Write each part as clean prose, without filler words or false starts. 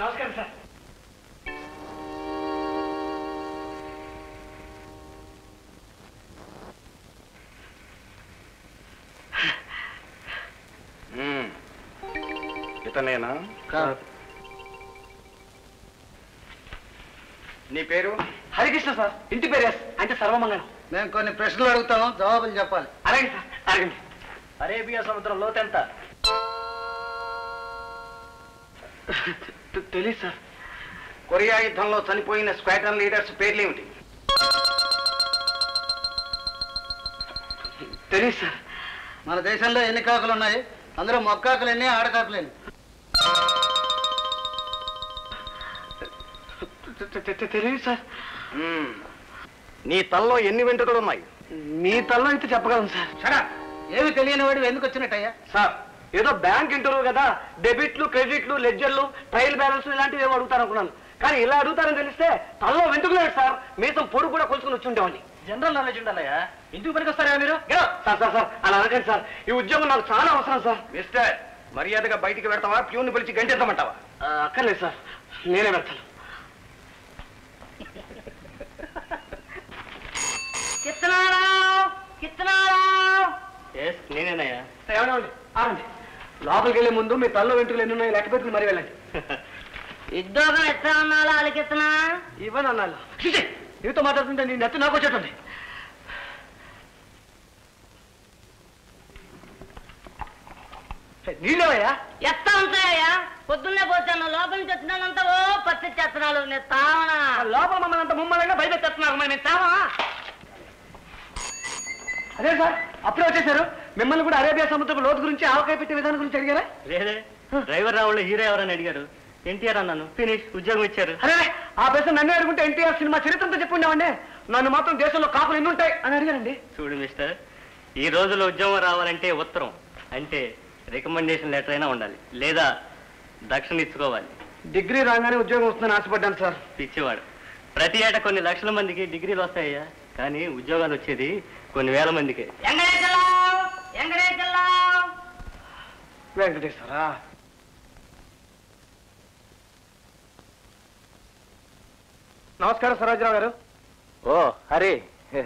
నమస్కారం సార్. ఇతనేనా? నీ పేరు? హరికృష్ణ సార్. ఇంటి పేరు ఎస్ అంటే సర్వమంగళం. మేము కొన్ని ప్రశ్నలు అడుగుతాము, జవాబులు చెప్పాలి. అలాగే సార్, అడగండి. అరేబియా సముద్రం లోతెంత? తెలీదు సార్. కొరియా యుద్ధంలో చనిపోయిన స్క్వాడ్రన్ లీడర్స్ పేర్లేమిటి? తెలీదు సార్. మన దేశంలో ఎన్ని కాకులు ఉన్నాయి? అందులో మొక్కాకులన్నీ, ఆడకాకులేని? తెలియదు సార్. నీ తల్లో ఎన్ని వెంట్రుకలు ఉన్నాయి? నీ తల్లో అయితే చెప్పగలం సార్. సరే, ఏమి తెలియని వాడు ఎందుకు వచ్చినట్టయ్యా? సార్, ఏదో బ్యాంక్ ఇంటర్వ్యూ కదా, డెబిట్లు, క్రెడిట్లు, లెడ్జర్లు, ట్రయల్ బ్యాలెన్స్ ఇలాంటివి ఏమో అడుగుతారు అనుకున్నాను. కానీ ఇలా అడుగుతారని తెలిస్తే తల్లో వెంట్రుకలేడు సార్. మీతో పొడుగు కూడా కొలుసుకుని వచ్చి ఉండేవాడిని. జనరల్ నాలెడ్జ్ ఉండాలయ్యా, ఇంటికి పనికి వస్తారా మీరు? సార్ సార్ సార్ అలా అనకండి సార్. ఈ ఉద్యోగం నాకు చాలా అవసరం సార్. మిస్టర్, మర్యాదగా బయటికి పెడతావా, ప్యూన్ని పిలిచి గంటెత్తమంటావా? అక్కర్లేదు సార్, నేనే పెడతాను. నేనేనయ్యా. ఏమనండి, ఆరండి. లోపలికి వెళ్లే ముందు మీ తల్లో వెంట్రుకలు ఎన్ని ఉన్నాయో లెక్క పెట్టుకుని మరీ వెళ్ళండి. ఉద్యోగం ఎత్తనన్నాలో అలకెత్తనా ఇవ్వనన్నాలో? నీతో మాట్లాడుతుంటే నీ నెత్తి నాకు వచ్చేటండి. నీళ్ళవయ్యా? ఎత్తా ఉంటాయా? పొద్దున్నే పోతాను, లోపల నుంచి వచ్చినంతా ఓ పచ్చి చేస్తున్నాడు. నేను తావనా? లోపల మమ్మల్ని అంత ముమ్మలంగా బయట తెస్తున్నాను. నేను తావా? అదే సార్, అప్పుడే వచ్చేసారు. మిమ్మల్ని కూడా అరేబియా సముద్రపు లోతు గురించి, ఆవకాయ పెట్టే విధానం గురించి అడిగారా? లేదే, డ్రైవర్ రావులో హీరో ఎవరని అడిగారు. ఎన్టీఆర్ అన్నాను, ఫినిష్. ఉద్యోగం ఇచ్చారు. అరే, ఆ ప్రశ్న నన్ను అడుగుంటే ఎన్టీఆర్ సినిమా చరిత్రతో చెప్పుండేవాడి. నన్ను మాత్రం దేశంలో కాపులు ఎన్ని ఉంటాయి అని అడిగారండి. చూడు మిస్టర్, ఈ రోజులో ఉద్యోగం రావాలంటే ఉత్తరం అంటే రికమెండేషన్ లెటర్ అయినా ఉండాలి, లేదా దక్షిణ ఇచ్చుకోవాలి. డిగ్రీ రాగానే ఉద్యోగం వస్తుందని ఆశపడ్డాను సార్. ఇచ్చేవాడు. ప్రతి ఏటా కొన్ని లక్షల మందికి డిగ్రీలు వస్తాయ్యా, కానీ ఉద్యోగాలు వచ్చేది కొన్ని వేల మందికి. వెంకటేశ్వరా, నమస్కారం సరోజరావు గారు. ఓ హరి,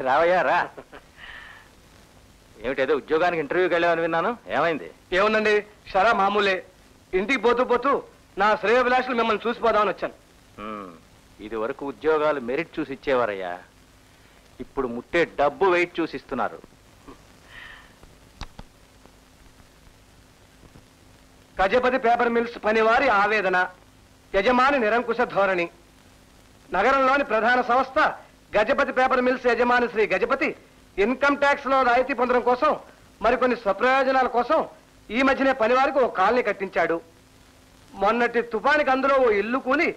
రావయ్యా రా. ఏమిటేదో ఉద్యోగానికి ఇంటర్వ్యూకి వెళ్ళామని విన్నాను, ఏమైంది? ఏముందండి, షరా మామూలే. ఇంటికి పోతూ పోతూ నా శ్రేయోభిలాషులు మిమ్మల్ని చూసిపోదామని వచ్చాను. ఇది వరకు ఉద్యోగాలు మెరిట్ చూసి ఇచ్చేవారయ్యా, ఇప్పుడు ముట్టే డబ్బు వెయిట్ చూసి ఇస్తున్నారు. గజపతి పేపర్ మిల్స్ పనివారి ఆవేదన, యజమాని నిరంకుశ ధోరణి. నగరంలోని ప్రధాన సంస్థ గజపతి పేపర్ మిల్స్ యజమాని శ్రీ గజపతి ఇన్కమ్ ట్యాక్స్ లో రాయితీ పొందడం కోసం, మరికొన్ని స్వప్రయోజనాల కోసం ఈ మధ్యనే పనివారికి ఓ కాలనీ కట్టించాడు. మొన్నటి తుఫానికి అందులో ఓ ఇల్లు కూలి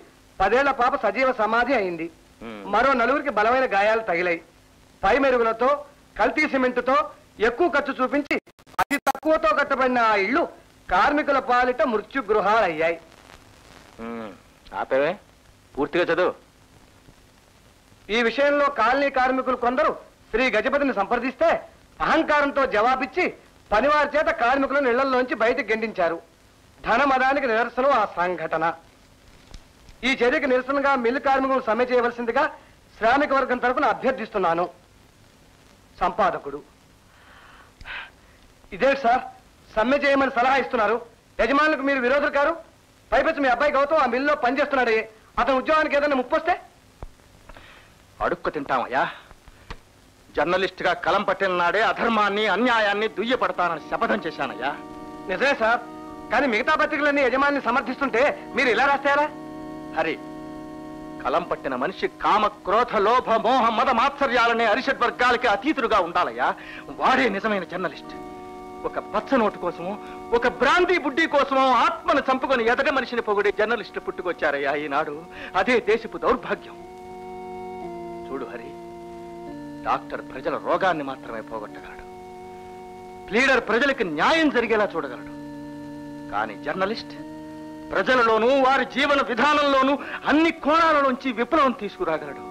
10 ఏళ్ల పాప సజీవ సమాధి అయింది. మరో 4కి బలమైన గాయాలు తగిలాయి. పై మెరుగులతో, కల్తీ సిమెంటుతో ఎక్కువ ఖర్చు చూపించి అతి తక్కువతో కట్టబడిన ఆ ఇళ్లు కార్మికుల పాలిట మృత్యు గృహాలయ్యాయి. ఆపేవే, పూర్తిగా చదువు. ఈ విషయంలో కాలనీ కార్మికులు కొందరు శ్రీ గజపతిని సంప్రదిస్తే అహంకారంతో జవాబిచ్చి పనివారి చేత కార్మికులను ఇళ్లలోంచి బయటకు గెండించారు. ధనమదానికి నిరసనం ఆ సంఘటన. ఈ చర్యకు నిరసనగా మిల్లు కార్మికులను సమ్మె చేయవలసిందిగా శ్రామిక వర్గం తరఫున అభ్యర్థిస్తున్నాను. సంపాదకుడు: ఇదే సార్ సమ్మె చేయమని సలహా ఇస్తున్నారు, యజమానులకు మీరు విరోధులు కారు. పైపెచ్చి మీ అబ్బాయి గౌతమ్ ఆ మిల్లులో పనిచేస్తున్నాడే, అతను ఉద్యోగానికి ఏదైనా ముప్పొస్తే అడుక్కు తింటామయ్యా. జర్నలిస్టుగా కలం పట్టిన నాడే అధర్మాన్ని, అన్యాయాన్ని దుయ్యపడతానని శపథం చేశానయ్యా. నిజమే సార్, కానీ మిగతా పత్రికలన్నీ యజమానిని సమర్థిస్తుంటే మీరు ఇలా రాస్తారా? హరి, కలం పట్టిన మనిషి కామ, క్రోధ, లోభ, మోహ, మద మాత్సర్యాలనే అరిషడ్ వర్గాలకి అతీతుడుగా ఉండాలయ్యా. వాడే నిజమైన జర్నలిస్ట్. ఒక పచ్చ నోటు కోసమో, ఒక బ్రాందీ బుడ్డి కోసమో ఆత్మను చంపుకొని ఎదట మనిషిని పొగిడే జర్నలిస్టులు పుట్టుకొచ్చారయ్యా ఈనాడు. అదే దేశపు దౌర్భాగ్యం. చూడు హరి, డాక్టర్ ప్రజల రోగాన్ని మాత్రమే పోగొట్టగలడు, ప్లీడర్ ప్రజలకు న్యాయం జరిగేలా చూడగలడు. కానీ జర్నలిస్ట్ ప్రజలలోనూ, వారి జీవన విధానంలోనూ అన్ని కోణాలలోంచి విప్లవం తీసుకురాగలడు.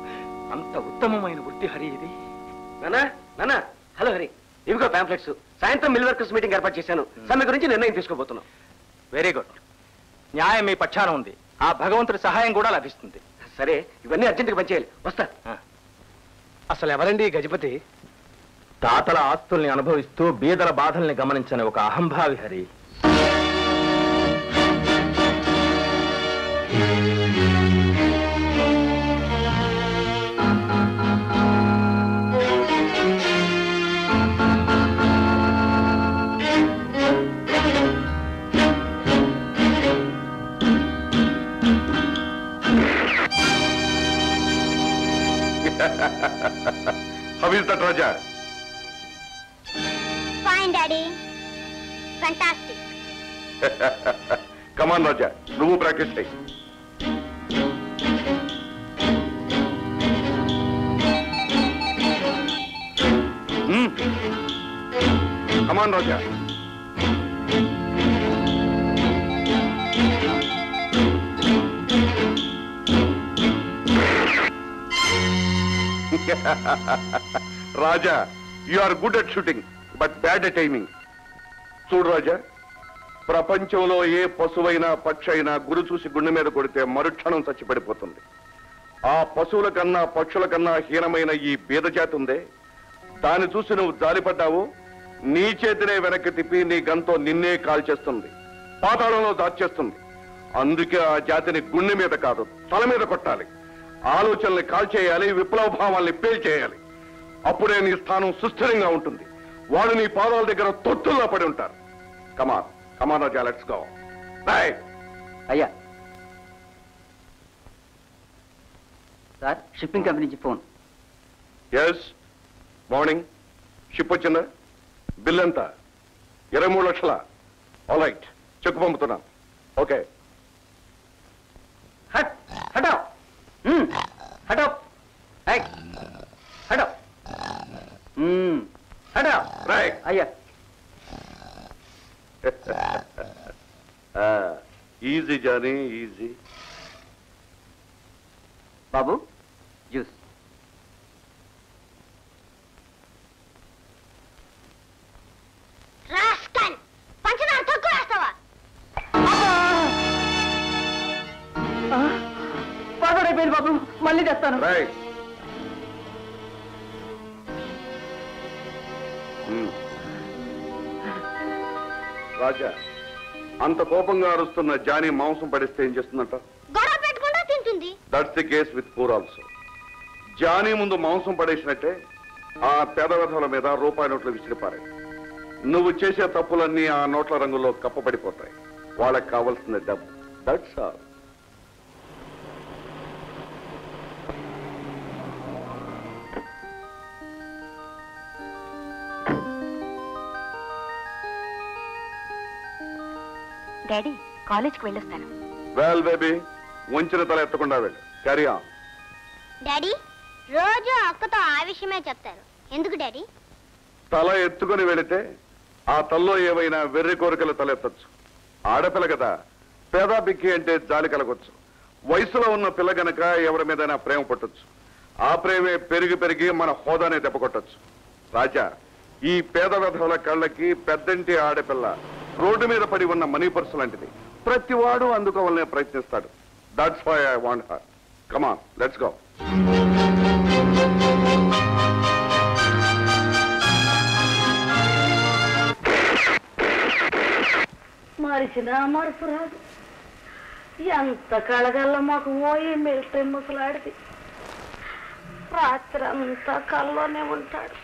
అంత ఉత్తమమైన వృత్తి హరి ఇది. నానా, హలో హరి, ఇవిగో ప్యాంప్లెట్స్. సాయంత్రం మిల్ వర్కర్స్ మీటింగ్ ఏర్పాటు చేశాను, సమ్మె గురించి నిర్ణయం తీసుకోబోతున్నాం. వెరీ గుడ్, న్యాయం మీ పక్షాన ఉంది. ఆ భగవంతుడి సహాయం కూడా లభిస్తుంది. సరే ఇవన్నీ అర్జెంటుగా పంచేయాలి. వస్తా. అసలు ఎవరండి గజపతి? తాతల ఆస్తుల్ని అనుభవిస్తూ బీదల బాధల్ని గమనించని ఒక అహంభావి Hari. How is that, Raja? Fine, Daddy. Fantastic. Come on, Raja. Nuvu practice cheyi. Come on, Raja. Raja, you are good at shooting, but bad at aiming. Chud Raja, prapanchamlo ye pasuvaina pakshaina guru chusi gundu meeda kodite marutchanam sachi padipotundi. Aa pasula kanna pakshula kanna heenamaina ee beda jaati unde. Daani chusi nu daali paddavo, nee chetine venakki tippi nee ganto ninne kaal chestundi. Paatalamlo daachestundi. Anduke aa jaatini gundu meeda kaadu, tala meeda kottali. ఆలోచనల్ని కాల్చేయాలి, విప్లవ భావాల్ని పేల్చేయాలి. అప్పుడే నీ స్థానం సుస్థిరంగా ఉంటుంది. వాళ్ళు నీ పాదాల దగ్గర తొత్తుల్లో పడి ఉంటారు. Come on come on Raja, let's go. Boy అయ్యా. సార్, షిప్పింగ్ కంపెనీ నుంచి ఫోన్. ఎస్, మార్నింగ్ షిప్ వచ్చిందా? బిల్ ఎంత? 23 లక్షల. ఆల్ రైట్, చెక్ పంపుతున్నాను. ఓకే, హట్ హటా. Head up. Hey. Head up. Head up. Right. Aya. Easy, Johnny. Easy. Babu, juice. Rascal. Panchana thakku astava. Ah. బాబు మళ్ళీ తెస్తాను. రాజా, అంత కోపంగా అరుస్తున్న జానీ మాంసం పడిస్తే ఏం చేస్తుందంట? గొడవ పెట్టుకుంటా తింటుంది. That's the case with poor also. Johnny ముందు మాంసం పడేసినట్టే ఆ పేద వ్యర్థాల మీద రూపాయి నోట్లు విసిరిపారాయి. నువ్వు చేసే తప్పులన్నీ ఆ నోట్ల రంగులో కప్పబడిపోతాయి. వాళ్ళకి కావాల్సిన డబ్బు. That's all. డాడీ, కాలేజ్కి వెళ్ళొస్తాను. వెల్ బేబీ, వంచిన తల ఎత్తకుండా వెళ్ళు. Carry on. డాడీ, రోజు అక్కతో ఆ విషయమే చెప్తారు. ఎందుకు డాడీ? తల ఎత్తుకొని వెళితే ఆ తల్లో ఏవైనా వెర్రి కోరికలు తలెత్తచ్చు. ఆడపిల్ల కదా, పేద బిక్కి అంటే జాలి కలగొచ్చు. వయసులో ఉన్న పిల్ల కనుక ఎవరి మీదైనా ప్రేమ పట్టొచ్చు. ఆ ప్రేమే పెరిగి పెరిగి మన హోదానే దెబ్బకొట్టచ్చు. రాజా, ఈ పేద వ్యధవల కళ్ళకి పెద్దంటి ఆడపిల్ల రోడ్డు మీద పడి ఉన్న మనీ పర్స్ లాంటిది. ప్రతి వాడు అందుకోవాలనే ప్రయత్నిస్తాడు. That's why I want her. Come on, let's go. మరిచిన మరుపు రాదు. ఎంత కళగల్ల మాకు పోయి మెల్తే ముసలాడిది. రాత్రి అంతా కళ్ళలోనే ఉంటాడు.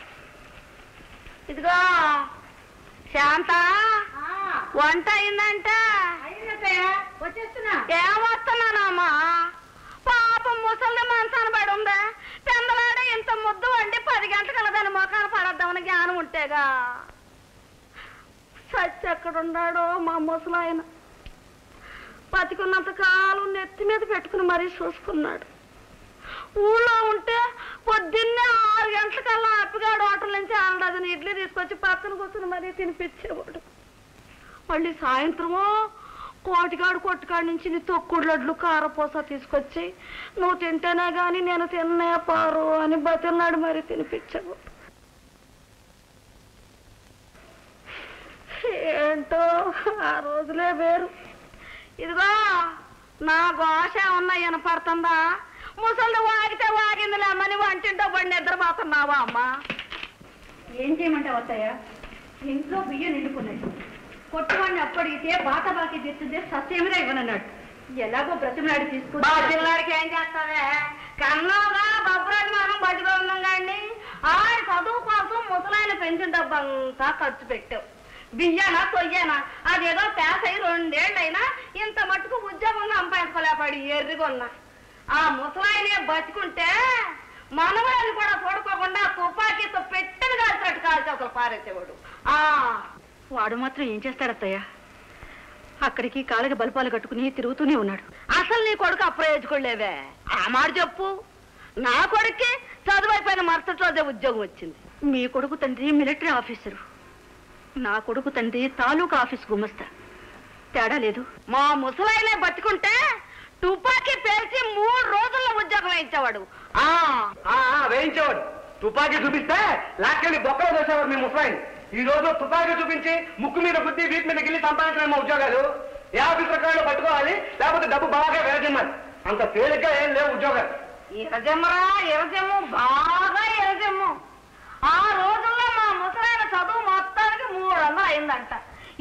ఇదిగా శాంత, వంట అయిందంట. ఏమొస్తున్నానమ్మా? పాపం ముసలి మనసాన పడి ఉందా. పెందలాడ ఇంత ముద్దు వండి 10 గంటల దాని మొఖాన పడద్దామని జ్ఞానం ఉంటేగా. సచ్చి ఎక్కడున్నాడో మా ముసలాయన. బతికున్నంత కాలం నెత్తి మీద పెట్టుకుని మరీ చూసుకున్నాడు. ఊళ్ళో ఉంటే పొద్దున్నే 6 గంటలకల్లా అప్పిగాడు హోటల్ నుంచి 2 డజన్ ఇడ్లీ తీసుకొచ్చి పక్కన కూర్చుని మరీ తినిపించేవాడు. మళ్ళీ సాయంత్రమో కోటిగాడు కొట్టుకాడి నుంచి నీ తొక్కుడు లడ్లు కారపూస తీసుకొచ్చి నువ్వు తింటేనే కానీ నేను తిన్నే పారు అని బతిన్నాడు మరీ తినిపించేవాడు. ఏంటో ఆ రోజులే వేరు. ఇదిగో నా ఘోష ఉన్నా వినపడుతుందా? ముసళ్ళు వాగితే వాగిందిలేమని వంటింటో పడి నిద్రపోతున్నావా అమ్మా? ఏం చేయమంటావు అత్తయ్య, ఇంట్లో బియ్యం నిండుకున్నాయి. కొట్టువాడిని అప్పడిగితే బాత బాకి తెచ్చితే సత్యమిరా ఇవ్వనన్నాడు. ఎలాగో బ్రతిమలాడి తీసుకున్నాడికి ఏం చేస్తావే కన్నాగా బొబ్బరాజు మనం బతిగా ఉన్నాం కానీ ఆడి చదువు కోసం ముసలాయన పెన్షన్ డబ్బంతా ఖర్చు పెట్టావు. బియ్యానా తొయ్యానా అదేదో ప్యాస్ అయి 2 ఏళ్ళైనా ఇంత మట్టుకు ఉద్యోగం సంపాదించలేపాడు ఎర్రిగొన్నా. ఆ ముసలాయనే బతుకుంటే మనవాళ్ళు కూడా చూడుకోకుండా తుపాకీతో పెట్టని కాల్చినట్టు కాల్చి అసలు పారేసేవాడు. వాడు మాత్రం ఏం చేస్తాడత్తయ్య, అక్కడికి కాళ్ళకి బలపాలు కట్టుకుని తిరుగుతూనే ఉన్నాడు. అసలు నీ కొడుకు అప్రయోజకులేవే, ఆ మాట చెప్పు. నా కొడుక్కి చదువైపోయిన మరుసటి రోజే ఉద్యోగం వచ్చింది. మీ కొడుకు తండ్రి మిలిటరీ ఆఫీసరు, నా కొడుకు తండ్రి తాలూకా ఆఫీస్ గుమస్తా, తేడా లేదు. మా ముసలాయనే బతుకుంటే తుపాకీ పేల్చి 3 రోజుల్లో ఉద్యోగం వేయించేవాడు. వేయించేవాడు, తుపాకీ చూపిస్తే లాక్కెళ్ళి బొక్కలో వేసేవాడు మీ ముసలాయని. ఈ రోజు తుపాకీ చూపించి ముక్కు మీద బుద్ధి వీటి మీద గిల్లి సంపాదించిన ఉద్యోగాలు ఏ ఆఫీస్ ప్రకారంలో పట్టుకోవాలి, లేకపోతే డబ్బు బాగా వేరజమ్మాలి. అంత తేలిగ్గా ఏం లేవు ఉద్యోగాలు. ఎరజమ్మరా ఎరజమ్ము, బాగా ఎరజమ్ము. ఆ రోజుల్లో మా ముసలాయన చదువు మొత్తానికి 300 అయిందంట.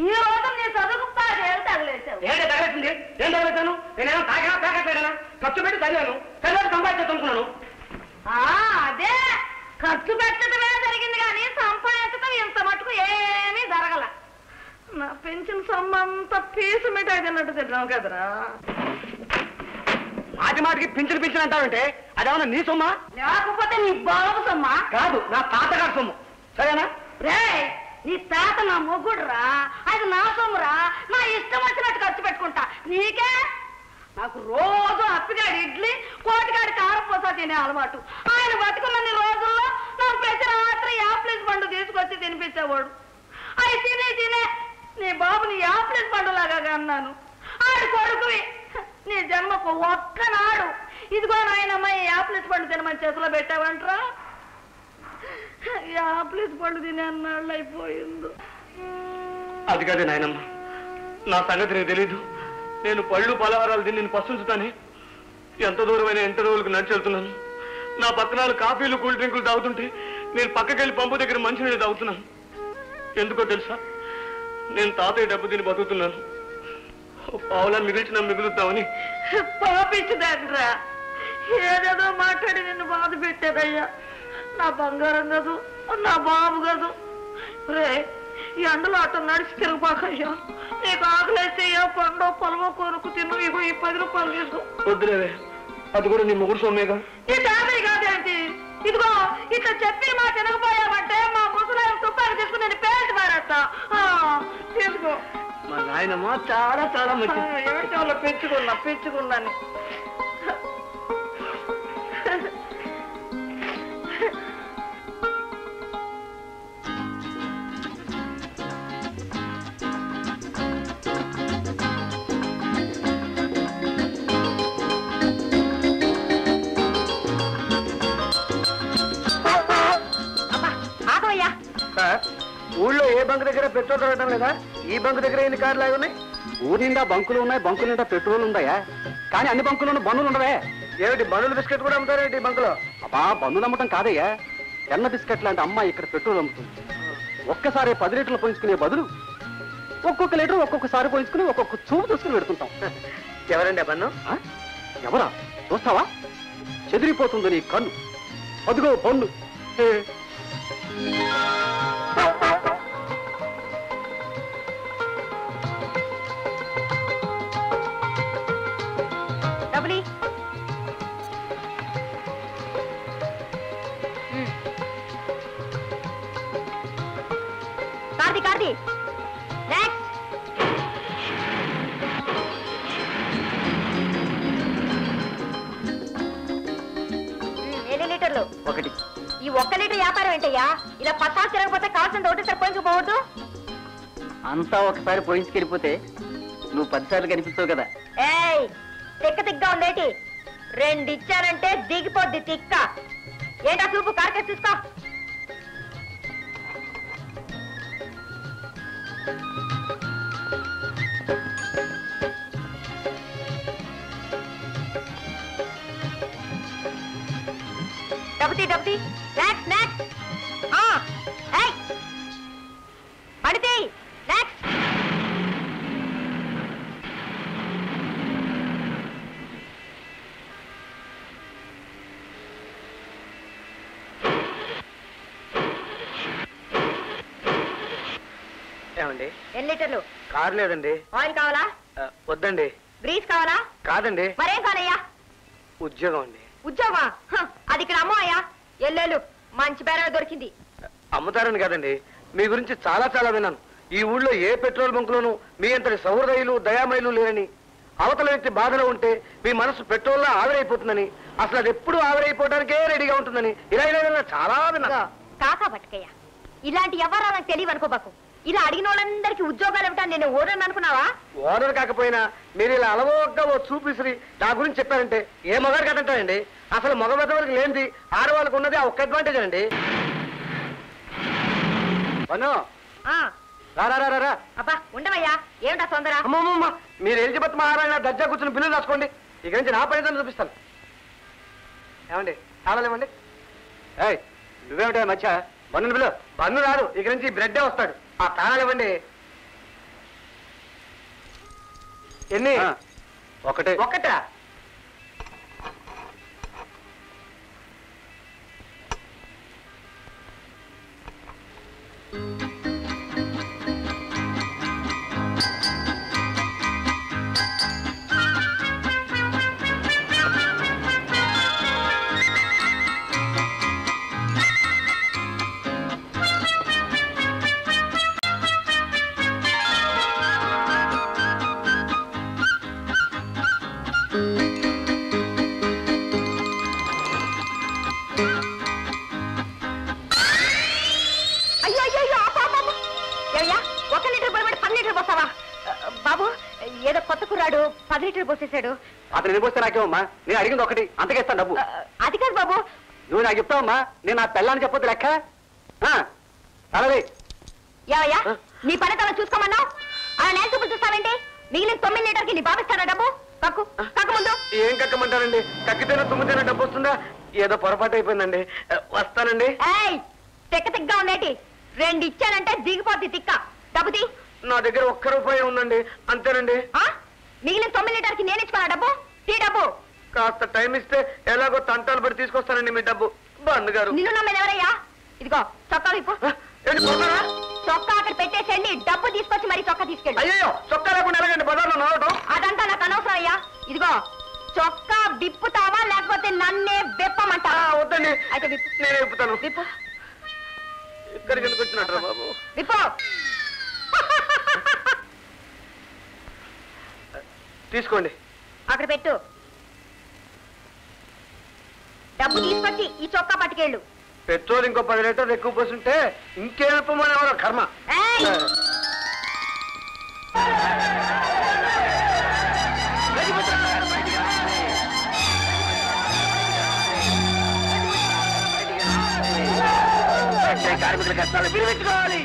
ఈ రోజు నీ చదువుకు 10 ఏళ్ళు తగిలేసావు. ఏదో తగలేసింది, ఏం తగలేసాను? నేనేమో తాగినా తాగట్లేదనా? ఖర్చు పెట్టి తగిలాను, తగిలి సంపాదించుకున్నాను. అదే ఖర్చు పెట్టడమే జరిగింది కానీ సంపాదించడం ఇంత మటుకు ఏమీ జరగల. నా పెన్షన్ సొమ్మంతా పీసు మిఠాయి తిన్నట్టు తిన్నావు కదరా. మాటి మాటికి పింఛను పింఛను అంటావంటే అదేమన్నా నీ సొమ్మా లేకపోతే నీ బాబు సొమ్మా? కాదు, నా తాతగారి సొమ్ము. సరేనా రే, నీ తాత నా మొగుడురా, అది నా సొమ్మురా. నా ఇష్టం వచ్చినట్టు ఖర్చు పెట్టుకుంటా. నీకే నాకు రోజు అప్పిగాడి ఇడ్లీ, కోటిగాడి కారపోసా తినే అలవాటు. ఆయన బతుకున్న రోజుల్లో నాకు ప్రతి రాత్రి యాప్లిస్ పండు తీసుకొచ్చి తినిపించేవాడు. అవి తినే తినే నీ బాబుని యాప్లిస్ పండులాగా అన్నాను. ఆయన కొడుకువి, నీ జన్మకు ఒక్కనాడు ఇదిగో నాయనమ్మ ఈ యాప్లిస్ పండు తినమని చేతిలో పెట్టావంటరా. యాప్లిస్ పండు తినే అన్నాళ్ళు అయిపోయింది. అది కాదు నాయనమ్మ, నా సంగతి నీకు తెలీదు. నేను పళ్ళు పలహారాలు తిని నేను పస్తుంచుతానే ఎంత దూరమైన ఇంటర్వ్యూలకు నడిచి వెళ్తున్నాను. నా పక్కన కాఫీలు కూల్ డ్రింకులు తాగుతుంటే నేను పక్కకెళ్ళి పంపు దగ్గర మంచినీళ్ళు తాగుతున్నాను. ఎందుకో తెలుసా, నేను తాతయ్య డబ్బు తిని బతుకుతున్నాను. పావులా మిగిల్చిన మిగులుతామని పాపించదాకరా. ఏదేదో మాట్లాడి నిన్ను బాధ పెట్టేదయ్యా. నా బంగారం కాదు, నా బాబు కాదు. రే ఈ ఎండలో అట్ట నడిచి తిరగపాకయ్యా. నీకు ఆకలేస్తే ఏ పండో పొలమో కొరకు తిను. ఇగో ఈ 10 రూపాయలు తీసుకో. వద్దులేవే, అది కూడా నీ మొగుడు సొమ్మేగా. నీ తాతయ్య కాదేంటి? ఇదిగో ఇట్లా చెప్పి మా తినకపోయామంటే మా ముసలాయన తుపాలు తీసుకుని నేను పేరు పారేస్తా. తీసుకో. మా నాయనమ్మ చాలా చాలా మంచిది. ఏమిటో పెంచుకున్నాను. ఊళ్ళో ఏ బంక్ దగ్గర పెట్రోల్ దొరకడం లేదా? ఈ బంక్ దగ్గర ఎన్ని కార్లు అవి ఉన్నాయి? ఊరి నిండా బంకులు ఉన్నాయి, బంకు నిండా పెట్రోల్ ఉందాయా? కానీ అన్ని బంకుల్లోనూ బండ్లు ఉండవే. ఏమిటి బండ్లు బిస్కెట్ కూడా అమ్ముతారేమిటి ఈ బంకులో? అబ్బా బండ్లు అమ్మటం కాదయ్యా, ఎన్న బిస్కెట్ లాంటి అమ్మాయి ఇక్కడ పెట్రోల్ అమ్ముతుంది. ఒక్కసారి 10 లీటర్లు పోయించుకునే బదులు ఒక్కొక్క లీటర్ ఒక్కొక్కసారి పోయించుకుని ఒక్కొక్క చూపు చూసుకుని పెడుతుంటాం. ఎవరండి ఆ బన్ను? ఎవరా చూస్తావా, చెదిరిపోతుంది నీ కన్ను. అదిగో బన్ను. ఒకటి ఈ 1 లీటర్ వ్యాపారం ఏంటయ్యా? ఇలా పసాలు తిరగపోతే కావాల్సిన ఒకటేసారి పోయించుకుపోవద్దు. అంతా ఒకసారి పోయించుకెళ్ళిపోతే నువ్వు 10 సార్లు కనిపిస్తావు కదా. ఏయ్ తిక్క తిగ్గా ఉందేటి? 2 ఇచ్చానంటే దిగిపోద్ది తిక్క. ఏంటా చూపు కార్కేసి చూసుకో. டபுட்டி டபுட்டி லாக்ஸ் லாக்ஸ் ஆ ஏய் படுதி லாக்ஸ் ఏమండి ఎన్ని లీటర్లు కార్ లేదండి ఆయిల్ కావాలా వద్దండి బ్రీజ్ కావాలా కాదండి మరేం కావాలయ్యా ఉజ్జోగం అండి ఉజ్జోగమా అది ఇక్కడ అమ్మయ్యా ఎల్లెలు మంచి బేర దొరికింది అమ్ముతారని కదండి మీ గురించి చాలా చాలా విన్నాను ఈ ఊళ్ళో ఏ పెట్రోల్ బంకులోనూ మీ అంతటి సౌహృదయులు దయామయులు లేరని అవతల వ్యక్తి బాధలో ఉంటే మీ మనసు పెట్రోల్లో ఆవిరైపోతుందని అసలు అది ఎప్పుడు ఆవిరైపోవడానికే రెడీగా ఉంటుందని ఇలా ఇలా చాలా విన్నా కాకా బట్కయ్య ఇలాంటి ఎవరో నాకు తెలియనుకోబాకు ఇలా అడిగిన వాళ్ళందరికీ ఉద్యోగాలు ఇవ్వటా నేను ఓనర్ అనుకున్నావా ఓనర్ కాకపోయినా మీరు ఇలా అలవోగ్గా ఓ చూపిసిరి నా గురించి చెప్పారంటే ఏ మగారు కదంటారండి అసలు మగవెదవరికి లేనిది ఆడవాళ్ళకు ఉన్నది ఆ ఒక్క అడ్వాంటేజ్ అండి ఉండవయ్యా ఏమిటా తొందర అమ్మమ్మ మీరు ఎలిజబెత్ మహారాణి దర్జా కూర్చుని బిల్లు రాసుకోండి ఇక నుంచి నా పని చూపిస్తాను ఏమండి చాలామండి ఏయ్ నువ్వేమిటా మధ్య బన్ను బిల్లు బన్ను రాదు ఇక నుంచి బ్రెడ్డే వస్తాడు ఆ తాళాలివ్వండి ఎన్ని ఒకటే ఒకటా నేను అడిగింది ఒకటి అంతకేస్తాను డబ్బు అది కాదు బాబు నువ్వు నాకు చెప్తావమ్మా నేను నా పిల్లని చెప్పొద్దు లెక్క ఏవయ్యా నీ పని తల చూసుకోమన్నా ఆ నేను చూపులు చూస్తానండి మిగిలిన 9 లీటర్కి నీ బాబిస్తారా డబ్బు కక్కు కక్కముందు ఏం కక్కమంటారండి కక్కితేనే తుమ్మితేనే డబ్బు వస్తుందా ఏదో పొరపాటు అయిపోయిందండి వస్తానండి తిక్క తిగ్గా ఉండేటి 2 ఇచ్చానంటే దిగిపోద్ది తిక్క డబ్బుది నా దగ్గర 1 రూపాయి ఉందండి అంతేనండి మిగిలిన 9 లీటర్కి నేను ఇచ్చుకోనా డబ్బు తీ డబ్బు కాస్త టైం ఇస్తే ఎలాగో తంటాలు పడి తీసుకొస్తానండి మీ డబ్బు బంద్ గారు ఎవరయ్యా ఇదిగో చొక్కా చొక్కా అక్కడ పెట్టేసేయండి డబ్బు తీసుకొచ్చి మరి చొక్కా తీసుకెళ్ళి అయ్యో చొక్కా లేకుండా ఎలాగండి బజార్లో నవ్వడం అదంతా నాకు అనవసరం అయ్యా ఇదిగో చొక్కా విప్పుతావా లేకపోతే నన్నే విప్పమంటా వద్దండి అయితే నేనే విప్పుతాను విప్పు ఇక్కడికి ఎందుకు వచ్చినట్టు బాబు విప్పు తీసుకోండి అక్కడ పెట్టు డబ్బు తీసుకొచ్చి ఈ చొక్కా పట్టుకెళ్ళు పెట్రోల్ ఇంకో 10 లీటర్లు ఎక్కువ పోసుంటే ఇంకేమో కర్మ కార్మికుల కష్టాలు విరమించుకోవాలి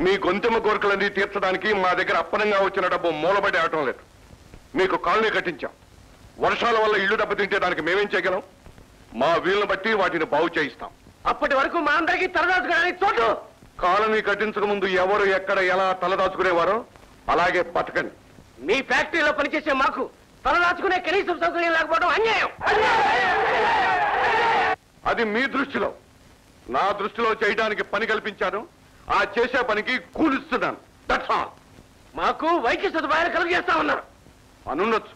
మీ గొంతెమ్మ కోరికలన్నీ తీర్చడానికి మా దగ్గర అప్పనంగా వచ్చిన డబ్బు మూలబడి ఆడటం లేదు మీకు కాలనీ కట్టించాం వర్షాల వల్ల ఇల్లు దెబ్బతింటే దానికి మేమేం చేయగలం మా వీళ్ళని బట్టి వాటిని బాగు చేయిస్తాం అప్పటి వరకు మా అందరికీ తలదాచుకోవడానికి చోటు కాలనీ కట్టించక ముందు ఎవరు ఎక్కడ ఎలా తలదాచుకునేవారో అలాగే బతకండి మీ ఫ్యాక్టరీలో పనిచేసే మాకు తలదాచుకునే కనీసం సౌకర్యం లేకపోవడం అన్యాయం అది మీ దృష్టిలో నా దృష్టిలో చేయడానికి పని కల్పించాను ఆ చేసే పనికి కూలిస్తున్నాను దట్స్ ఆల్ మాకు వైద్య సదుపాయాలు కలిగేస్తా ఉన్నారు అనుండొచ్చు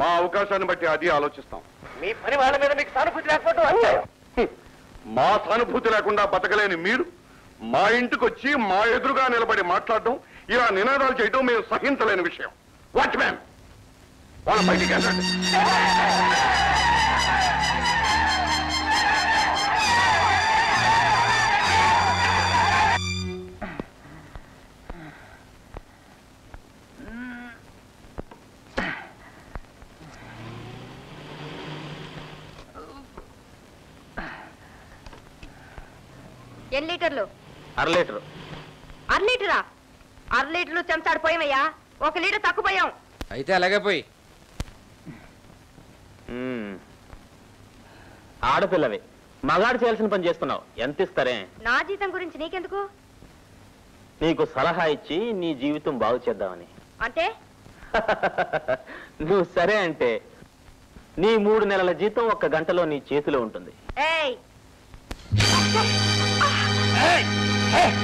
మా అవకాశాన్ని బట్టి అది ఆలోచిస్తాం మీ పని వాళ్ళ మీద మీకు సానుభూతి లేకపోవడం అన్యాయం మా సానుభూతి లేకుండా బతకలేని మీరు మా ఇంటికి వచ్చి మా ఎదురుగా నిలబడి మాట్లాడడం ఇలా నినాదాలు చేయడం మేము సహించలేని విషయం వాట్ మ్యాన్ వాళ్ళ బయటికి వెళ్ళండి ఎన్ని లీటర్లు? 1 లీటర్. 1 లీటరా? 1 లీటర్లు చెంచాడు పోయమయ్యా, 1 లీటర్ తక్కువ పోయాం. అయితే అలాగే పోయి. ఆడపిల్లవి, మగాడు చేయాల్సిన పని చేస్తున్నావు, ఎంత ఇస్తారే? నా జీతం గురించి నీకెందుకు? నీకు సలహా ఇచ్చి నీ జీవితం బాగు చేద్దామని. అంటే నువ్వు సరే అంటే నీ 3 నెలల జీతం 1 గంటలో నీ చేతిలో ఉంటుంది. ఏయ్ ఏయ్ ఏయ్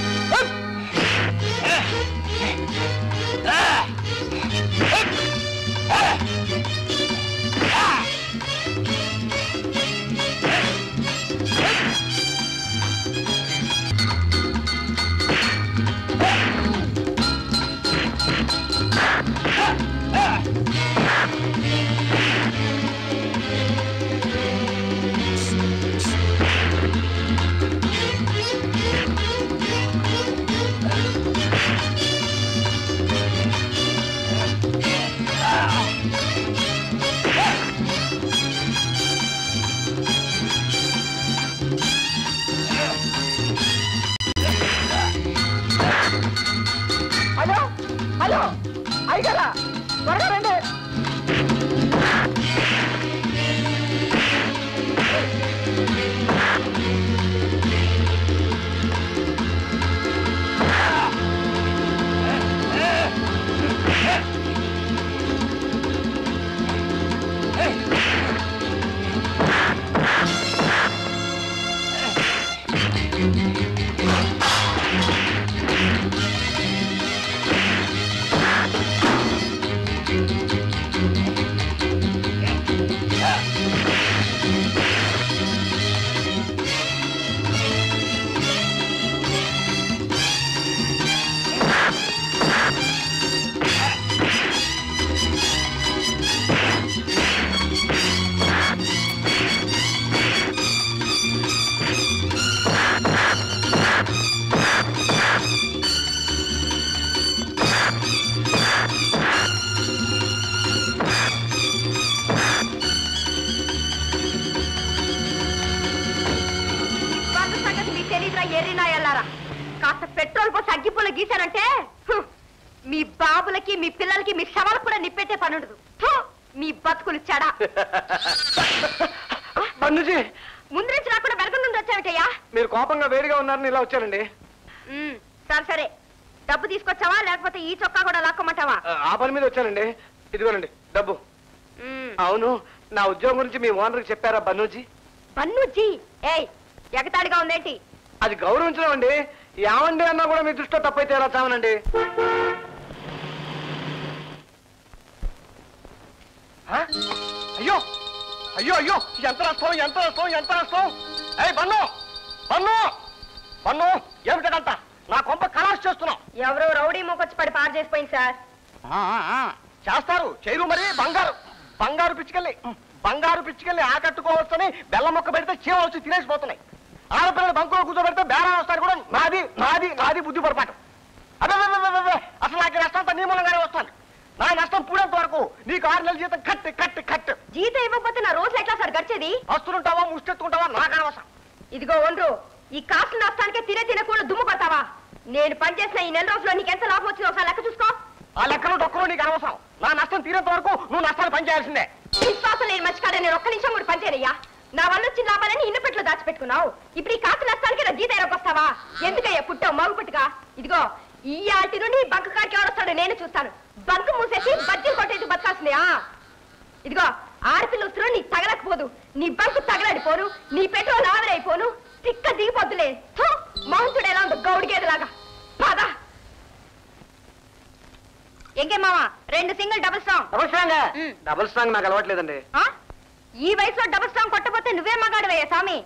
చెప్పారా బన్నూజీ? బన్నూజీ ఎగతాళిగా ఉందేంటి? అది గౌరవించడం అండి. ఏమండి అన్నా కూడా మీ దృష్టిలో తప్పైతే ఎలా చావనండి. అయ్యో అయ్యో అయ్యో, ఎంత రాస్తాం ఎంత రాస్తాం ఎంత రాస్తాం. అయ్యి బన్ను బన్ను బన్ను ఏమిటంట, నా కొంప కలాష్ చేస్తున్నాం. ఎవరో రౌడీ మోకొచ్చి పడి పాడు చేసిపోయింది సార్. చేస్తారు చేయరు మరి. బంగారు బంగారు పిచ్చుకెళ్ళి బంగారు పిచ్చికెళ్ళి ఆకట్టుకోవచ్చని బెల్ల మొక్క పెడితే చీమ వచ్చి తినేసిపోతున్నాయి. ఆడపిల్లలు బంకులో కూర్చోబెడితే బేరాలు వస్తారు కూడా. నాది నాది నాది బుద్ధి పొరపాటు. అదే అసలు నాకు నష్టం అంతా నియమంగానే వస్తాను. నా నష్టం పూడేంత వరకు నీకు 6 నెలల జీతం కట్ కట్ కట్. జీతం ఇవ్వకపోతే నా రోజు ఎట్లా సార్ గడిచేది? వస్తుంటావా ముష్టెత్తుకుంటావా నాకు అనవసరం. ఇదిగో ఒండ్రు, ఈ కాసులు నష్టానికే తినే తినకుండా దుమ్ము కొడతావా? నేను పనిచేసిన ఈ 4 నెలల్లో నీకు ఎంత లాభం వచ్చిందో ఒకసారి లెక్క చూసుకో. ఆ లెక్కలు డొక్కలు నీకు అనవసరం. నా నష్టం తీరేంత వరకు నువ్వు నష్టాలు పనిచేయాల్సిందే. విశ్వాసం లేని మర్చికాడ నేను 1 నిమిషం కూడా పనిచేరయ్యా. నా వల్ల వచ్చిన లాభాలని ఇన్న పెట్లో దాచిపెట్టుకున్నావు. ఇప్పుడు ఈ కాసు నష్టానికి నా జీత ఎరకొస్తావా? ఎందుకయ్యా పుట్టావు మగుపట్టుగా? ఇదిగో ఈ ఆటి నుండి బంకు కాడికి ఎవరొస్తాడో నేను చూస్తాను. బంకు మూసేసి బజ్జీలు కొట్టేసి బతకాల్సిందా? ఇదిగో ఆడపిల్ల ఉత్తరం నీ తగలకపోదు, నీ బంకు తగలడిపోను, నీ పెట్రోల్ ఆవిరైపోను, తిక్క దిగిపోద్దులే. మోహన్ చూడ ఎలా ఉంది గౌడిగేదలాగా. బాదా ఎంకే మామ, 2 single double strong. Double strong? Double strong నాకు అలవాట్లేదండి. ఈ వయసులో డబుల్ స్ట్రాంగ్ కొట్టపోతే నువ్వే మగాడవయ్యా స్వామి.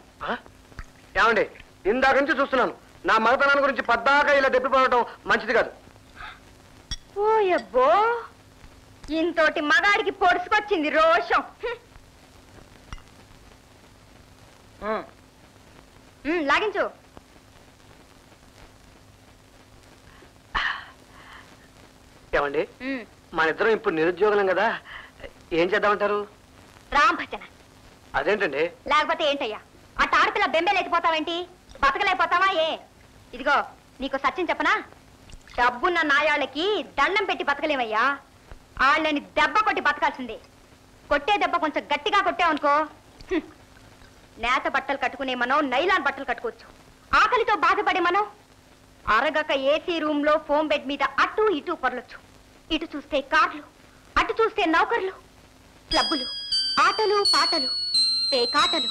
ఏమండి ఇందాక నుంచి చూస్తున్నాను, నా మగతనాన్ని గురించి పద్దాకా ఇలా దెప్పిపోవడం మంచిది కాదు. ఓయబ్బో, ఇంతోటి మగాడికి పొడుచుకొచ్చింది రోషం. లాగించు. ఏమండి మన ఇద్దరం ఇప్పుడు నిరుద్యోగులం కదా, ఏం చేద్దామంటారు? రామ్ భజన. అదేంటండి? లేకపోతే ఏంటయ్యా, ఆ తాడపిల్ల బెంబేలు ఎత్తిపోతావేంటి? బతకలేకపోతావా ఏ? ఇదిగో నీకు సత్యం చెప్పనా, డబ్బున్న నాయాళ్ళకి దండం పెట్టి బతకలేమయ్యా, వాళ్ళని దెబ్బ కొట్టి బతకాల్సిందే. కొట్టే దెబ్బ కొంచెం గట్టిగా కొట్టావనుకో, నేత బట్టలు కట్టుకునే మనం నైలాన్ బట్టలు కట్టుకోవచ్చు. ఆకలితో బాధపడే మనం అరగక ఏసీ రూమ్ లో ఫోమ్ బెడ్ మీద అటు ఇటు పొరలొచ్చు. ఇటు చూస్తే కార్లు, అటు చూస్తే నౌకర్లు, క్లబ్బులు, ఆటలు పాటలు, పేకాటలు.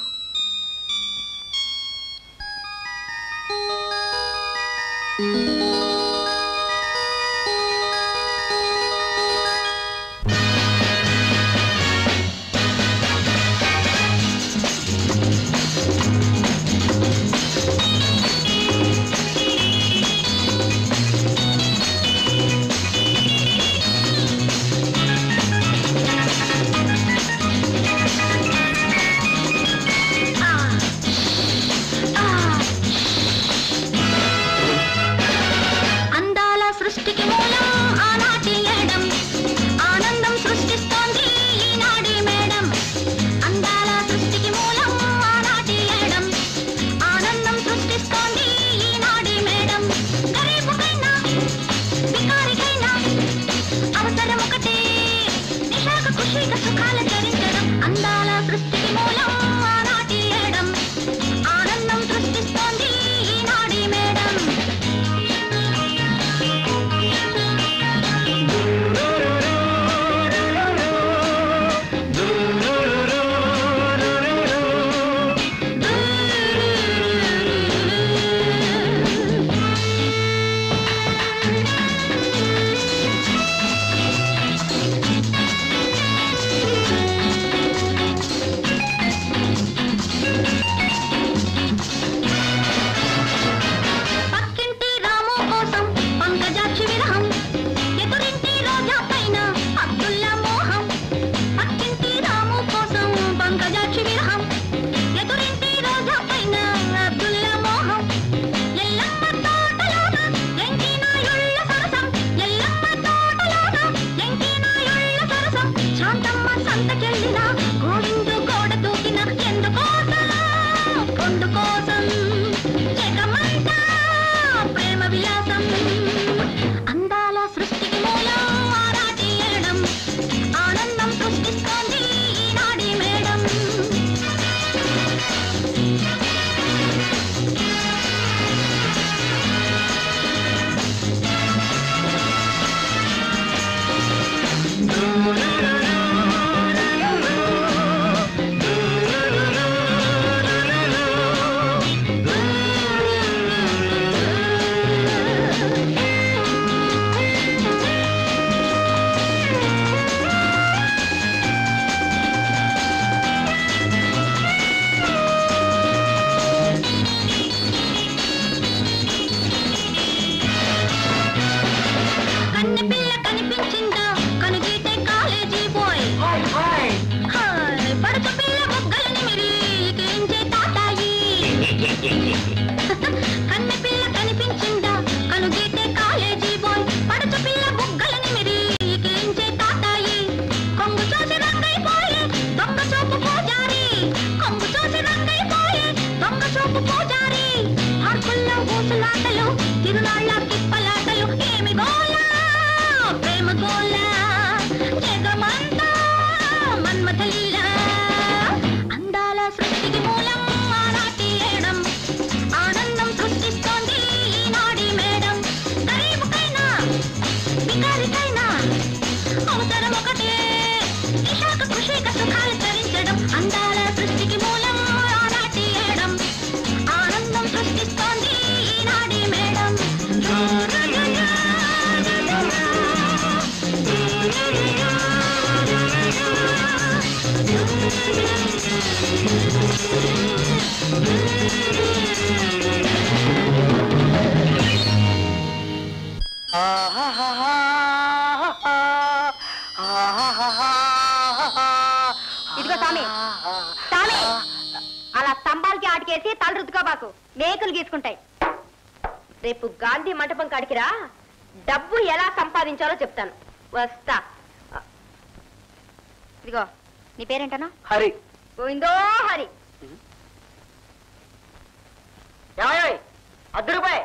अद्रुपाय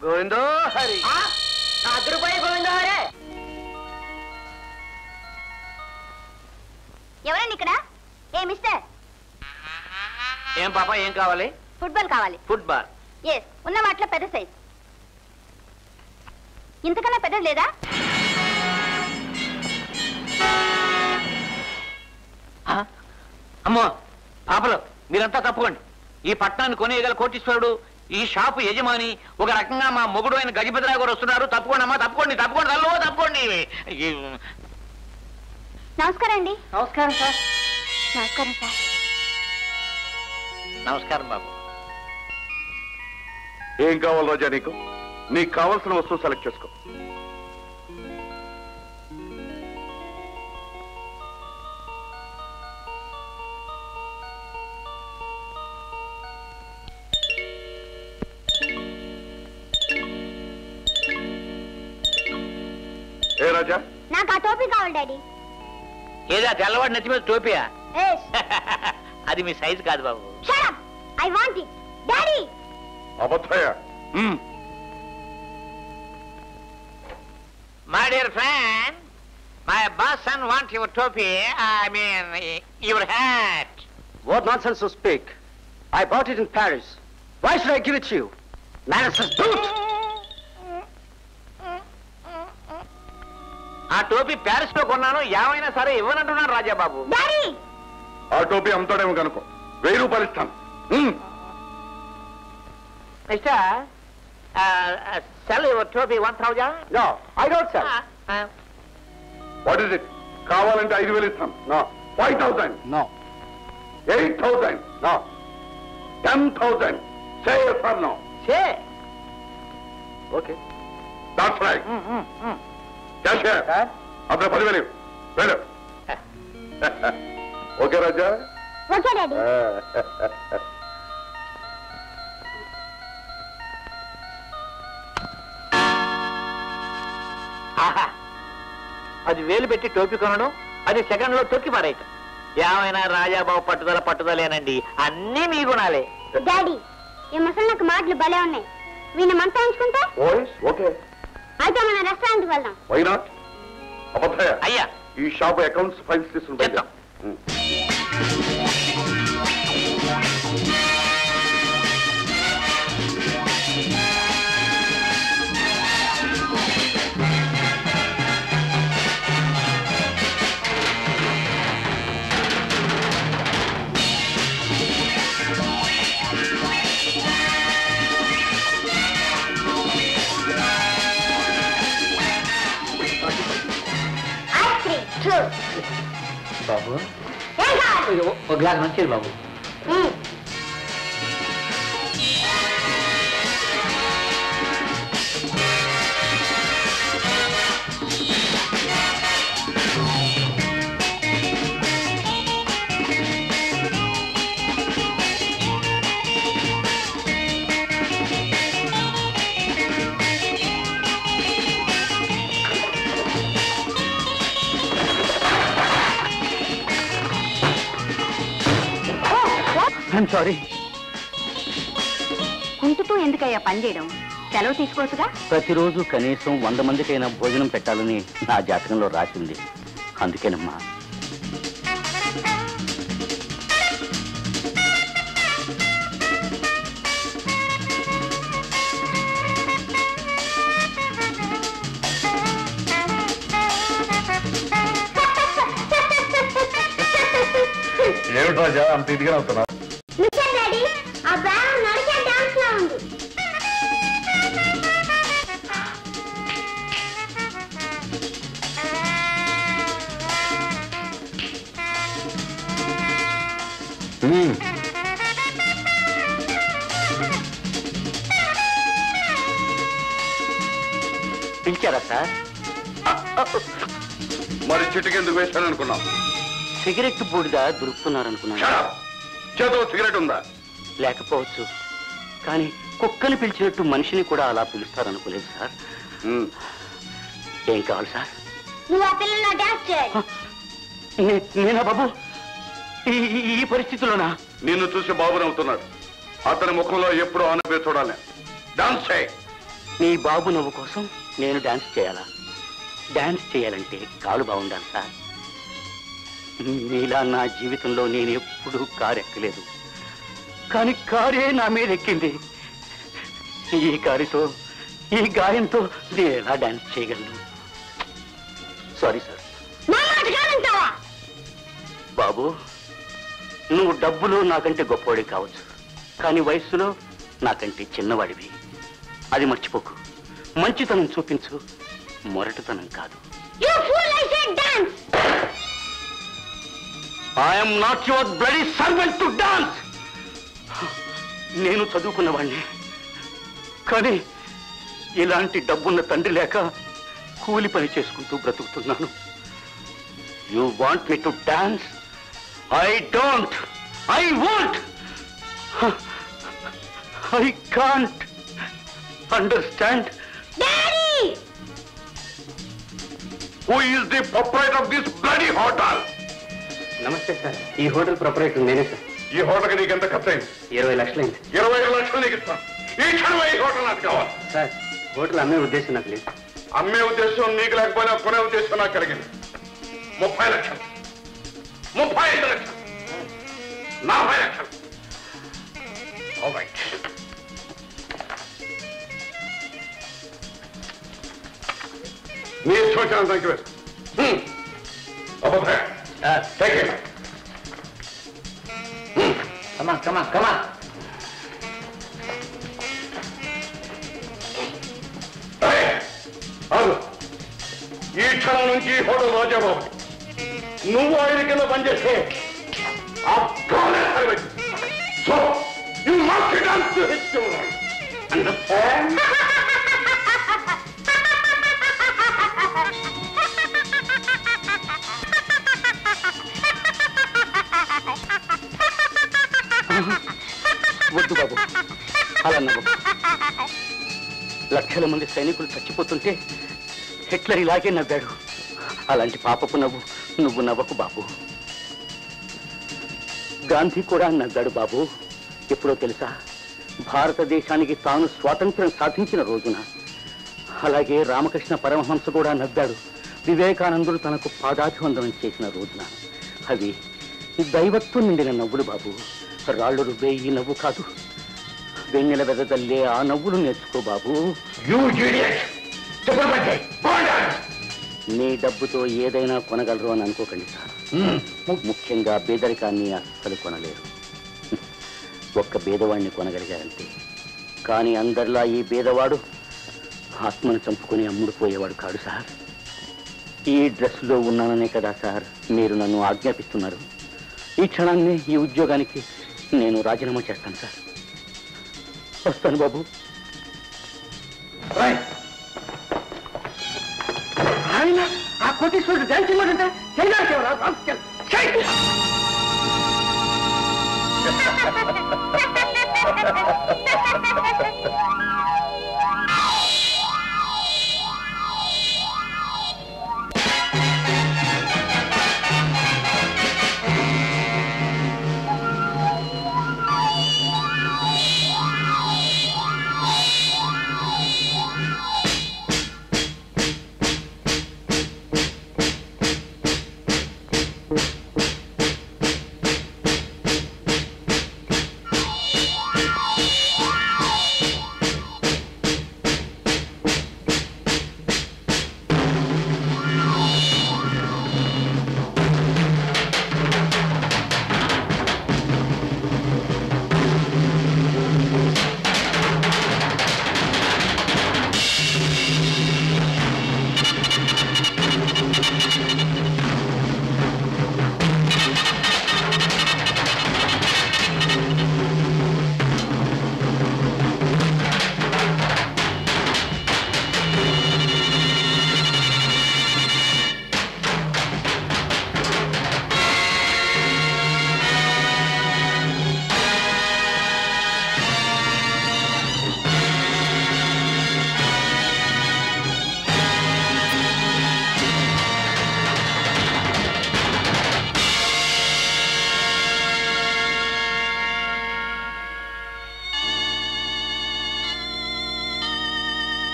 गोविंदो हरी अद्रुपाय गोविंदो हरे ఎవరండి ఇక్కడ ఏ మిస్టర్ ఏం పాపా ఏం కావాలి ఫుట్‌బాల్ కావాలి ఫుట్‌బాల్ yes ఉన్న వాట్ల పెద్ద సైజ్ ఇంతకన్నా పెద్దది లేదా ఆ అమ్మా పాపలు మీరంతా తప్పుకోండి ఈ పట్నాన్ని కొనేయగల కోటీశ్వరుడు ఈ షాపు యజమాని ఒక రకంగా మా మొగుడైన గజపతిరావు గారు వస్తున్నారు తప్పుకోండి అమ్మా తప్పుకోండి తప్పుకోండి అల్లో తప్పుకోండి నమస్కారం అండి నమస్కారం సార్ నమస్కారం సార్ నమస్కారం బాబు ఏం కావాలి రోజా నీకు నీకు కావాల్సిన వస్తువు సెలెక్ట్ చేసుకో ఏ రాజా నాకు ఆ టోపీ కావాలి డాడీ ఏదా తెల్లవాడి నెత్తి మీద టోపీయా అది మీ సైజ్ కాదు బాబు shut up I want it daddy అబద్ధయా my dear friend my boss son want your టోపీ I mean your hat what nonsense you speak I bought it in Paris why should I give it to you nonsense డూట్ ఆ టోపీ Paris లో కొన్నాను ఏమైనా సరే ఇవ్వనంటున్నాను రాజాబాబు ఆ టోపీ అమ్ముతాడేమో కనుకో 1000 రూపాయలు ఇస్తాను కావాలంటే 5000 ఇస్తాను 5000 8000 10000 ఓకే अपने पद में ओके राजा ओके डैडी अभी वेल पेटी टोपी को अभी सैकंड तोक्की पारे एवना राजाबाबु पट्टुदल पट्टुदलेनंडी अन्नी मी गुणाले डैडी ये मसलक माटलु भले ఉన్నాయి వీని మంతాయించుకుంటా ఓయ్ ఓకే అయితే మన రెస్టారెంట్ కి వెళ్దాం వై నాట్ అబద్ధయా అయ్యా ఈ షాప్ అకౌంట్స్ ఫైల్స్ తీసుకుంటా చేద్దాం బాబు ఒక గ్లాస్ మంచిది బాబు కుంటుతూ ఎందుకయ్యా పనిచేయడం సెలవు తీసుకోవచ్చుగా ప్రతిరోజు కనీసం 100 మందికైనా భోజనం పెట్టాలని నా జాతకంలో రాసింది అందుకేనమ్మా ఏమిటి రాజా అంత ఇదిగా అవుతున్నా పిలిచారా సార్ మరి చిటికెందుకు వేస్తాననుకున్నాం సిగరెట్ బూడిదా దొరుకుతున్నారనుకున్నాను చేతిలో సిగరెట్ ఉందా లేకపోవచ్చు కానీ కుక్కని పిలిచినట్టు మనిషిని కూడా అలా పిలుస్తారనుకోలేదు సార్ ఏం కావాలి సార్ నేనా బాబు ఈ పరిస్థితుల్లోనా నిన్ను చూసి బాబు నవ్వుతున్నాడు అతని ముఖంలో ఎప్పుడు ఆనబే చూడాలి. డాన్స్ చేయి. నీ బాబు నవ్వు కోసం నేను డాన్స్ చేయాలా? డాన్స్ చేయాలంటే కాలు బాగుండాలి సార్. నీలా నా జీవితంలో నేను ఎప్పుడూ కారు ఎక్కలేదు, కానీ కారే నా మీద ఎక్కింది. ఈ కారుతో ఈ గాయంతో నేను ఎలా డాన్స్ చేయగలను? Sorry sir. బాబు, నువ్వు డబ్బులో నాకంటే గొప్పవాడి కావచ్చు, కానీ వయస్సులో నాకంటే చిన్నవాడివి. అది మర్చిపోకు. మంచితనం చూపించు, మొరటుతనం కాదు. I'm not your bloody servant to dance. నేను చదువుకున్నవాడిని, కానీ ఇలాంటి డబ్బున్న తండ్రి లేక కూలి పని చేసుకుంటూ బ్రతుకుతున్నాను. You want me to dance? I don't. I won't. I can't understand. Daddy! Who is the proprietor of this bloody hotel? Namaste sir. Ee hotel proprietor nene sir. Ee hotel ki neekenta kharchu ayindi? 20 lakshalu ayindi. 20 lakshalu neeku istanu. Ee chadu ee hotel nadu kavali. Sir, hotel amme uddesham naaku ledhu. Amme uddesham neeku lekapona pune uddesham naaku kaligindi. 30 lakshalu. 35 లక్షలు, 40 లక్షలు. All right. మీరు చూసాను. Thank you. Thank you. కమా కమా కమా. ఈ క్షణం నుంచి హోటల్ రాజాబాబు. నువ్వు ఆయన కింద పనిచేస్తే వద్దు బాబు, అలా అన్నావు. లక్షల మంది సైనికులు చచ్చిపోతుంటే హిట్లర్ ఇలాగే నవ్వాడు. అలాంటి పాపపు నవ్వు నువ్వు నవ్వకు బాబు. గాంధీ కూడా నవ్వాడు బాబు. ఎప్పుడో తెలుసా, భారతదేశానికి తాను స్వాతంత్ర్యం సాధించిన రోజున. అలాగే రామకృష్ణ పరమహంస కూడా నవ్వాడు, వివేకానందుడు తనకు పాదాభివందనం చేసిన రోజున. అవి దైవత్వం నిండిన నవ్వులు బాబు. రాళ్ళు రుబ్బే ఈ నవ్వు కాదు, వెన్నెల వెదజల్లే ఆ నవ్వులు నేర్చుకో బాబు. నీ డబ్బుతో ఏదైనా కొనగలరు అని అనుకోకండి సార్. ముఖ్యంగా పేదరికాన్ని అస్సలు కొనలేరు. ఒక్క పేదవాడిని కొనగలిగారంటే, కానీ అందరిలా ఈ పేదవాడు ఆత్మను చంపుకొని అమ్ముడుపోయేవాడు కాడు సార్. ఈ డ్రెస్లో ఉన్నాననే కదా సార్ మీరు నన్ను ఆజ్ఞాపిస్తున్నారు. ఈ క్షణాన్ని, ఈ ఉద్యోగానికి నేను రాజీనామా చేస్తాను సార్. వస్తాను బాబు. ఆ కోటీశ్వరుడు డాన్స్ ఇవ్వడంటే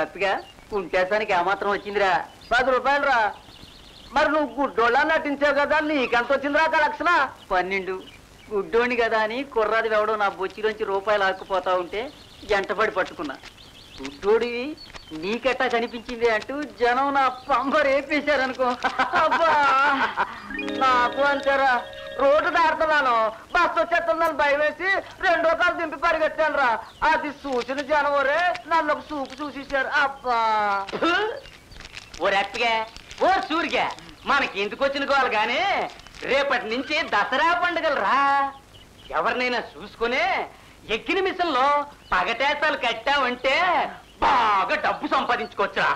రత్తిగా కుంటేసానికి ఏమాత్రం వచ్చిందిరా? 10 రూపాయలురా. మరి నువ్వు గుడ్డోళ్ళ నటించావు కదా, నీకెంత వచ్చిందిరా లక్షణ? 12. గుడ్డోని కదా అని కుర్రాది ఎవడో నా బొచ్చిలోంచి రూపాయలు ఆక్కుపోతా ఉంటే జంటపడి పట్టుకున్నా. గుడ్డోడివి నీకెట్టా కనిపించింది అంటూ జనం నా పంబర్ వేపేశారనుకో. అబ్బా నాకు అంటారా, రోడ్డు దాడుతున్నాను, బస్సు వచ్చేస్తుందని భయం వేసి 2 రూపాయలు దింపి పరిగెత్తాను రా. అది చూసిన జనవరే నన్ను ఒక చూపు చూసేశారు. అబ్బా ఓ రెప్పగా ఓ సూరిగా, మనకి ఎందుకు వచ్చిన గోలు కానీ రేపటి నుంచి దసరా పండుగలు రా. ఎవరినైనా చూసుకునే ఎక్కిన మిషన్లో పగటేసాలు కట్టావంటే బాగా డబ్బు సంపాదించుకోవచ్చురా.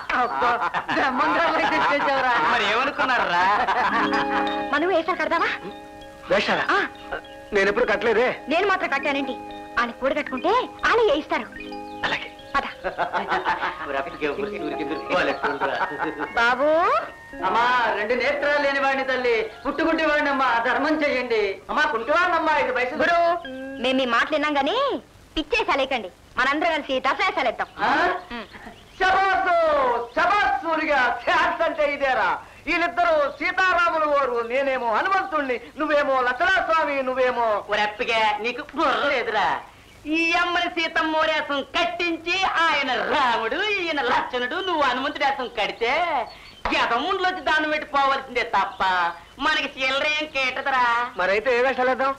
మరి ఏమనుకున్నారా? మనం వేషాలు కడదామా? వేషాలా? నేను ఎప్పుడు కట్టలేదే. నేను మాత్రం కట్టానండి. ఆయన కూడా కట్టుకుంటే ఆయన వేయిస్తారు. అలాగే బాబు. అమ్మా, 2 నేత్రాలు లేని వాడిని తల్లి పుట్టుకుంటే వాడిని అమ్మా ధర్మం చెయ్యండి. అమ్మా కుంటేవాడినమ్మా 5 పైసలు. మేము మీ మాటలు విన్నాం గానీ పిచ్చేసాలేకండి. మనందరం కలిసి దసరాసాలేద్దాం. అంటే ఇదేరా, వీళ్ళిద్దరూ సీతారాములు, ఓరు నేనేమో హనుమంతుణ్ణి, నువ్వేమో లక్షణ స్వామి. నువ్వేమో రెప్పగా నీకు లేదురా. ఈ అమ్మని సీతమ్మ వేసం కట్టించి ఆయన రాముడు, ఈయన లక్షణుడు, నువ్వు హనుమంతుడి వేసం కడితే గతముండ్లోంచి దాన్ని పెట్టిపోవాల్సిందే తప్ప మనకి చిల్లరేం కేటదరా. మరైతే ఏ వేషాలేద్దాం?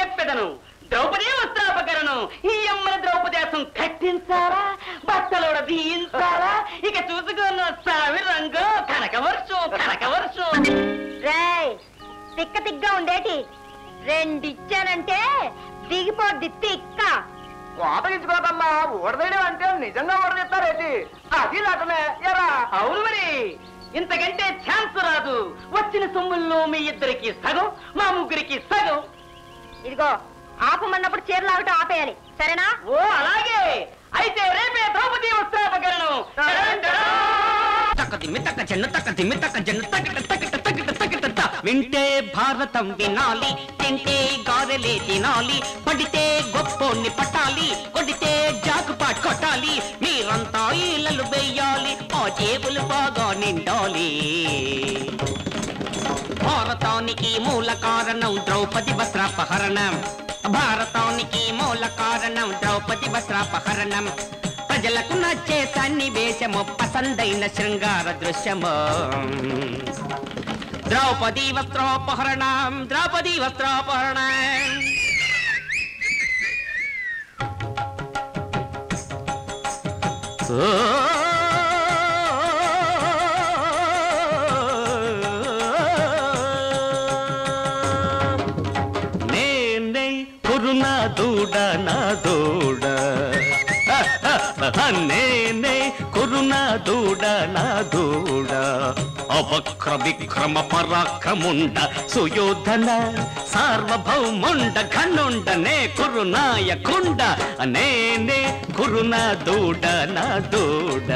చెప్పేదను ద్రౌపది వస్త్రాపకరణం. ఈ అమ్మని ద్రౌపది వేసం కట్టించారా, బట్టలు తీయించారా, ఇక చూసుకున్న సావి రంగు కనకవర్షం. తిక్క తిగ్గా ఉండేటి 2 ఇచ్చానంటే దిగిపోద్ది తిక్క. కోపగించుకోదమ్మా, ఓడదయడం అంటే నిజంగా ఓడదెత్తారేటి? అది నటనే ఎరా. అవును మరి, ఇంతకంటే ఛాన్స్ రాదు. వచ్చిన సొమ్ముల్లో మీ 2కి సగం, మా 3కి సగం. ఇదిగో ఆపమన్నప్పుడు చీరలు ఆగటం ఆపేయాలి, సరేనా? ఓ అలాగే. అయితే రేపే ద్రౌపది వస్త్రాపకరణం. వింటే భారతం వినాలి, తింటే గారెలే తినాలి, పడితే గొప్పోన్ని పట్టాలి, కొడితే జాకుపాట్ కొట్టాలి, మీరంతా ఈలలు వేయాలి, ఆ జేబులు బాగా నిండాలి. భారతానికి మూల కారణం ద్రౌపది వస్త్రాపహరణం. భారతానికి మూల కారణం ద్రౌపది వస్త్రాపహరణం. ప్రజలకు నచ్చే సన్నివేశము, పసందైన శృంగార దృశ్యము. ద్రౌపది వస్త్రాపహరణం, ద్రౌపది వస్త్రాపహరణం. నేనే కురునా దూడ నా దూడ. అవక్ర విక్రమ పరాక్రముండ సుయోధన సార్వభౌముండ ఘనుండ, నే కురునాయకుండ, నేనే కురునా దూడ నా దూడ.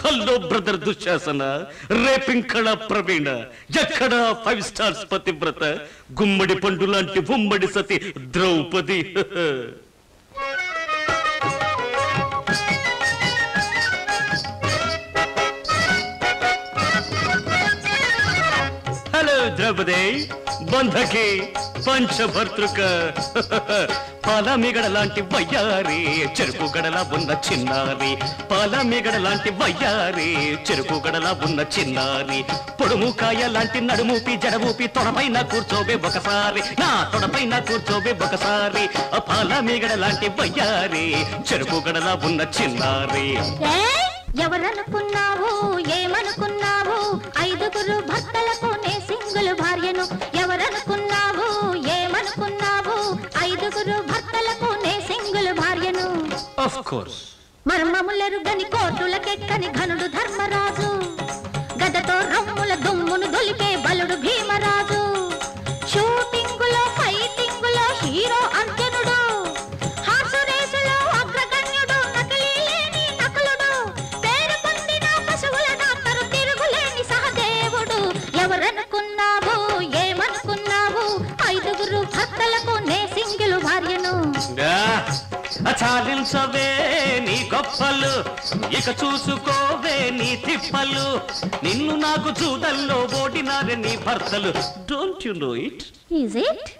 హలో బ్రదర్ దుశ్శాసన, రేపింకళ ప్రవీణ, ఎక్కడ 5 స్టార్స్ పతివ్రత, గుమ్మడి పండు లాంటి ఉమ్మడి సతి ద్రౌపది. హలో ద్రౌపది, బంధకి పంచభర్తృక, పాలమిగడ లాంటి వయ్యారి, చెరుకు గడలా ఉన్న చిన్నారి, పాలమిగడ లాంటి వయ్యారి, చెరుకు గడలా ఉన్న చిన్నారి, పొడుముకాయ లాంటి నడుముపి జడముపి, తొడపైన కూర్చోబే ఒకసారి, నా తొడపైన కూర్చోబే ఒకసారి, పాలమిగడ లాంటి వయ్యారి, చెరుకు గడలా ఉన్న చిన్నారి. ఎవరనుకున్నావు ఏమనుకున్నావు, 5గురు భక్తులకు నే సింగులు భార్యను. ఎవరనుకున్నావు ఏమనుకున్నావు, 5గురు భక్తులకు నే సింగులు భార్యను. ఆఫ్ కోర్స్ మర్మములెరుగని కోర్టులకెక్కని ఘనుడు ధర్మరాజు, గదతో రమ్ముల దుమ్మును దొలిపే బలుడు భీమరాజు, షూటింగులో ఫైటింగులో హీరో అర్జునుడు, అచాలిం సవే నీ గొప్పలు ఇక చూసుకోవే నీ తిప్పలు నిన్ను నాకు చూడల్లో ఓడినారే నీ భర్తలు don't you know it is it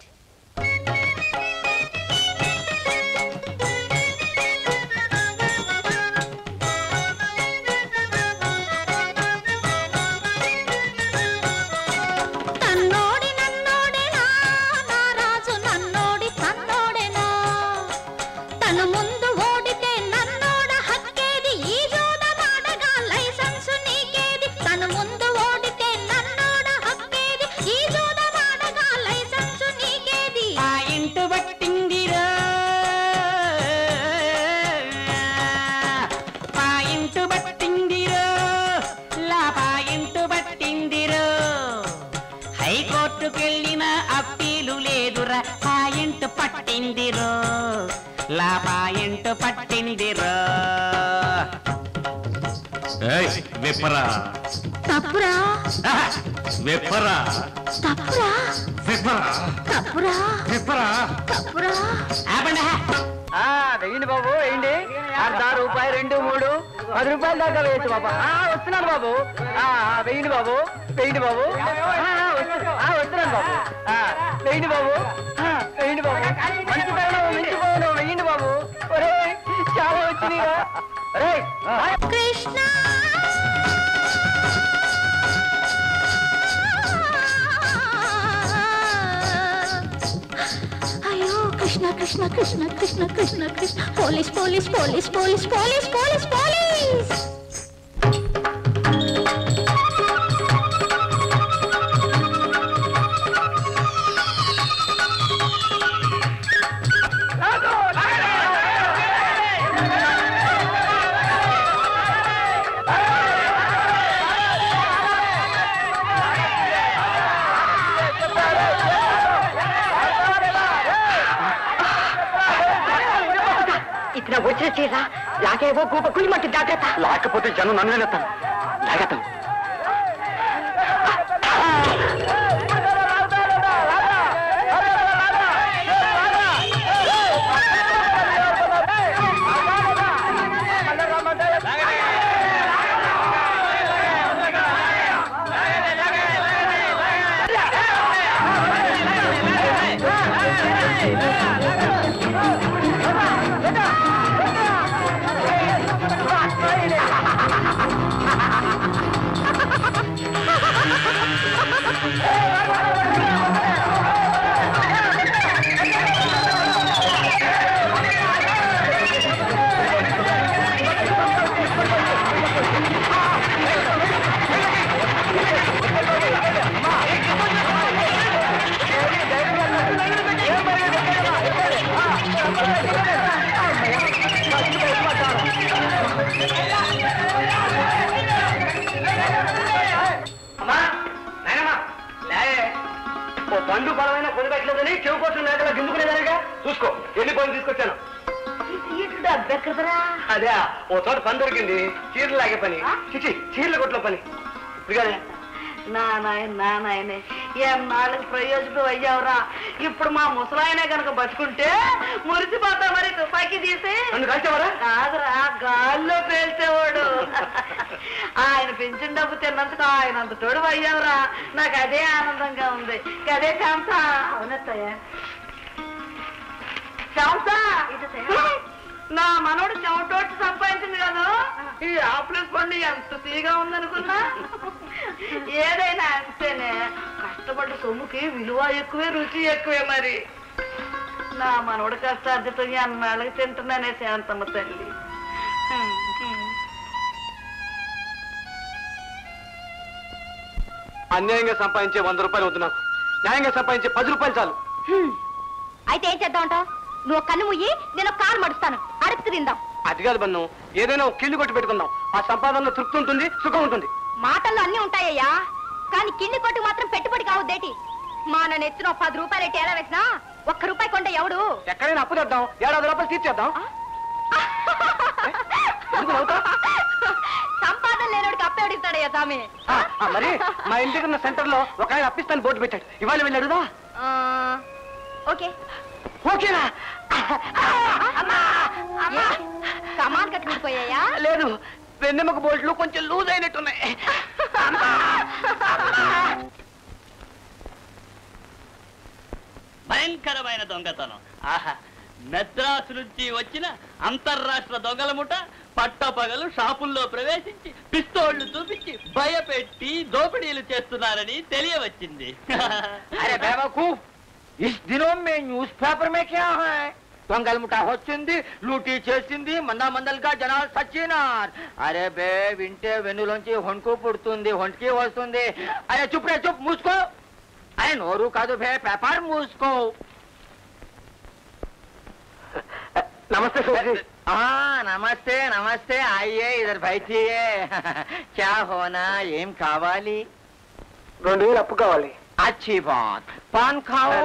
అన్యాయంగా సంపాదించే 100 రూపాయలు వద్దు నాకు, న్యాయంగా సంపాదించే 10 రూపాయలు చాలు. అయితే ఏం చేద్దాం అంటావు? నువ్వు కన్ను ముయ్యి, నేను కారు మడుస్తాను, అరక్తి తిందాం. అది కాదు బన్ను, ఏదైనా కిళ్ళు కొట్టి పెట్టుకుందాం. ఆ సంపాదనలో తృప్తి ఉంటుంది, సుఖం ఉంటుంది. మాటల్లో అన్ని ఉంటాయ్యా, కానీ కిళ్ళు కొట్టి మాత్రం పెట్టుబడి కావద్దేటి. మా నన్ను ఎత్తున 10 రూపాయలు ఎట్టి ఎలా వేసినా 1 రూపాయి కొంటే ఎవడు? ఎక్కడైనా అప్పు తెద్దాం, 700 రూపాయలు తీర్చేద్దాం. సంపాదన లేనోడికి అప్పేవడిస్తాడయ్యా స్వామి. మరి మా ఇంటి దగ్గర సెంటర్ లో ఒక ఆయన అప్పిస్తాను బోర్డు పెట్టాడు, ఇవాళ వెళ్ళి అడుగుదా? ఓకే. ఓకేనా? పోయాయా? లేదు, వెన్నెముక బోల్ట్లు కొంచెం లూజ్ అయినట్టున్నాయి. భయంకరమైన దొంగతనం. ఆహా, మద్రాసు నుంచి వచ్చిన అంతర్రాష్ట్ర దొంగల ముఠ పట్టపగలు షాపుల్లో ప్రవేశించి పిస్తోళ్లు చూపించి భయపెట్టి దోపిడీలు చేస్తున్నారని తెలియవచ్చింది. అరే బేవకూ, ఈ దినం న్యూస్ పేపర్ మే క్యా హై, दंगल मुठा होचिंदी, लूटी चेसिंदी, मंदा मंदल का जनाल सच्चिनार. अरे बे विंटे वेनुलोंची होंटको पुडुतुंदी, होंटकी वस्तुंदी. अरे चुप रे चुप, मूसको. अरे नोरू कादु बे, पेपर मूसको. नमस्ते सुजी. हाँ नमस्ते नमस्ते, आइए इधर बैठिए. क्या होना, एम कावाली? रेंडु वेल अप्पु कावाली. अच्छी बात. पान खाओ?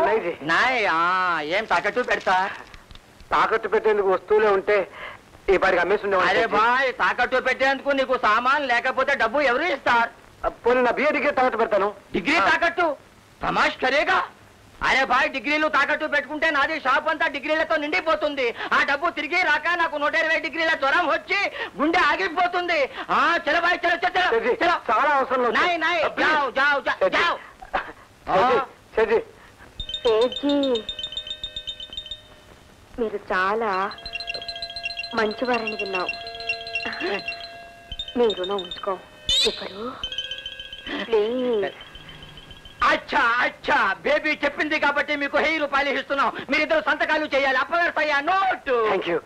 नहीं. हाँ एम ताकट्टु पेडता? తాకట్టు పెట్టేందుకు వస్తువులే ఉంటే ఈ పాటికి అమ్మేసి ఉండేవాళ్ళు. అరే భాయ్, తాకట్టు పెట్టేందుకు నీకు సామాన్ లేకపోతే డబ్బు ఎవరు ఇస్తారు? పోనీ నా బిఏ డిగ్రీ తాకట్టు పెడతాను. డిగ్రీ తాకట్టు? తమాష్ కరేగా. అరే భాయ్, డిగ్రీలు తాకట్టు పెట్టుకుంటే నాది షాప్ అంతా డిగ్రీలతో నిండిపోతుంది. ఆ డబ్బు తిరిగి రాక నాకు 120 డిగ్రీల జ్వరం వచ్చి గుండె ఆగిపోతుంది. ఆ చల భాయ్, చల చల చల. చాలా అవసరం లేదు. నాయ్ నాయ్, జావ్ జావ్ జావ్. సేజీ సేజీ, మీరు చాలా మంచివారని విన్నావు. మీ రుణం ఉంచుకో. ఇప్పుడు అచ్చా అచ్చా బేబీ చెప్పింది కాబట్టి మీకు 1000 రూపాయలు ఇస్తున్నాం. మీరిద్దరు సంతకాలు చేయాలి. అప్పవర్తయ్యా నోట్. Thank you.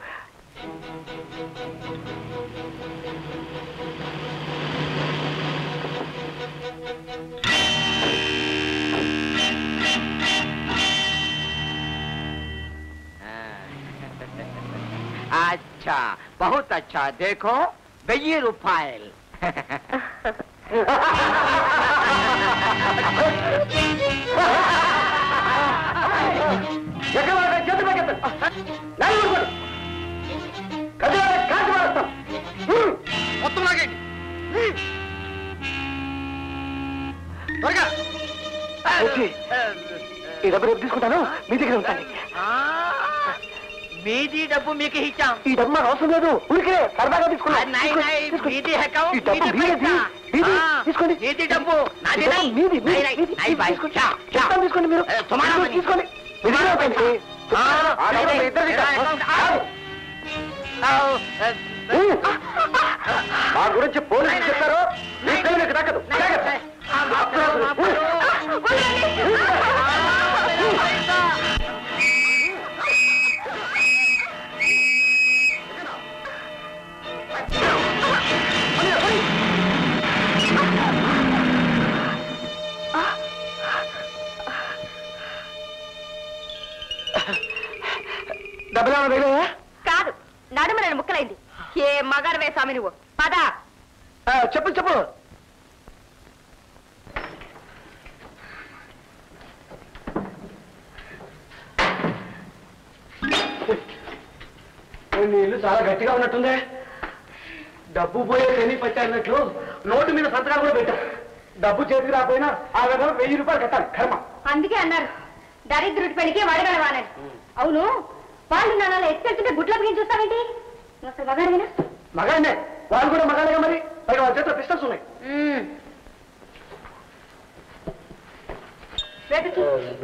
अच्छा बहुत अच्छा, देखो 1000 रूपायल. మీది డబ్బు మీకు ఇచ్చాం. ఈ డబ్బు నాకు అవసరం లేదు, ఊరికే సరదాగా మా గురించి పోలీసులు చెప్తారు. కాదు, నడుమ నేను ముక్కలైంది. ఏ మగాడు వేసామి నువ్వు, పదా. చెప్పు చెప్పు. నీళ్ళు చాలా గట్టిగా ఉన్నట్టుందే. డబ్బు పోయే తెలియ పెట్టానట్లు నోటు మీద సంతకాలు కూడా పెట్టారు. డబ్బు చేతికి రాకపోయినా ఆ విధంగా 1000 రూపాయలు కట్టాలి. కర్మ. అందుకే అన్నారు దరిద్రుడి పనికి వడగడవాలని. అవును, వాళ్ళు నాన్న ఎత్తుకెళ్తుంటే గుడ్ల బిగించి చూస్తావేంటి? నువ్వు అసలు మగాడివేనా? మగాడినే, వాళ్ళు కూడా మగాడిగా. మరి పైగా వాళ్ళ చేతిలో పిస్టల్స్ ఉన్నాయి.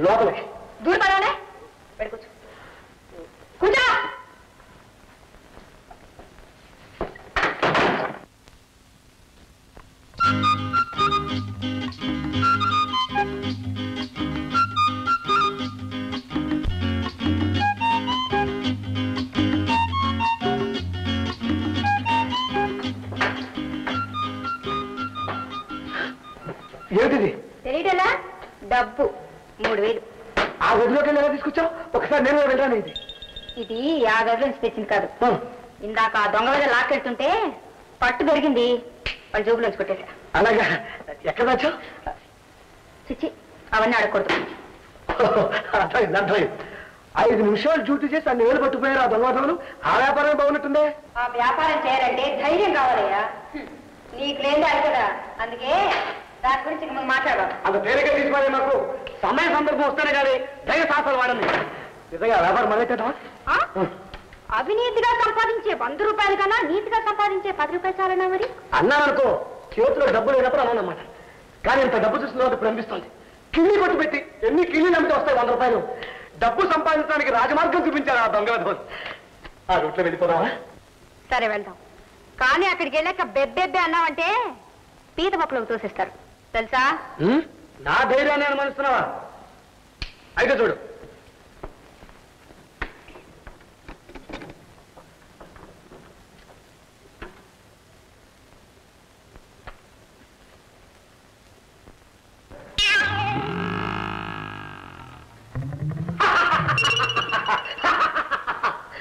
లోపలే దూరు పడవనే పెట్టుకోవచ్చు. కూర్చో. ఏమిటిది? తెలియటలా డబ్బు 3000. ఆ గదిలోకి ఎలా తీసుకొచ్చావు? ఒకసారి నేను వెళ్ళాను. ఇది ఆ గదిలో నుంచి తెచ్చింది కాదు. ఇందాక ఆ దొంగ మీద లాక్కెళ్తుంటే పట్టు దొరికింది, వాళ్ళ జోబులోంచి కొట్టేసా. అలాగా? ఎక్కడ వచ్చావు? చిచ్చి, అవన్నీ అడగకూడదు. 5 నిమిషాలు డ్యూటీ చేసి 1000 పట్టుకుపోయారు ఆ దొంగలు. ఆ వ్యాపారం బాగున్నట్టుందే. ఆ వ్యాపారం చేయాలంటే ధైర్యం కావాలయ్యా. నీకు లేదా కదా, అందుకే దాని గురించి మనం మాట్లాడదాం. అంత తేలిక తీసుకోవాలి. మాకు సమయ సందర్భం వస్తేనే కానీ ధైర్య సాహసాలు వాడండి. నిజంగా వ్యాపారం మొదలెట్టా. అవినీతిగా సంపాదించే 100 రూపాయల కన్నా నీతిగా సంపాదించే 10 రూపాయలు చాలనా మరి? అన్నారనుకో చేతిలో డబ్బు లేనప్పుడు అలా అన్నమాట. కానీ ఇంత డబ్బు చూసినప్పుడు భ్రమిస్తుంది. కిళ్ళి కొట్టు పెట్టి ఎన్ని కిళ్ళీలు అమ్మితే వస్తాయి 100 రూపాయలు? డబ్బు సంపాదించడానికి రాజమార్గం చూపించారు ఆ దొంగ. ఆ రూట్లో వెళ్ళిపోదామా? సరే వెళ్దాం. కానీ అక్కడికి వెళ్ళాక బెబ్బెబ్బే అన్నావంటే పీత మొక్కలకు తోసేస్తారు తెలుసా. నా ధైర్యాన్ని అనుమానిస్తున్నావా? అయితే చూడు,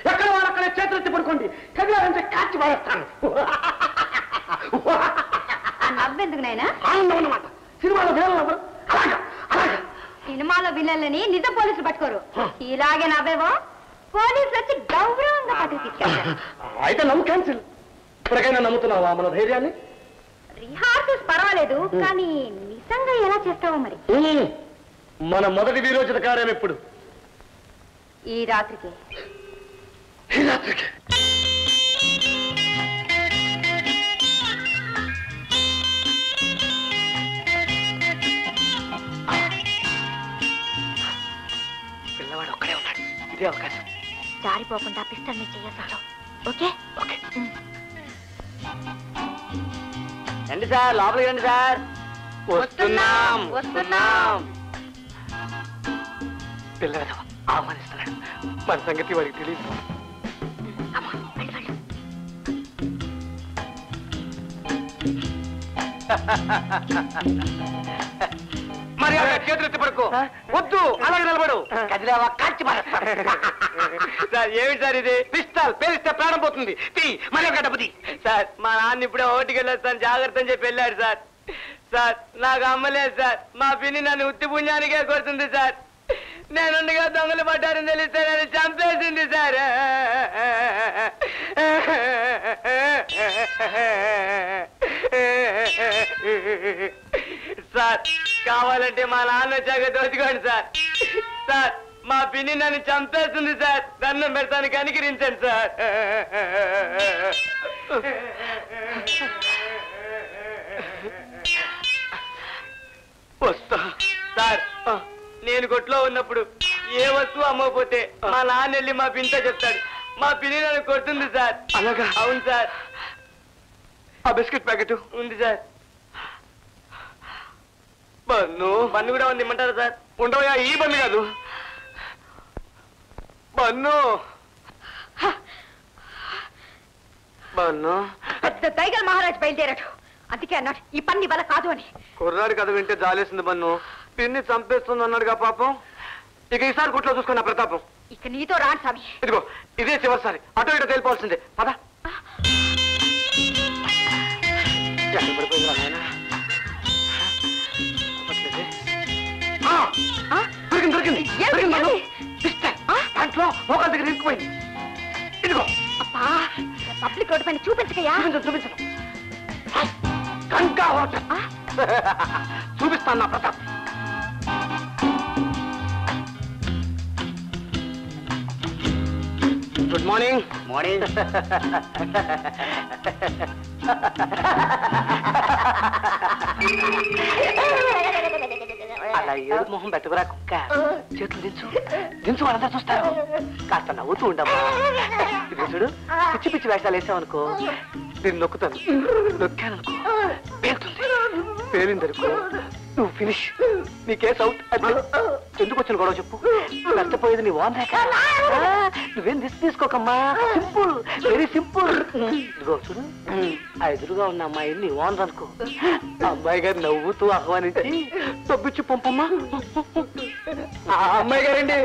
ఎక్కడ వాళ్ళక్కడే చేతులు ఎత్తి పడుకోండి, కదిలారంటే కాచి వాడేస్తాను. నవ్వెందుకు నాయనా? ఆనందం అన్నమాట. సినిమాలో విలన్లు ఎవరు అలాగా? అలాగా సినిమాలో విలన్లని నిజ పోలీసులు పట్టుకోరు, ఇలాగే నవ్వేవో పోలీసులు వచ్చి గౌరవంగా పట్టుకు తీసుకెళ్తారు. అయితే నవ్వు క్యాన్సిల్. ఇప్పటికైనా నమ్ముతున్నావా మన ధైర్యాన్ని? రిహార్సల్స్ పర్వాలేదు, కానీ నిజంగా ఎలా చేస్తావో మరి. మన మొదటి వీరోచిత కార్యం ఎప్పుడు? ఈ రాత్రికి. ఈ రాత్రికి పిల్లవాడు ఒక్కడే ఉన్నాడు, ఇదే అవకాశం. జారిపోకుండా పిస్తాను మీరు చేయాలి. ఓకే ఓకే రండి సార్, లోపలికి రండి సార్. వస్తున్నాం వస్తున్నాం. పిల్లవాడు ఆహ్వానిస్తున్నాడు, మన సంగతి వాడికి తెలియదు. మరి చేతులెత్తి పడుకో, వద్దు అలాగే నిలబడు, కదిలేవా కాచి మారేస్తాను. సార్ ఏమిటి సార్ ఇది? పిస్తాల్ పేలిస్తే ప్రాణం పోతుంది. మరి ఒక డబ్బుది సార్, మా నాన్న ఇప్పుడే ఓటికి వెళ్ళేస్తాను జాగ్రత్త అని చెప్పి వెళ్ళాడు సార్. సార్ నాకు అమ్మలేదు సార్, మా పిన్ని నన్ను ఉత్తి పుణ్యానికే కొడుతుంది సార్. నేనుండగా దొంగలు పడ్డారని తెలిస్తే నేను చంపేసింది సార్. సార్ కావాలంటే మా నాన్న వచ్చాక దోచుకోండి సార్. సార్ మా పిన్ని నన్ను చంపేస్తుంది సార్, దండం పెడతాను కనికరించండి సార్. వస్తా సార్, నేను కొట్లో ఉన్నప్పుడు ఏ వస్తువు అమ్మకపోతే మా నాన్న వెళ్ళి మా పిన్నితో చెప్తాడు, మా పిన్ని నన్ను కొడుతుంది సార్. అలాగా? అవును సార్. ఆ బిస్కెట్ ప్యాకెట్ ఉంది సార్, బన్ను బన్ను కూడా ఉంది, ఇమ్మంటారా సార్? ఉండవయా, ఈ బన్ను కాదు, బన్ను బన్ను. పెద్ద టైగర్ మహారాజ్ బయలుదేరాడు, అందుకే అన్నాడు ఈ పని వల్ల కాదు అని. కుర్రాడు కథ వింటే జాలేసింది బన్ను, పిన్ని చంపేస్తుంది అన్నాడుగా పాపం. ఇక ఈసారి గుట్లో చూసుకున్నా ప్రతాపం, ఇక నీతో రాను స్వామి. ఇదిగో ఇదే చివరిసారి, అటో ఇటో తేలిపోవాల్సిందే. పదా పబ్లిక్ రోడ్ పైన చూపించకయ్యా. చూపించను కంకా హోటల్ చూపిస్తాను నా ప్రతాప్. Good morning. మార్నింగ్. అలా ఏడు మొహం పెట్టుకురా కుక్క, చేతులు దించు దించు, వాళ్ళంతా చూస్తారు. కాస్త నవ్వుతూ ఉండమ్మా. చూడు పిచ్చి పిచ్చి వేషాలు వేసామనుకో, నేను నొక్కుతాను, నొక్కాననుకో పేలుతుంది, పేలిందనుకో నువ్వు ఫినిష్, నీ కేసు అవుట్. ఎందుకు వచ్చిన గొడవ చెప్పు, నష్టపోయేది నీ ఓన్ రేఖ, నువ్వేం దిశ తీసుకోకమ్మా, సింపుల్, వెరీ సింపుల్. ఇదిగో చూడు ఆ ఎదురుగా ఉన్న అమ్మాయిని నీ ఓన్ అనుకో, అమ్మాయి గారు నవ్వుతూ ఆహ్వానించి తప్పించి పంపమ్మా. అమ్మాయి గారండి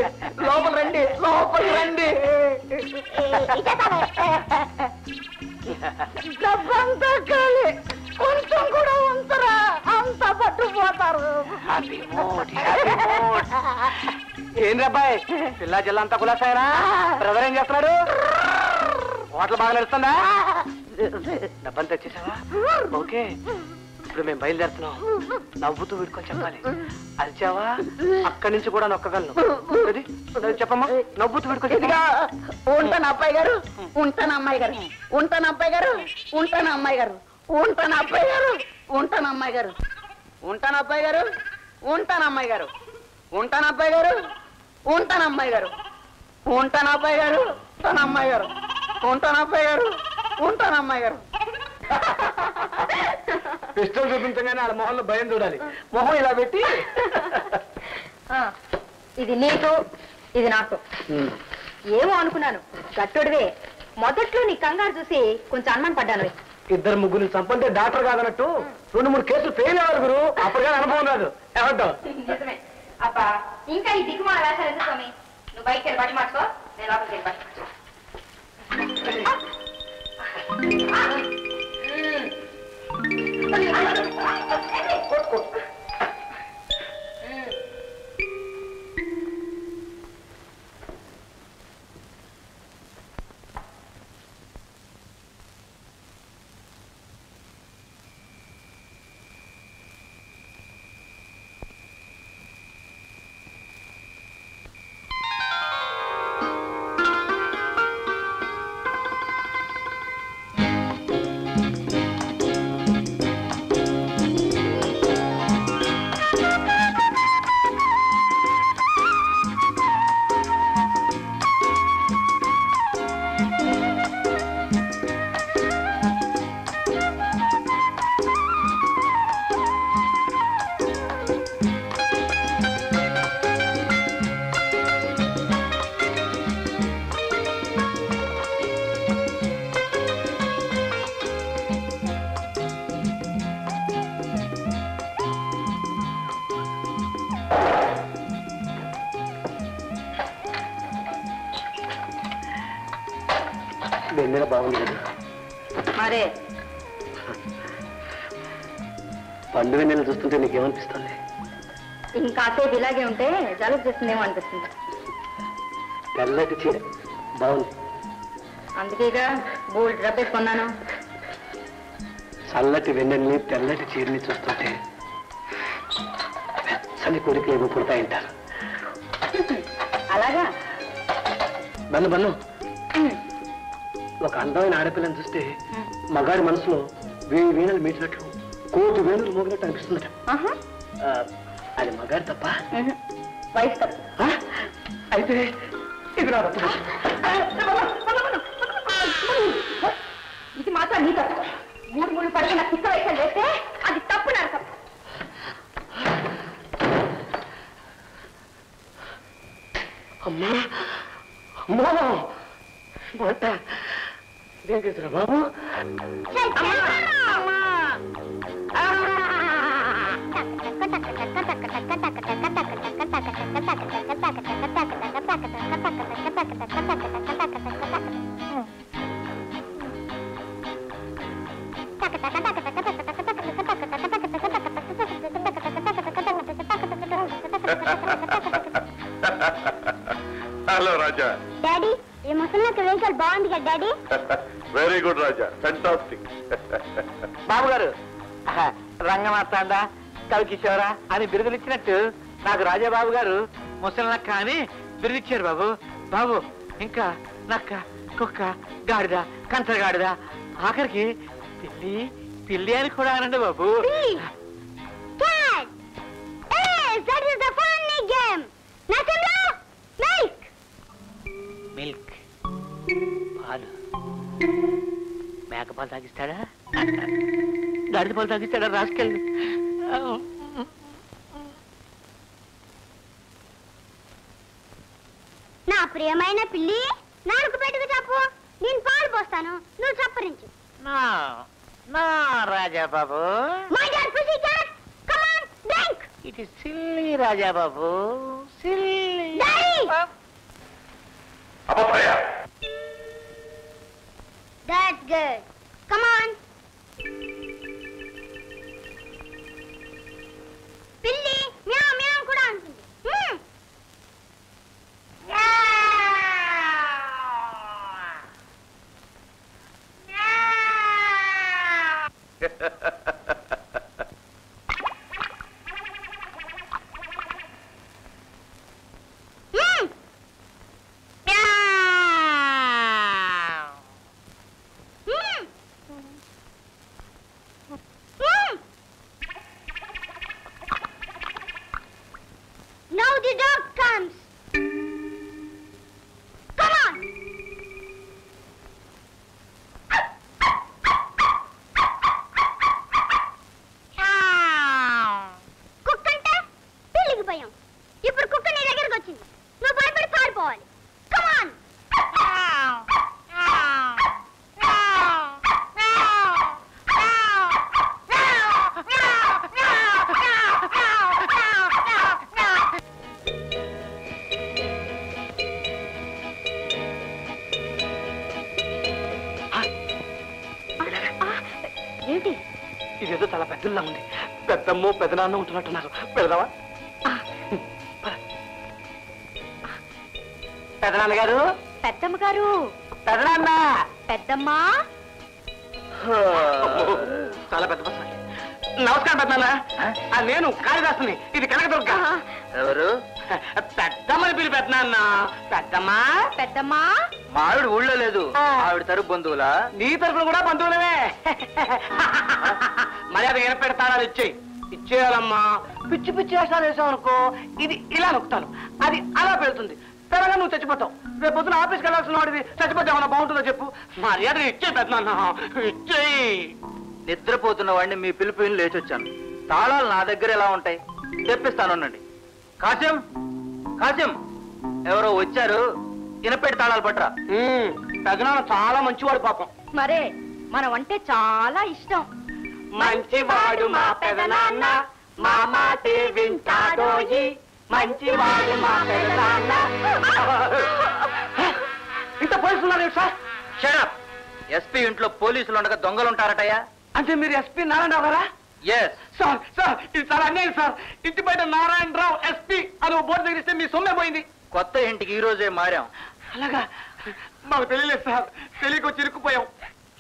లోపల రండి, లోపల రండి. కొంచెం కూడా ఉంచరా, అంతా పట్టుపోతారు. ఏం రబ్బాయి పిల్లా జిల్లా అంతా కులాసాయనా? బ్రదర్ ఏం చేస్తున్నాడు? హోటల్ బాగా నడుస్తుందా? డబ్బంతా వచ్చేసావా? ఓకే ఇప్పుడు మేము బయలుదేరుతున్నాం, నవ్వుతూ వీడుకొని చెప్పాలి. అరిచావా అక్కడి నుంచి కూడా నొక్కగలను. చెప్పమ్మా, నవ్వుతూ వీడుకొని. ఉంటాను అబ్బాయి గారు, ఉంటాను అమ్మాయి గారు, ఉంటాను అబ్బాయి గారు, ఉంటాను అమ్మాయి గారు, ఉంటాను అబ్బాయి గారు, ఉంటాను అమ్మాయి గారు, ఉంటాను అబ్బాయి గారు, ఉంటాను అమ్మాయి గారు, ఉంటాను అబ్బాయి గారు, ఉంటాను అమ్మాయి గారు, ఉంటాను అబ్బాయి గారు, ఉంటాను అమ్మాయి గారు, ఉంటాను అబ్బాయి గారు, ఉంటాను అమ్మాయి గారు. పిస్టల్ చూపించగానే వాళ్ళ మొహంలో భయం చూడాలి. మొహం ఇలా పెట్టి ఇది నీకు ఇది నాకు ఏమో అనుకున్నాను. గట్టోడివే. మొదట్లో నీ కంగారు చూసి కొంచెం అనుమానం పడ్డాను. ఇద్దరు ముగ్గురు సంపంతే డాక్టర్ కాదన్నట్టు 2-3 కేసులు ఫెయిల్ అవ్వరు గురు. అప్పుడు కానీ అనుభవం రాదు. ఏమంటావు? అబ్బా, ఇంకా ఈ దిగుమా రాశారు స్వామి. నువ్వు బయట బట్టి మార్చుకో, నేను లోపలికి బట్టి. పండు వెన్నెల చూస్తుంటే నీకేమనిపిస్తుంది? ఇంకాసేపు ఇలాగే ఉంటే జలుబు చేస్తుందేమో అనిపిస్తుంది. తెల్లటి చీర బాగుంది, అందుకేగా బోల్డ్ డ్రబ్బేసుకున్నాను. చల్లటి వెన్నెల్ని తెల్లటి చీరని చూస్తుంటే చల్లని కోరికలు ఏమో పుడతాయంటారు. అలాగా? బన్ను బన్ను, ఒక అందమైన ఆడపిల్లని చూస్తే మగాడి మనసులో 1000 వీణలు మీటినట్లు 1,00,000 వేణులు మోగినట్టు అనిపిస్తుందట. అది మగాడు తప్ప వయసు తప్ప అయితే ఇది నా తప్పు. ఇది మాత్రం నీ తప్పు. 3 పడిన కుక్క వయసు వేస్తే అది తప్పు, నా తప్పు. అమ్మా అమ్మా బట్ట దేనికిరా బాబు? హలో రాజా. డాడీ, ఈ ముసలికి వెహికల్ బాగుంది కదా daddy? Very good Raja, fantastic. బాబు గారు, రంగమార్తాండా కవికిశోరా అని బిరుదులు ఇచ్చినట్టు నాకు రాజాబాబు గారు ముసలినక్క అని బిరుదిచ్చారు బాబు. బాబు ఇంకా నక్క, కుక్క, గాడిద, కంచగాడిద, ఆఖరికి పిల్లి పిల్లి అని కూడా అనండి బాబు. మిల్క్ పాలు, మేకపాలు తాగిస్తాడా? గాడిద పాలు తాగిస్తాడా? రాసుకెళ్ళి నా ప్రియమైన పిల్లి నాలుగు పెట్టుకు చెప్పు, నేను పాలు పోస్తాను, నువ్వు చప్పరించు. నా Rajababu, it is silly Rajababu, silly. That's good. Come on. Billy, meow meow kuda antundi. Meow. Meow. ఏంటి? ఇదేదో చాలా పెద్దలా ఉంది. పెద్దమ్మో పెదనాన్న ఉంటున్నట్టున్నారు. పెడదావా? పెదనాన్న గారు, పెద్దమ్మ గారు, పెదనాన్న, పెద్దమ్మ. చాలా పెద్ద బస్సు. నమస్కారం పెద్దనాన్న, నేను కాళిదాసుని. ఇది కనకదుర్గ. ఎవరు? పెద్దమ్మని పిలి. పెద్దనాన్న, పెద్దమ్మ, పెద్దమ్మ. మా ఆవిడ ఊళ్ళో లేదు. ఆవిడ తరపు బంధువులా? నీ తరపున కూడా బంధువులవే. మర్యాద ఏర్పడి తాళాలు ఇచ్చేయి. ఇచ్చేయాలమ్మా. పిచ్చి పిచ్చి వేషాలు వేసావు అనుకో, ఇది ఇలా నొక్కుతాను, అది అలా పెడుతుంది. త్వరగా నువ్వు చచ్చిపోతావు. రేపు పొద్దున ఆఫీస్కి వెళ్ళాల్సిన వాడివి. చచ్చిపోతామన్నా బాగుంటుందో చెప్పు. మర్యాద ఇచ్చేయి పెద్దనాన్న, ఇచ్చేయి. నిద్రపోతున్న వాడిని మీ పిలుపుని లేచి వచ్చాను. తాళాలు నా దగ్గర ఎలా ఉంటాయి? తెప్పిస్తానుండండి. కాశ్యం, కాశ్యం, ఎవరో వచ్చారు. ఇనపెట్టి తాళాలు పట్టరా. పెదనాన్న చాలా మంచివాడు పాపం. మరే మనం అంటే చాలా ఇష్టం. మంచివాడు మా పెదనాన్న, మా మాటే వింటాడోయి. మంచివాడు మా పెదనాన్న. ఇంత పోలీసులు ఉన్నారు సార్. షడప్. ఎస్పీ ఇంట్లో పోలీసులు ఉండగా దొంగలు ఉంటారటయ్యా. అంటే మీరు ఎస్పీ నారాయణరావు గారా? Yes sir. సార్ ఇది చాలా అన్యాయం సార్. ఇంటి బయట నారాయణరావు ఎస్పీ అని ఓ బోర్డు దగ్గర మీ సొమ్మే పోయింది. కొత్త ఇంటికి ఈ రోజే మారాం. అలాగా? మాకు తెలియలేదు సార్, తెలియక చిరుక్కుపోయాం.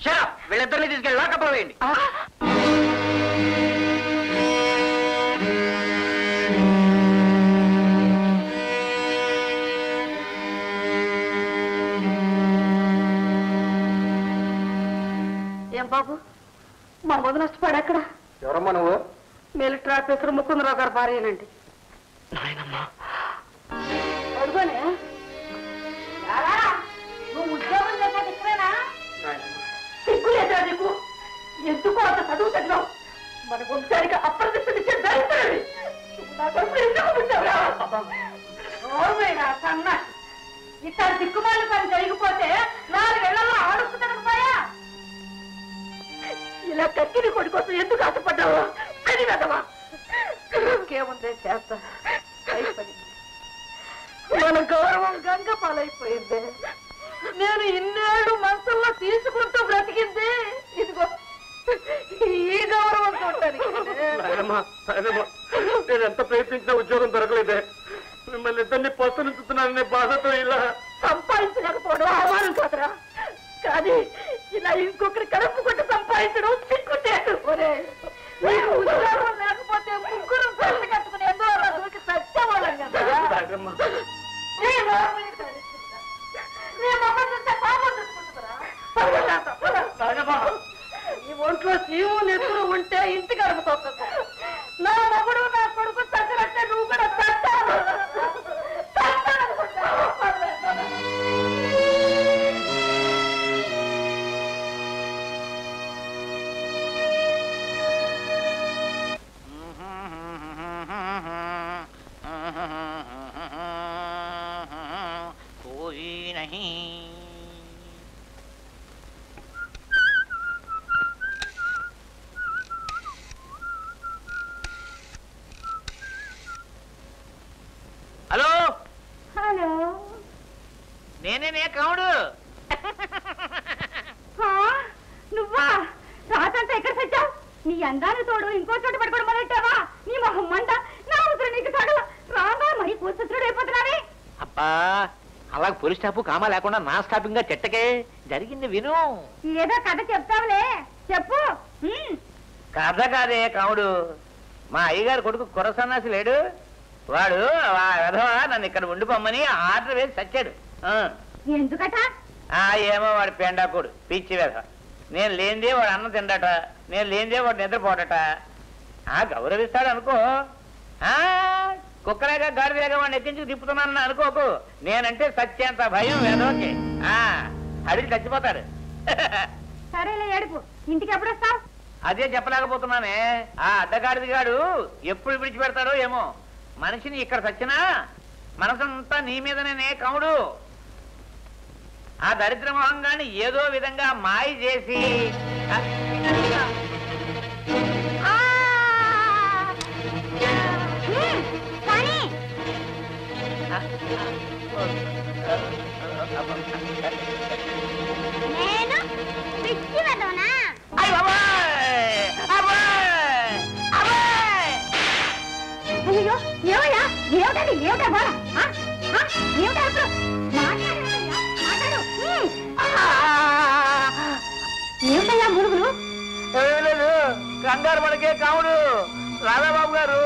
షడప్. వీళ్ళిద్దరిని తీసుకెళ్ళి లాకపోయింది. బాబు, మా వదిన వస్తాడు. అక్కడ ఎవరమ్మా నువ్వు? మిలిటరీ ఆఫీసర్ ముకుందరావు గారు భార్యనండి. ఎందుకు అంత చదువు తగ్గినావు? మన ఒక్కసారిగా అప్రదిష్టే సన్నా. ఇక్కడ దిక్కుమాలి పని జరిగిపోతే నాలుగేళ్లలో ఆడుకున్నాను. ఇలా కక్కిని కొడి కోసం ఎందుకు ఆశపడ్డావా? అది కదవా. ఇంకేముందే చేస్తా. మన గౌరవం గంగ పాలైపోయింది. నేను ఇన్నేళ్ళు మనసుల్లో తీసుకుంటూ బ్రతికింది ఇదిగో ఈ గౌరవం చూడటానికి. నేను ఎంత ప్రయత్నించినా ఉద్యోగం దొరకలేదే. మిమ్మల్ని ఇద్దరిని పస్తులుతున్నాననే బాధతో ఇలా సంపాదించకపోవడం అవమానం కాదురా. కానీ ఇలా ఇంకొకరి కలుపుకుంటూ సంపాదించడం చిక్కుతాడు. ఉద్యోగం లేకపోతే ముగ్గురు పనులు కట్టుకుని ఎంతో రోజులకి సత్యవాళ్ళం కదా. ఈ ఒంట్లో సీము నెత్తురు ఉంటే ఇంటికి అడుగుతావు. నా మొగుడు నా కొడుకు తగ్గలంటే నువ్వు కూడా తట్టాను. కామా లేకుండా నా స్టాపింగ్ గా చెట్టకే జరిగింది విను. ఏదో కథ చెప్తావులే, చెప్పు. కథ కాదే కాముడు, మా అయ్యగారు కొడుకు కొరసన్నాసి లేడు. వాడు నన్ను ఇక్కడ ఉండిపోమ్మని ఆర్డర్ వేసి చచ్చాడు. ఎందుకట? ఏమో వాడు పెండాకోడు, పిచ్చి వెధవ. నేను లేనిదే వాడు అన్నం తిండట, నేను లేనిదే వాడు నిద్రపోడట. గౌరవిస్తాడు అనుకో. కుక్కలాగా గాడివేగా వాడిని ఎక్కించి తిప్పుతున్నానని అనుకోకు. నేనంటే సత్యంత భయం వేదోకి. అడిగి చచ్చిపోతాడు. సరేలే ఏడుపు. ఇంటికి ఎప్పుడు వస్తావు? అదే చెప్పలేకపోతున్నానే. ఆ అడ్డగాడిది గాడు ఎప్పుడు విడిచిపెడతాడో ఏమో. మనిషిని ఇక్కడ సచ్చినా మనసంతా నీ మీదనే కవుడు. ఆ దరిద్ర మోహంగాన్ని ఏదో విధంగా మాయ చేసి నేను పిచ్చివదోనా? అయ్య బాబోయ్! బంగారు మనకే కావుడు రాధాబాబు గారు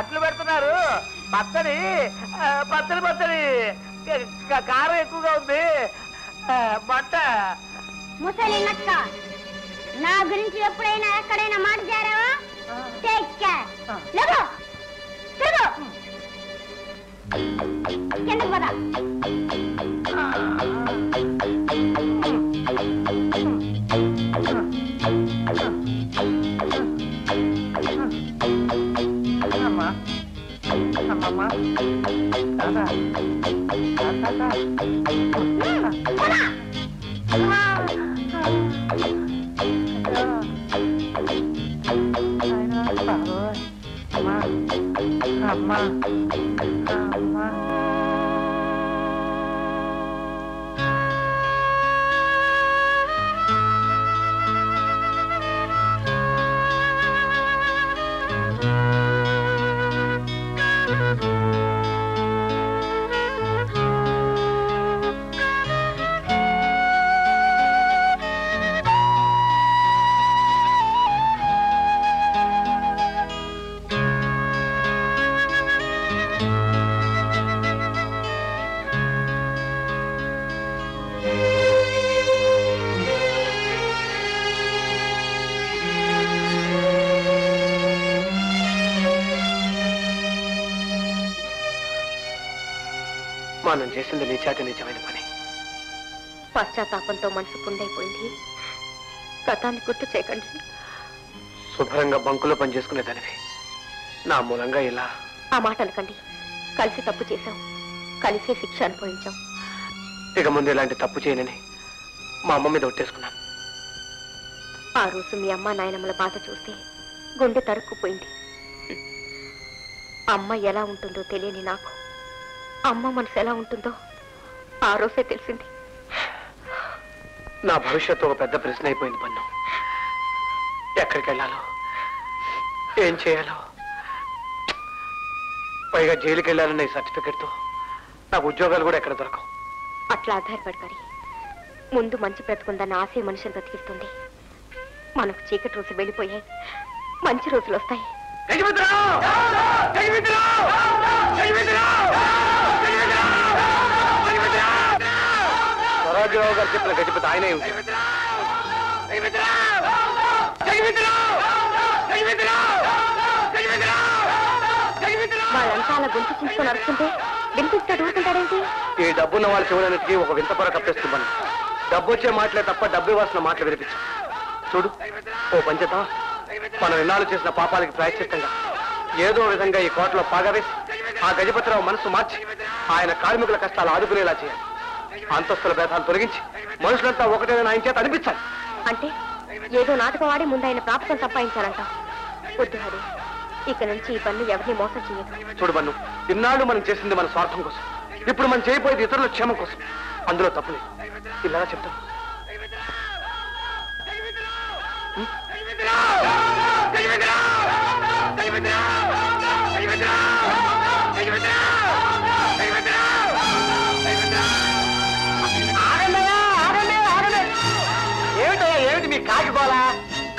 అట్లు పెడుతున్నారు పచ్చడి పచ్చడి పచ్చడి కారం ఎక్కువగా ఉంది బట్ట ముసలి నక్క నా గురించి ఎప్పుడైనా ఎక్కడైనా మాట జారావా టేక్ కేర్ లెగో లెగో కిందకు పద అమ్మా అమ్మా తాత అమ్మా అమ్మా మనం చేసింది నిజాతి నిజమైన పని. పశ్చాత్తాపంతో మనసు పుండైపోయింది. గతాన్ని గుర్తు చేయకండి. శుభ్రంగా బంకులో పనిచేసుకునేదానివి నా మూలంగా ఇలా. ఆ మాట అనకండి. కలిసి తప్పు చేశాం, కలిసే శిక్ష అనుభవించాం. ఇక ముందు ఇలాంటి తప్పు చేయనని మా అమ్మ మీద ఒట్టేసుకున్నాను. ఆ రోజు మీ అమ్మ నాయనమ్మల బాధ చూసి గుండె తరుక్కుపోయింది. అమ్మ ఎలా ఉంటుందో తెలియని నాకు అమ్మ మనసు ఎలా ఉంటుందో ఆ రోజే తెలిసింది. నా భవిష్యత్తు ఒక పెద్ద ప్రశ్న అయిపోయింది పన్ను. ఎక్కడికి వెళ్ళాలో, ఏం చేయాలో, పైగా జైలుకి వెళ్ళాలన్న ఈ సర్టిఫికెట్తో నాకు ఉద్యోగాలు కూడా ఎక్కడ దొరకవు. అట్లా ఆధారపడకరి. ముందు మంచి బ్రతుకుందన్న ఆశ మనిషిని బ్రతికిస్తుంది. మనకు చీకటి రోజులు వెళ్ళిపోయాయి, మంచి రోజులు వస్తాయి. రాజురావు గారు చెప్పిన గజపతి ఆయనే ఉంది. వాళ్ళంతా అలా గొంతు చూసుకొని అడుగుతుంటే వినిపిస్తాడు ఊరుకుంటాడేంటి? ఈ డబ్బున్న వాళ్ళు చూడడానికి ఒక వింత పొర కప్పేస్తున్నాను. డబ్బు వచ్చే మాటలే తప్ప డబ్బు ఇవ్వాల్సిన మాటలు వినిపించు. చూడు ఓ పంచత, మనం ఇన్నాళ్ళు చేసిన పాపాలకి ప్రాయశ్చిత్తంగా ఏదో విధంగా ఈ కోటలో పాగవేసి ఆ గజపతిరావు మనసు మార్చి ఆయన కార్మికుల కష్టాలు ఆదుకునేలా చేయాలి. అంతస్తుల భేదాలు తొలగించి మనుషులంతా ఒకటే ఆయన చేత అనిపించాలి. అంటే ఏదో నాటకం ఆడి ముందు ఆయన ప్రాప్తం సంపాదించాలంట. వద్దు హరి, ఇక నుంచి ఈ పన్ను ఎవరిని మోసం చేయదు. చూడు పన్ను, ఇన్నాళ్ళు మనం చేసింది మన స్వార్థం కోసం, ఇప్పుడు మనం చేయబోయేది ఇతరుల క్షేమం కోసం. అందులో తప్పులేదు. ఇలా చెప్తాం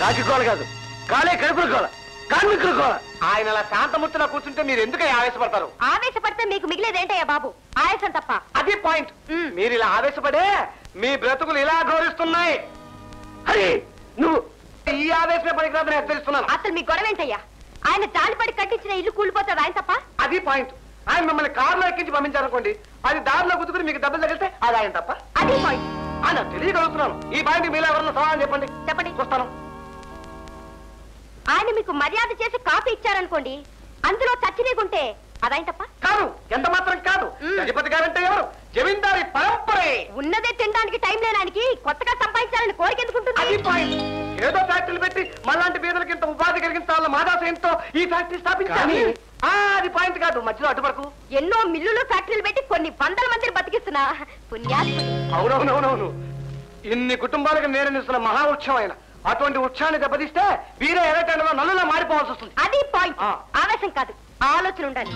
కాకికోల కాదు, కాలే కడుపులు కోల, కార్మికులు కోల. ఆయన అలా శాంతమూర్తిలో కూర్చుంటే మీరు ఎందుకు ఆవేశపడతారు? ఆవేశపడితే మీకు మిగిలేదేంటయ్యా బాబు, ఆవేశం తప్ప. అది పాయింట్. మీరు ఇలా ఆవేశపడే మీ బ్రతుకులు ఇలా గౌరవిస్తున్నాయి. హరి, నువ్వు ఈ ఆవేశమే పనికిరాదని హెచ్చరిస్తున్నాను. అసలు మీ గొడవ ఏంటయ్యా? ఆయన జాలిపడి కట్టించిన ఇల్లు కూలిపోతుంది ఆయన తప్ప. అది పాయింట్. ఆయన మిమ్మల్ని కారులో ఎక్కించి పంపించారనుకోండి, అది దారిలో గుతుకుని మీకు దెబ్బలు తగిలితే అది ఆయన తప్ప. అది పాయింట్. ఆయన తెలియగలుగుతున్నాను. ఈ పాయింట్ మీలో ఎవరన్నా సమాధానం చెప్పండి. చెప్పండి చూస్తాను. ఆయన మీకు మర్యాద చేసి కాఫీ ఇచ్చారనుకోండి, అందులో చచ్చిలేకుంటే అదైన తప్ప కాదు. ఎంత మాత్రం కాదు. గజపతి గారంటే ఎవరు? జమీందారి పరంపరే. ఉన్నదే తినడానికి టైం లేనానికి కొత్తగా సంపాదించాలని కోరిక ఎందుకుంటుంది? ఏదో ఫ్యాక్టరీలు పెట్టి మళ్ళాంటి పేదలకి ఇంత ఉపాధి కలిగించాలని మాదాశయంతో ఈ ఫ్యాక్టరీ స్థాపించాలి. అది పాయింట్ కాదు. మధ్యలో అటు వరకు ఎన్నో మిల్లులు ఫ్యాక్టరీలు పెట్టి కొన్ని వందల మందిని బతికిస్తున్నా పుణ్యాలు. అవునవునవునవును. ఇన్ని కుటుంబాలకు నేరనిస్తున్న మహా ఉత్సవం ఆయన. అటువంటి ఉత్సాహాన్ని దెబ్బతిస్తే వీరే ఎరటంలో నల్లులా మారిపోవాల్సి వస్తుంది. అది పాయింట్. ఆవేశం కాదు, ఆలోచన ఉండాలి.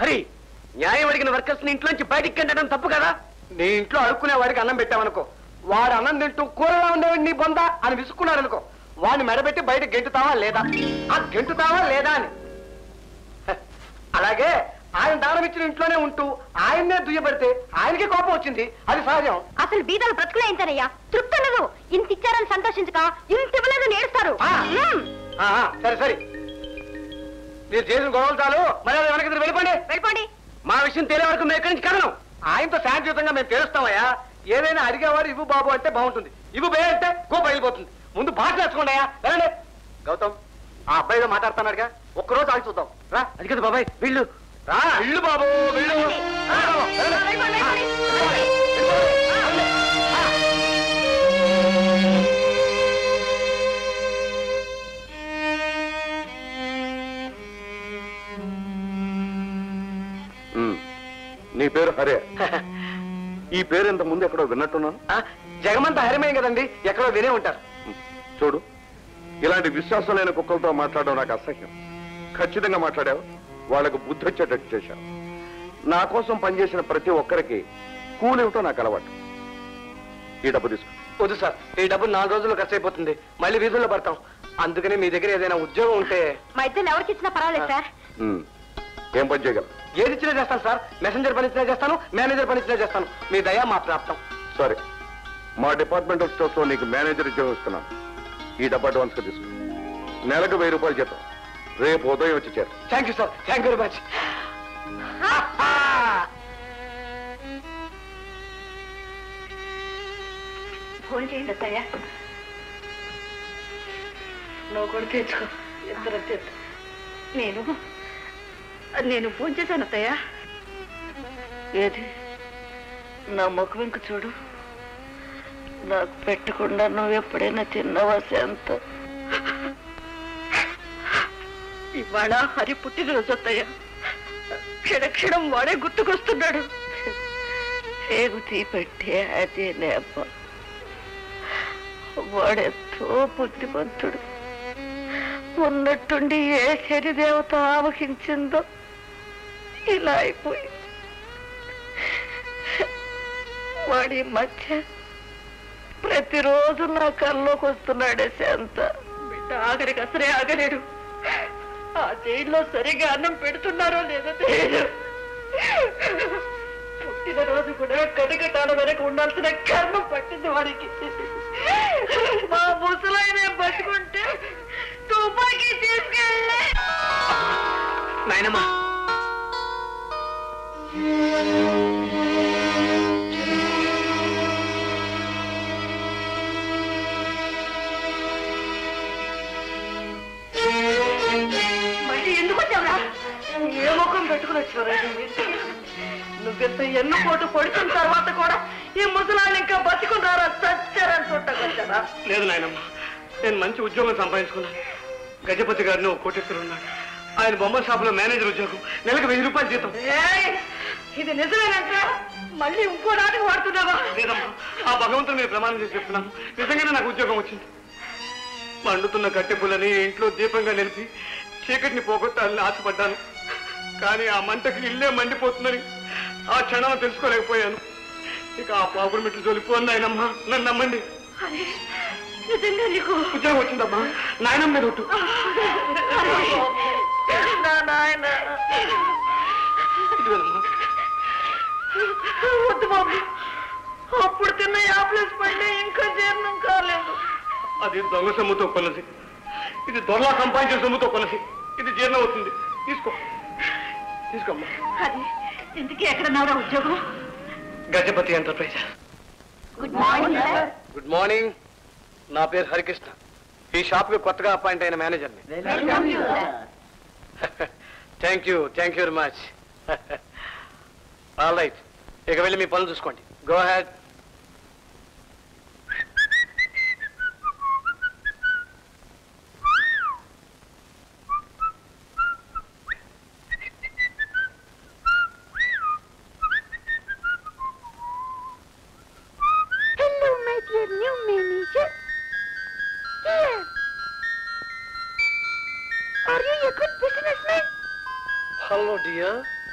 హరి, న్యాయం అడిగిన వర్కర్స్ ని ఇంట్లోంచి బయటికి కంటడం తప్పు కదా. నీ ఇంట్లో అడుక్కునే వాడికి అన్నం పెట్టామనుకో, వాడు అన్నం తింటూ కూరగా ఉందేవి నీ బొంద అని విసుక్కున్నాడు అనుకో, వాడిని మెడబెట్టి బయట గెంటుతావా లేదా, ఆ గెంటుతావా లేదా అని. అలాగే ఆయన దానం ఇచ్చిన ఇంట్లోనే ఉంటూ ఆయన్నే దుయ్యబడితే ఆయనకి కోపం వచ్చింది, అది సహజం. అసలు బీదాలు బ్రతుకులేంతనయ్యా, తృప్తి ఉండదు. ఇంత ఇచ్చారని సంతోషించక ఇంత ఇవ్వలేదు నేర్స్తారు. సరే సరే, మీరు చేసిన గొడవలు చాలు, మర్యాద వెనక వెళ్ళిపోండి వెళ్ళిపోండి. మా విషయం తెలియ వరకు మేము ఎక్కడి నుంచి కదనం, ఆయనతో శాంతియుతంగా మేము తెలుస్తామయ్యా. ఏదైనా అడిగేవారు ఇవ్వు బాబు అంటే బాగుంటుంది, ఇవ్వు బే అంటే గోప వెళ్ళిపోతుంది. ముందు భాష నేర్చుకోండి అయ్యా. వెళ్ళండి. గౌతమ్ ఆ అబ్బాయితో మాట్లాడుతున్నాడుగా, ఒక్కరోజు ఆగి చూద్దాం రా. అది కదా బాబాయ్, వీళ్ళు రా ఇళ్ళు బాబు వీళ్ళు. నీ పేరు హరే, ఈ పేరు ఇంత ముందు ఎక్కడో విన్నట్టున్నాను. జగమంతా హరిమయం కదండి, ఎక్కడో వినే ఉంటారు. చూడు, ఇలాంటి విశ్వాసం లేని కుక్కలతో మాట్లాడడం నాకు అసహ్యం. ఖచ్చితంగా మాట్లాడావు, వాళ్ళకు బుద్ధి వచ్చేటట్టు చేశావు. నా కోసం పనిచేసిన ప్రతి ఒక్కరికి కూలి ఇవ్వటం నాకు అలవాటు. ఈ డబ్బు తీసుకు. వద్దు సార్, ఈ డబ్బు 4 రోజుల్లో ఖర్చు అయిపోతుంది, మళ్ళీ వీధుల్లో పడతాం. అందుకని మీ దగ్గర ఏదైనా ఉద్యోగం ఉంటే మా ఇద్దరు ఎవరికి ఇచ్చినా పర్వాలేదు సార్. ఏం పని చేయగలరు? ఏది ఇచ్చినా చేస్తాను సార్, మెసెంజర్ పని ఇచ్చినా చేస్తాను, మేనేజర్ పని ఇచ్చినా చేస్తాను. మీ దయా మా ప్రాప్తం. సరే, మా డిపార్ట్మెంట్ ఆఫ్ స్టోర్స్లో నీకు మేనేజర్ ఉద్యోగం ఇస్తున్నాను. ఈ డబ్బు అడ్వాన్స్గా తీసుకుని నెలకు 1000 రూపాయలు చేద్దాం. రేపు ఉదయం వచ్చి చేరు. Thank you sir, thank you very much. Phone చేయండి అత్తయ్య, నువ్వు కూడా తెచ్చుకో, ఇద్దరు తెచ్చు. నేను ఫోన్ చేశాను అత్తయ్య. ఏది నా ముఖం ఇంక చూడు, నాకు పెట్టకుండా నువ్వు ఎప్పుడైనా తిన్నావా శాంత? ఇవాళ హరి పుట్టినరోజు అత్తయ్య, క్షణక్షణం వాడే గుర్తుకొస్తున్నాడు. పేగు తీపెట్టే అదేనే అబ్బా, వాడెంతో బుద్ధిమంతుడు. ఉన్నట్టుండి ఏ శనిదేవత ఆవహించిందో ఇలా అయిపోయింది. వాడి మధ్య ప్రతిరోజు నా కల్లోకి వస్తున్నాడే శాంత. బిడ్డ ఆఖరికి అసలే ఆగలేడు. ఆ జైల్లో సరిగా అన్నం పెడుతున్నారో లేదో తెలియదు. పుట్టినరోజు కూడా కడిగటాల వరకు ఉండాల్సిన కర్మ పట్టింది వాడికి. మా ముసలైన బతుకుంటే తుపాకి తీసుకెళ్ళి నాయనమ్మా. ఏ ముఖం పెట్టుకుని వచ్చారా? నువ్వెంత ఎన్ను కోటు పడుతున్న తర్వాత కూడా ఈ ముసలాన్ని ఇంకా బతుకున్నారా? చచ్చారనుకుంటా. లేదు నాయనమ్మ, నేను మంచి ఉద్యోగం సంపాదించుకున్నాను. గజపతి గారిని ఒక కోటేశ్వరు ఉన్నాడు, ఆయన బొమ్మ షాపులో మేనేజర్ ఉద్యోగం, నెలకు 1000 రూపాయలు జీతం. ఇది నిజమేనంట? మళ్ళీ ఇంకో నాటికి వాడుతున్నావా? లేదమ్మా, ఆ భగవంతుని నేను ప్రమాణం చేసి చెప్తున్నాను, నిజంగానే నాకు ఉద్యోగం వచ్చింది. మండుతున్న కట్టెపుల్లని ఇంట్లో దీపంగా నిలిపి చీకటిని పోగొట్టాలని ఆశపడ్డాను, కానీ ఆ మంటకి ఇల్లే మండిపోతుందని ఆ క్షణం తెలుసుకోలేకపోయాను. ఇక ఆ పాపుల మెట్లు జోలిపోయింది నాయనమ్మా, నన్ను నమ్మండి. ఉద్యోగం వచ్చిందమ్మా నాయనమ్మ. రొట్టు వద్దు బాబు, అప్పుడు తిన్న యాప్లెస్ పడినా ఇంకా జీర్ణం కాలేదు. అది దొంగ సొమ్ముతో కొలసి, ఇది దొంగ సంపాదించిన సొమ్ముతో కొలసి, ఇది జీర్ణం అవుతుంది. తీసుకో తీసుకోమ్మా. అది ఇంటికి ఎక్కడన్నారా ఉద్యోగం? Gajapati enterprise. Good morning sir. Good morning, నా పేరు హరికృష్ణ, ఈ షాప్కి కొత్తగా అపాయింట్ అయిన మేనేజర్ని. Thank you, thank you very much. All right, ఇక వెళ్ళి మీ పనులు చూసుకోండి. Go ahead.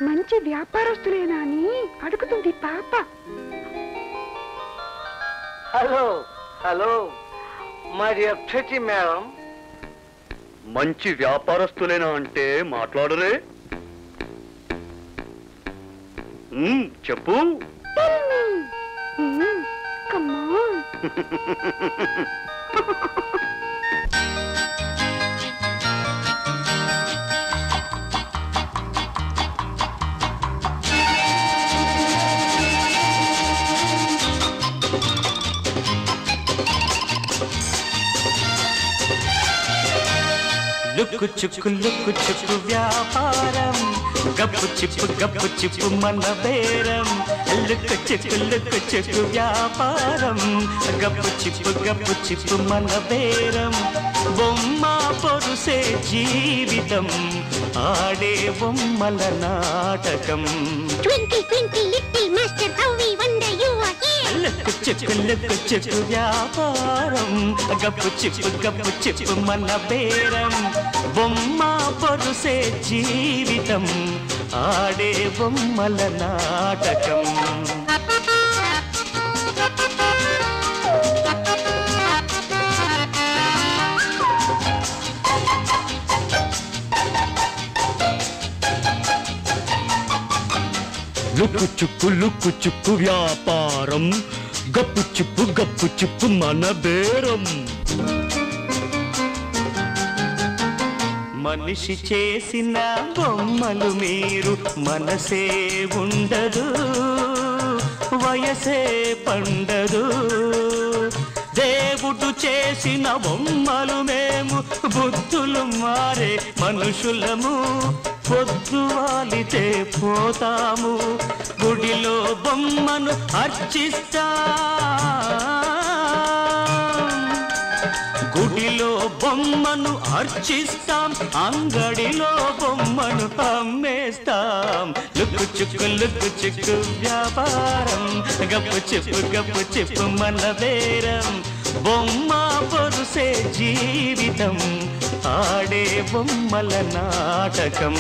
మంచి వ్యాపారస్తులేనా అని అడుగుతుంది పాప. Hello, hello, my dear pretty madam. మంచి వ్యాపారస్తులేనా అంటే మాట్లాడరే. చెప్పు. లుక్కు చుక్కు లుక్కు చుక్కు వ్యాపారం, గప్పు చిప్పు మన బేరం. లుక్కు చుక్కు వ్యాపారం, గప్పు చిప్పు మన బేరం. బొమ్మ పొరుసే జీవితం, ఆడే బొమ్మల నాటకం. లుక్కు చుక్కు వ్యాపారం, గప్పు చిప్పు మన బేరం. బొమ్మ పొరుసే జీవితం, ఆడే బొమ్మల నాటకం. లుక్కు చుక్కు వ్యాపారం, గప్పు చిప్పు మన బేరం. మనిషి చేసిన బొమ్మలు మీరు, మనసే ఉండదు వయసే పండదు. దేవుడు చేసిన బొమ్మలు మేము, బుద్ధులు మారే మనుషులము. పొద్దు వాలితే పోతాము, గుడిలో బొమ్మను అర్చిస్తా. గుడిలో బొమ్మను అర్చిస్తాం, అంగడిలో బొమ్మను అమ్మేస్తాం. లుక్కు చుక్కు వ్యాపారం, గప్పు చిప్పు మన బేరం. బొమ్మ పొరుసే జీవితం, ఆడే బొమ్మల నాటకం.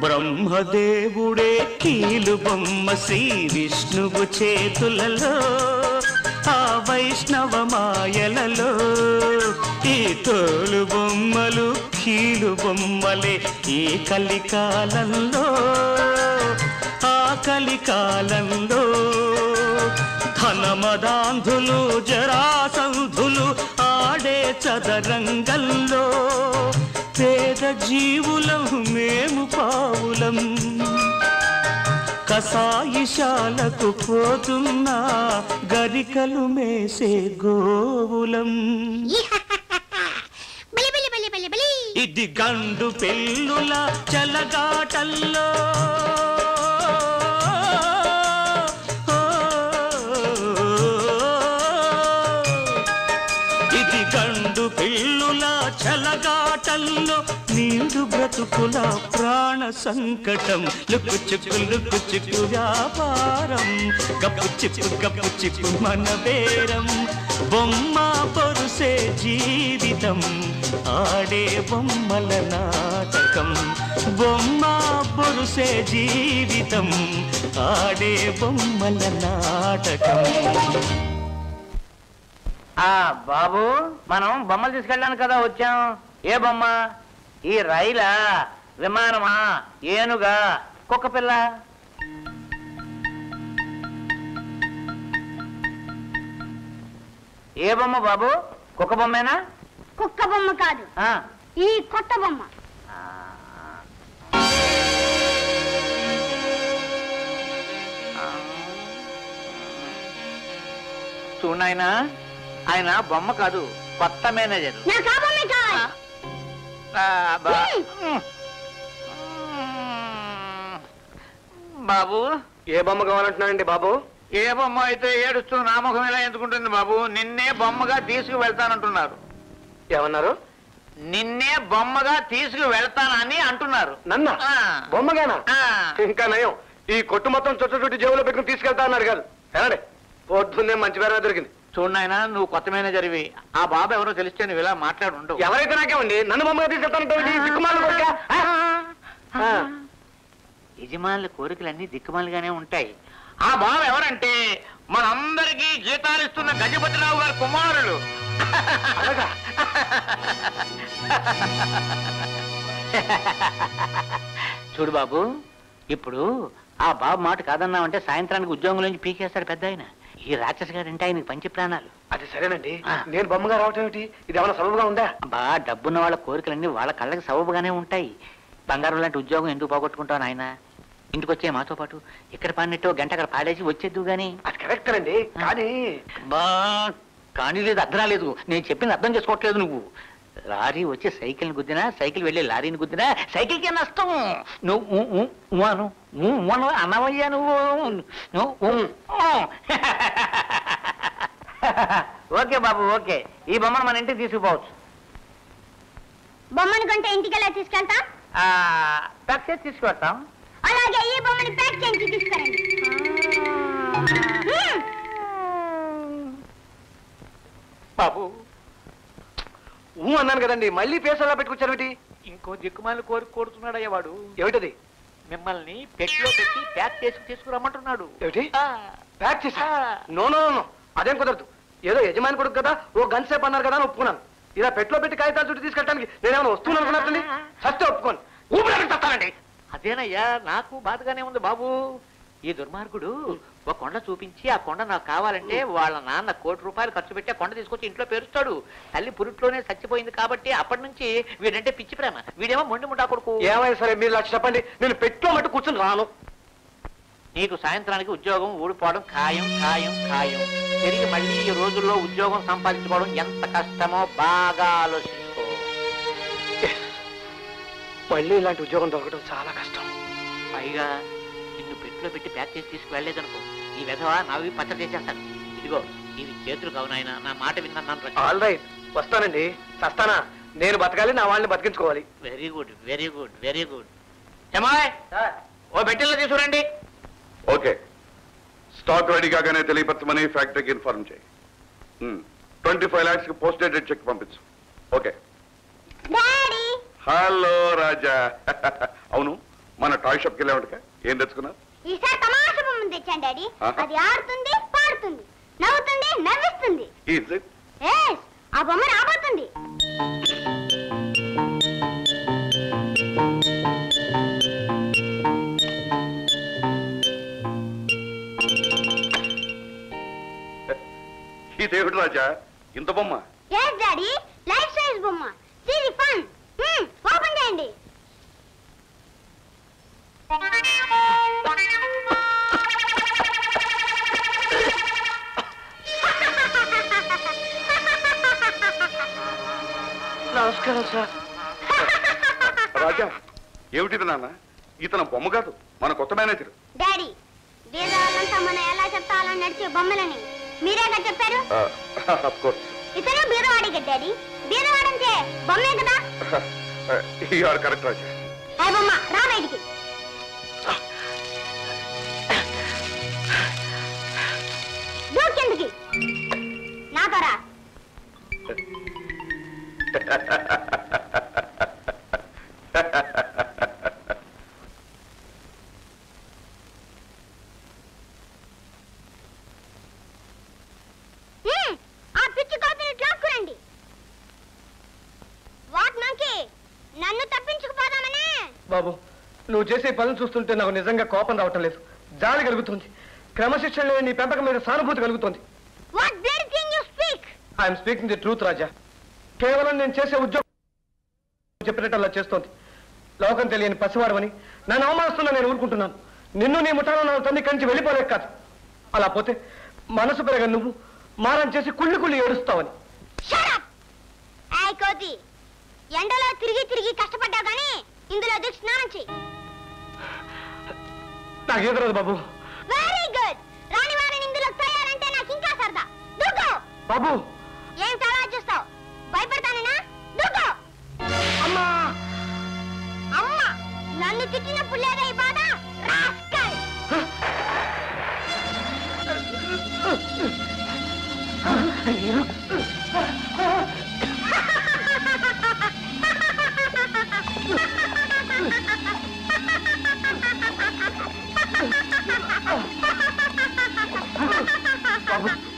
బ్రహ్మదేవుడే కీలు బొమ్మ శ్రీ విష్ణువు చేతులలో, ఆ వైష్ణవ మాయలలో. ఈ తోలు బొమ్మలు కీలు బొమ్మలే ఈ కలికాలంలో, ఆ కలికాలంలో. ధనమదాంధులు జరాసంధులు ఆడే చదరంగంలో, పేద జీవులం మేము పావులం. కసాయిశాలకు పోతున్నా గరికలు మేసే గోవులం. ఇది గండు పెళ్ళుల చలగాటల్లో, ఇది గండు పెళ్ళుల చలగాటల్లో నీడు బ్రతుకుల ప్రాణ సంకటం. లుక్కు చుక్కు వ్యాపారం, గప్పు చిప్పు మన బేరం. బొమ్మ పొరుసే జీవితం, ఆడే బొమ్మల నాటకం. బొమ్మ పొరుసే జీవితం, ఆడే బొమ్మల నాటకం. బాబు, మనం బొమ్మలు తీసుకెళ్ళాను కదా వచ్చాం. ఏ బొమ్మ? ఈ రైలా, విమానమా, ఏనుగా, కుక్కపిల్ల? ఏ బొమ్మ బాబు? కుక్క బొమ్మేనా? కుక్క బొమ్మ కాదు, ఈ కొత్త బొమ్మ. చూడు నాయనా, ఆయన బొమ్మ కాదు, కొత్త మేనేజర్. బాబు, ఏ బొమ్మ కావాలంటున్నానండి బాబు? ఏ బొమ్మ అయితే ఏడుస్తూ నామకం ఎలా ఎందుకుంటుంది బాబు? నిన్నే బొమ్మగా తీసుకు వెళ్తానంటున్నారు. ఏమన్నారు? నిన్నే బొమ్మగా తీసుకు వెళ్తానని అంటున్నారు. నన్ను బొమ్మగానా? ఇంకా నయం, ఈ కొట్టు మొత్తం చుట్టచుట్టి జేబులో పెట్టుకుని తీసుకెళ్తా అన్నారు కాదు. ఎలాడే పోతుందే మంచి పేరు దొరికింది. చూడనాయన, నువ్వు కొత్త మేనేజర్వి, ఆ బాబు ఎవరో తెలిస్తే నువ్వు ఇలా మాట్లాడు ఉండవు. ఎవరైతే నాకేమండి, నన్ను బొమ్మగా తీసుకెళ్తాను. యజమానుల కోరికలన్నీ దిక్కుమాలుగానే ఉంటాయి. ఆ బాబు ఎవరంటే మనందరికీ జీతాలు ఇస్తున్న గజపతిరావు గారి కుమారులు. చూడు బాబు, ఇప్పుడు ఆ బాబు మాట కాదన్నామంటే సాయంత్రానికి ఉద్యోగం నుంచి పీకేస్తాడు పెద్ద ఆయన. ఈ రాక్షస్ గారంటే ఆయనకి పంచి ప్రాణాలు. అది సరేనండి, నేను బొమ్మగా రావటం ఏమిటి? ఇది ఏమైనా సబబుగా ఉందా? బా, డబ్బున్న వాళ్ళ కోరికలన్నీ వాళ్ళ కళ్ళకి సబబుగానే ఉంటాయి. బంగారం లాంటి ఉద్యోగం ఎందుకు పోగొట్టుకుంటావు నాయన? ఇంటికి వచ్చే మాతో పాటు ఇక్కడ పాడినట్టు గంట అక్కడ పాడేసి వచ్చేద్దు గానీ. అది కరెక్ట్ అండి, కానీ కానీ లేదు, అర్థం రాలేదు. నేను చెప్పింది అర్థం చేసుకోవట్లేదు నువ్వు. లారీ వచ్చి సైకిల్ని గుద్దినా, సైకిల్ వెళ్ళి లారీని గుద్దినా సైకిల్కే నష్టం. నువ్వు అన్నవయ్యా, నువ్వు. ఓకే బాబు, ఓకే, ఈ బొమ్మను మన ఇంటికి తీసుకుపోవచ్చు. బొమ్మను కొంటే ఇంటికి ఎలా తీసుకెళ్తాం? తీసుకెళ్తాం. అలాగే ఈ బొమ్మని ప్యాక్ చేయించి తీసుకురండి. బాబు అన్నాను కదండి, మళ్ళీ పేస్ అలా పెట్టుకొచ్చారు. ఇంకో దిక్కుమాలి కోరిక కోరుతున్నాడు అయ్యేవాడు. ఏమిటది? మిమ్మల్ని పెట్టిలో పెట్టి ప్యాక్ చేసి తీసుకురమ్మంటున్నాడు. ఏమిటి ప్యాక్ చేసా? నో నో నో, అదేం కుదరదు. ఏదో యజమాని కొడుకు కదా, ఓ గంట సేపు అన్నారు కదా అని ఒప్పుకున్నాను. ఇలా పెట్లో పెట్టి కాగితాలు చుట్టూ తీసుకెళ్ళడానికి నేనేమైనా వస్తువులు అనుకున్నానండి? ఫస్ట్ ఒప్పుకోను, ఊపిరి తప్పాలండి. అదేనయ్యా, నాకు బాధగానే ఉంది బాబు. ఈ దుర్మార్గుడు ఒక కొండ చూపించి, ఆ కొండ నాకు కావాలంటే వాళ్ళ నాన్న ₹1,00,00,000 ఖర్చు పెట్టి ఆ కొండ తీసుకొచ్చి ఇంట్లో పేరుస్తాడు. తల్లి పురిట్లోనే చచ్చిపోయింది కాబట్టి అప్పటి నుంచి వీడంటే పిచ్చి ప్రేమ. వీడేమో మొండి ముఠా కొడుకు. ఏమైనా సరే మీరు లక్ష చెప్పండి, నేను పెట్లో మట్టు కూర్చొని రాను. నీకు సాయంత్రానికి ఉద్యోగం ఊడిపోవడం ఖాయం ఖాయం ఖాయం. తిరిగి మళ్ళీ ఈ రోజుల్లో ఉద్యోగం సంపాదించుకోవడం ఎంత కష్టమో బాగా ఆలోచించుకో. మళ్ళీ ఇలాంటి ఉద్యోగం దొరకడం చాలా కష్టం. పైగా నిన్ను పెట్టిలో పెట్టి ప్యాక్ చేసి తీసుకువెళ్లేదనుకో, ఈ విధవా నావి పచ్చడి చేసేస్తాను. ఇదిగో ఇవి చేతులు కావునాయన, నా మాట విన్నాను. ఆల్ రైట్, వస్తానండి. వస్తానా? నేను బతకాలి, నా వాళ్ళని బతికించుకోవాలి. Very good very good very good. ఏమాయ్, ఓ బెట్టిల్లో తీసుకురండి. ఓకే, స్టాక్ రెడీ కాగానే తెలియపరచమని ఫ్యాక్టరీకి ఇన్ఫార్మ్ చేయి. 25 lakhs పోస్ట్ డేటెడ్ చెక్ పంపించు. ఓకే. హలో రాజా, అవును మన టాయ్ షాప్కి వెళ్ళామంట, ఏం తెచ్చుకున్నావు? ఇదేమిటి రాజా ఇంత బొమ్మ? ఓపెన్ చేయండి. నమస్కారం సార్. రాజా ఏమిటి నాన్న, ఇతను బొమ్మ కాదు, మన కొత్త మేనేజర్. డాడీ, వీళ్ళంతా మనం ఎలా చెప్తాలో నడిచే బొమ్మలని మీరేగా చెప్పారు. ఇతను బీరో అడిగే డాడీ, బీరో అడిగితే బొమ్మే కదా. You're correct Raja. బొమ్మ రా బయటికి. దూకెందుకి నాతో రా. బాబు, నువ్వు చేసే పనులు చూస్తుంటే నాకు నిజంగా కోపం రావటం లేదు, జాలి కలుగుతుంది. క్రమశిక్షణ నీ పెంపకం మీద సానుభూతి కలుగుతుంది. I'm speaking the truth Raja. కేవలం నేను చేసే ఉద్యోగం చెప్పినట్టల్లా చేస్తోంది. లోకం తెలియని పసివాడమని నన్ను అవమానిస్తున్నా నేను ఊరుకుంటున్నాను. నిన్ను నీ ముఠాలో నా తొంది కంచి వెళ్ళిపోలేక కాదు, అలా పోతే మనసు పెరగ నువ్వు మారం చేసి కుళ్ళి కుళ్ళి ఏడుస్తావని. ఎండలో తిరిగి తిరిగి కష్టపడ్డా గానీ ఇందులో దిక్కు స్నానం చెయ్యి. నాకేం రాదు బాబు. వెరీ గుడ్, రాని వారిని బాబు ఏం తలా చూస్తావ్ భయపడతానేనా దూకు అమ్మ అమ్మ నన్ను తిట్టిన పుల్లగా ఈ బాధ రాస్కల్ అయ్యో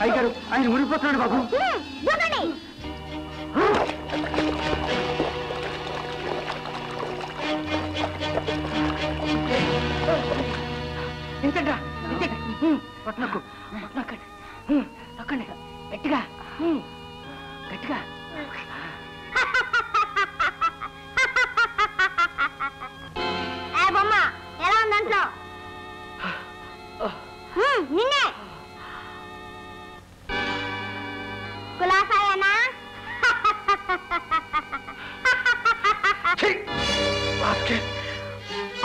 అయ్యగారు ఆయన మునిగిపోతున్నాడు బాబు ఇంతటా పట్నకు పట్నకండి పక్కండి గట్టిగా గట్టిగా బొమ్మ ఎలా ఉంది దాంట్లో నిన్నే కులాసాయనా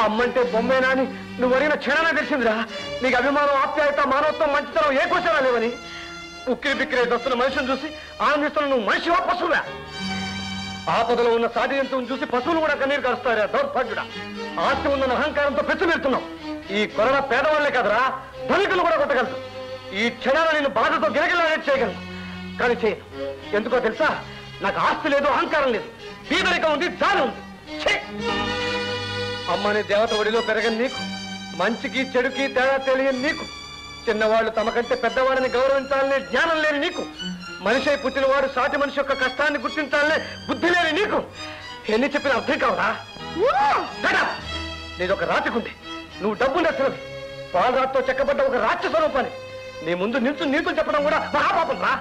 అమ్మంటే బొమ్మేనా అని నువ్వు అడిగిన క్షణాన తెలిసిందిరా నీకు అభిమానం ఆప్యాయత మానవత్వం మంచితనం ఏ కోసరా లేవని ఉక్కిరి బిక్కిరి దస్తున్న మనిషిని చూసి ఆనందిస్తున్న నువ్వు మనిషివా పశువురా ఆపదలో ఉన్న సాటి జంతువుని చూసి పశువులు కూడా కన్నీరు కరుస్తారా దౌర్భాగ్యుడా ఆస్తి ఉందన్న అహంకారంతో పెచ్చుమెడుతున్నావు ఈ కొరడ పేదవాళ్లే కదరా ధనికులు కూడా కొట్టగలరు ఈ క్షణాన నేను బాధతో గిరగిలానేది చేయగలను కానీ చేయ ఎందుకో తెలుసా నాకు ఆస్తి లేదు అహంకారం లేదు బీదరికం ఉంది దాని ఉంది అమ్మని దేవత ఒడిలో పెరగని నీకు మంచికి చెడుకి తేడా తెలియని నీకు చిన్నవాళ్ళు తమకంటే పెద్దవాడిని గౌరవించాలనే జ్ఞానం లేని నీకు మనిషి పుట్టినవాడు సాటి మనిషి యొక్క కష్టాన్ని గుర్తించాలనే బుద్ధి లేని నీకు ఎన్ని చెప్పిన అర్థం కావరా నీదొక రాతికుంది నువ్వు డబ్బు నచ్చలవి పాదరాతో చెక్కబడ్డ ఒక రాక్షస స్వరూపాన్ని నీ ముందు నిల్చుని నీతులు చెప్పడం కూడా మహాపాపం రా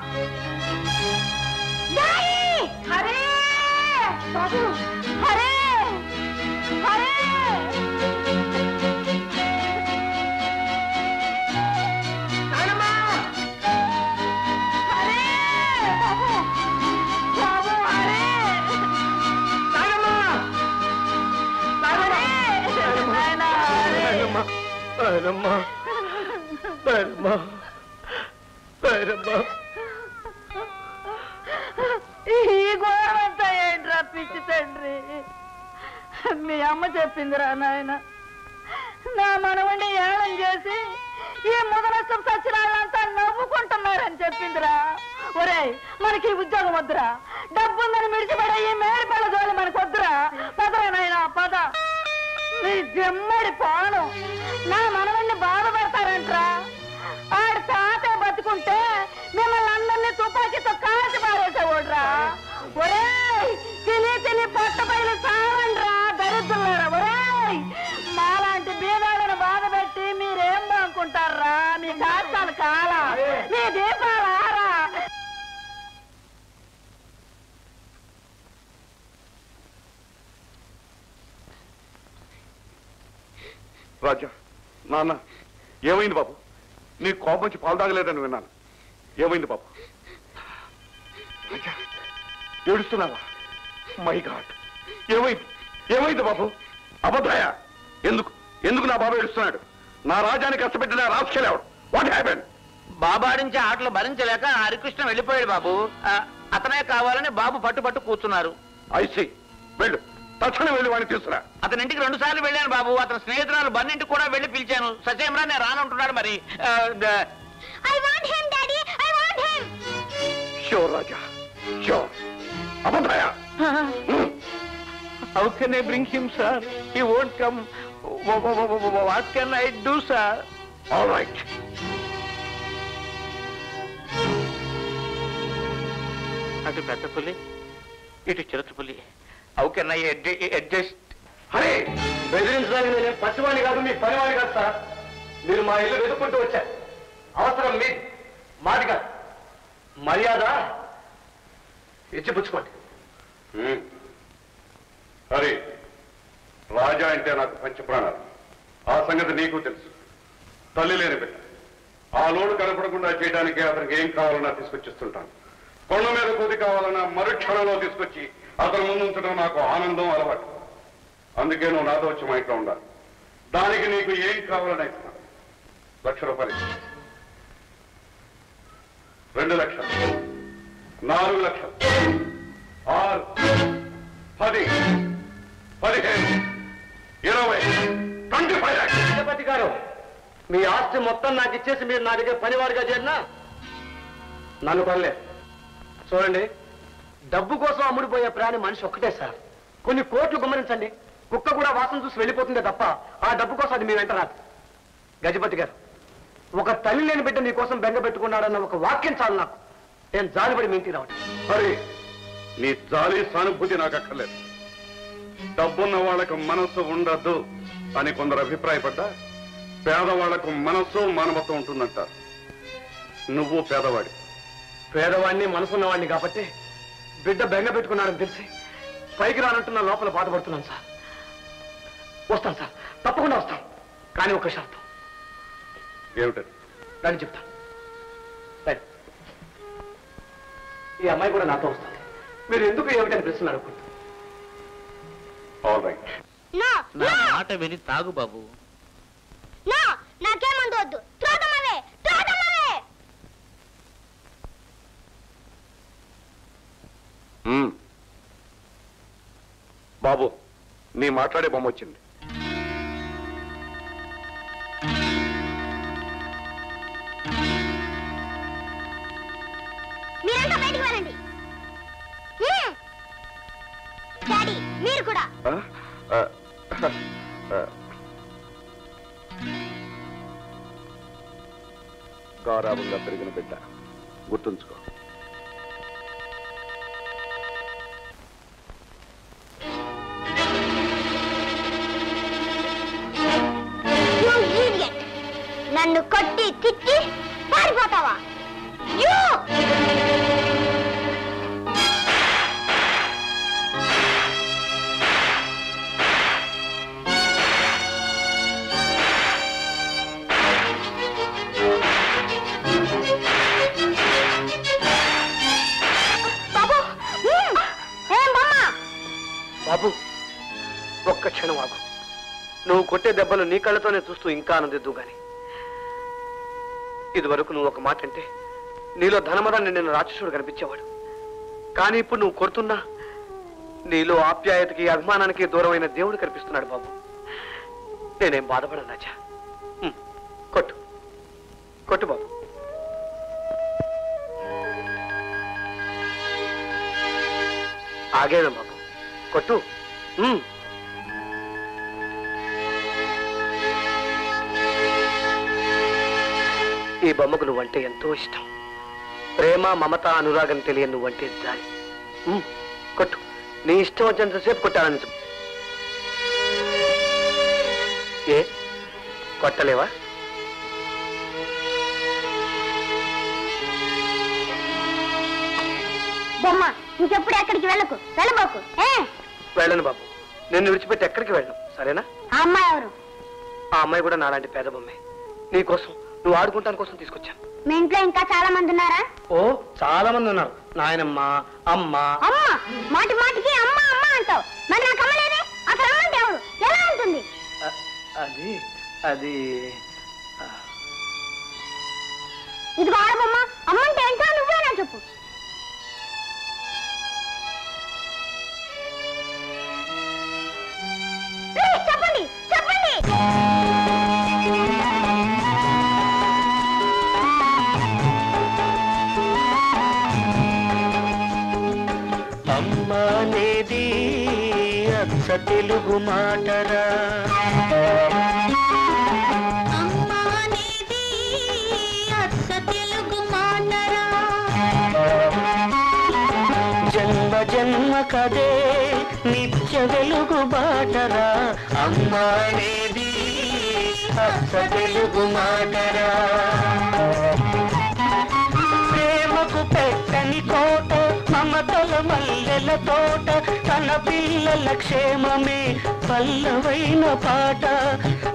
ఈ గోరమంతా ఏంట్రా పిచ్చి తండ్రి మీ అమ్మ చెప్పిందిరా నాయన నా మనవణ్ణి ఏళం చేసి ఈ ముదనష్టం సచ్చినాళ్ళంతా నవ్వుకుంటున్నారని చెప్పిందిరా ఒరేయ్ మనకి ఉద్యోగం వద్దురా డబ్బుందని మిడిచిపడే ఈ మేడిపళ్ళ జోలి మనకు వద్దురా పదరా నాయన పద మీ జమ్మడి పాను నా మనవణ్ణి బాధపడతారంట్రా ఆడ తాత బతుకుంటే మిమ్మల్ని అందరినీ తుపాకీతో కాల్చి పారేసేవాడురా ఒరేయ్ తిని తిని పొట్టపైన సావండ్రా దరిద్రులారా ఒరేయ్ మాలాంటి బీదాలను బాధ పెట్టి మీరేం బాగుంటారా మీ కాస్తాలు కాలా మీ దీపాలు ఆరా రాజా నాన్న ఏమైంది బాబు నీకు కోపం వచ్చి పాలు తాగలేదని విన్నాను ఏమైంది బాబు ఏడుస్తున్నావా మై గాడ్ ఏమైంది ఏమైంది బాబు అబద్ధాయా ఎందుకు ఎందుకు నా బాబా ఏడుస్తున్నాడు నా రాజానికి కష్టపెట్టిన రాసుకెళ్ళేవాడు వాట్ హ్యాపెన్ బాబా ఆడించే ఆటలు భరించలేక హరికృష్ణ వెళ్ళిపోయాడు బాబు అతనే కావాలని బాబు పట్టుపట్టు కూర్చున్నారు ఐసి వెళ్ళు తక్షణం వెళ్ళి వాడిని తీసుకురా అతని ఇంటికి 2 సార్లు వెళ్ళాను బాబు అతని స్నేహితురాలు బన్నింటికి కూడా వెళ్ళి పిలిచాను సచేమరా నేను రానంటున్నాడు మరి How can I bring him, sir? He won't come. What can I do, sir? All right. అటు పెద్ద పులి ఇటు చిరుత పులి How can I adjust? అరే బెదిరించడానికి నేను పసివాణి కాదు మీ పనివాణి కాదు సార్ మీరు మా ఇల్లు వెతుక్కుంటూ వచ్చారు అవసరం మీ మాది కాదు మర్యాద ఇచ్చిపుచ్చుకోండి అరే రాజా అంటే నాకు పంచప్రాణాలు ఆ సంగతి నీకు తెలుసు తల్లి లేని బిడ్డ ఆ లోడు కనపడకుండా చేయడానికి అతనికి ఏం కావాలన్నా తీసుకొచ్చిస్తుంటాను కొండ మీద కూది కావాలన్నా మరుక్షణంలో తీసుకొచ్చి అతను ముందుంచడం నాకు ఆనందం అలవాటు అందుకే నువ్వు నాతో వచ్చి మా ఇంట్లో ఉండాలి దానికి నీకు ఏం కావాలని అంటున్నాను 1,00,000 రూపాయలు 2,00,000 ఆస్తి మొత్తం నాకు ఇచ్చేసి మీరు నా దగ్గర పనివాడిగా చేరినా నన్ను కొనలే. చూడండి, డబ్బు కోసం అమ్ముడిపోయే ప్రాణి మనిషి ఒక్కటే సార్. కొన్ని కోట్లు గుమ్మరించండి, కుక్క కూడా వాసన చూసి వెళ్ళిపోతుందే తప్ప ఆ డబ్బు కోసం అది మీ వెంట రాదు. గజపతి గారు, ఒక తల్లి లేని బిడ్డ మీకోసం బెంగ పెట్టుకున్నాడన్న ఒక వాక్యం చాలు నాకు. నేను జాలిపడి మీ ఇంటికి రావట్లేదు. మరి నీ జాలి సానుభూతి నాకు అక్కర్లేదు. డబ్బున్న వాళ్ళకు మనస్సు ఉండదు అని కొందరు అభిప్రాయపడ్డా పేదవాళ్లకు మనస్సు మానవత్వం ఉంటుందంటారు. నువ్వు పేదవాడి, పేదవాడిని మనసున్నవాడిని కాబట్టి బిడ్డ బెంగ పెట్టుకున్నాడని తెలిసి పైకి రానంటున్న లోపల బాధపడుతున్నాను సార్. వస్తాను సార్, తప్పకుండా వస్తాను. కానీ ఒక షరతు. ఏమిటది? రండి చెప్తాను. ఈ అమ్మాయి కూడా నాతో వస్తుంది. మీరు ఎందుకు ఏమిటని ప్రశ్న అనుకుంటారు? మాట విని తాగు బాబు. నాకేమందు బాబు, నీ మాట్లాడే బొమ్మ వచ్చింది. మీరంతా బయటికి వెళ్ళండి. డాడీ, మీరు కూడా. గౌరవంగా పెరిగిన బిడ్డ గుర్తుంచుకో. నన్ను కొట్టి తిట్టి పారిపోతావా? బాబు, ఒక్క క్షణం బాబు. నువ్వు కొట్టే దెబ్బలు నీ కళ్ళతోనే చూస్తూ ఇంకా ఆనందిద్దు గాని, ఇదివరకు నువ్వు ఒక మాట అంటే నీలో ధనమరాన్ని నిన్న రాక్షసుడు కనిపించేవాడు. కానీ ఇప్పుడు నువ్వు కొడుతున్నా నీలో ఆప్యాయతకి అభిమానానికి దూరమైన దేవుడు కనిపిస్తున్నాడు బాబు. నేనేం బాధపడను రాజా. కొట్టు కొట్టు బాబు. ఆగేనా బాబు, కొట్టు. ఈ బొమ్మకు నువ్వంటే ఎంతో ఇష్టం. ప్రేమ, మమత, అనురాగం తెలియ నువ్వంటే జాలి. కొట్టు, నీ ఇష్టం వచ్చేంతసేపు కొట్టాలని చెప్పు. ఏ కొట్టలేవా? బొమ్మ, ఇంకెప్పుడు ఎక్కడికి వెళ్ళకు, వెళ్ళబోకు. వెళ్ళను బాబు, నిన్ను విడిచిపెట్టి ఎక్కడికి వెళ్ళను, సరేనా? ఆ అమ్మాయి ఎవరు? ఆ అమ్మాయి కూడా నాలాంటి పేద బొమ్మే. నీకోసం, నువ్వు ఆడుకుంటాని కోసం తీసుకొచ్చాను. మీ ఇంట్లో ఇంకా చాలా మంది ఉన్నారా? ఓ, చాలా మంది ఉన్నారు. నాయనమ్మ, అమ్మ, అమ్మ, మాటి మాటికి అమ్మ అమ్మ అంటావు. మరి నాకు అమ్మ లేదే, అసలు అమ్మంటే ఎవరు? ఎలా ఉంటుంది? అది అది ఇదిగో ఆడబొమ్మ, అమ్మంటే ఏంటో నువ్వేనా చెప్పు. చెప్పండి చెప్పండి. అమ్మ అనేది అచ్చ తెలుగు మాటరా. అమ్మ అనేది అచ్చ తెలుగు మాటరా. జన్మ జన్మ కదే నిత్య వెలుగు బాటరా. అమ్మ అనేది అచ్చ తెలుగు మాటరా. ప్రేమకు పెట్టని కోట, మమతల మల్లెల తోట, తన పిల్లల క్షేమమే పల్లవైన పాట.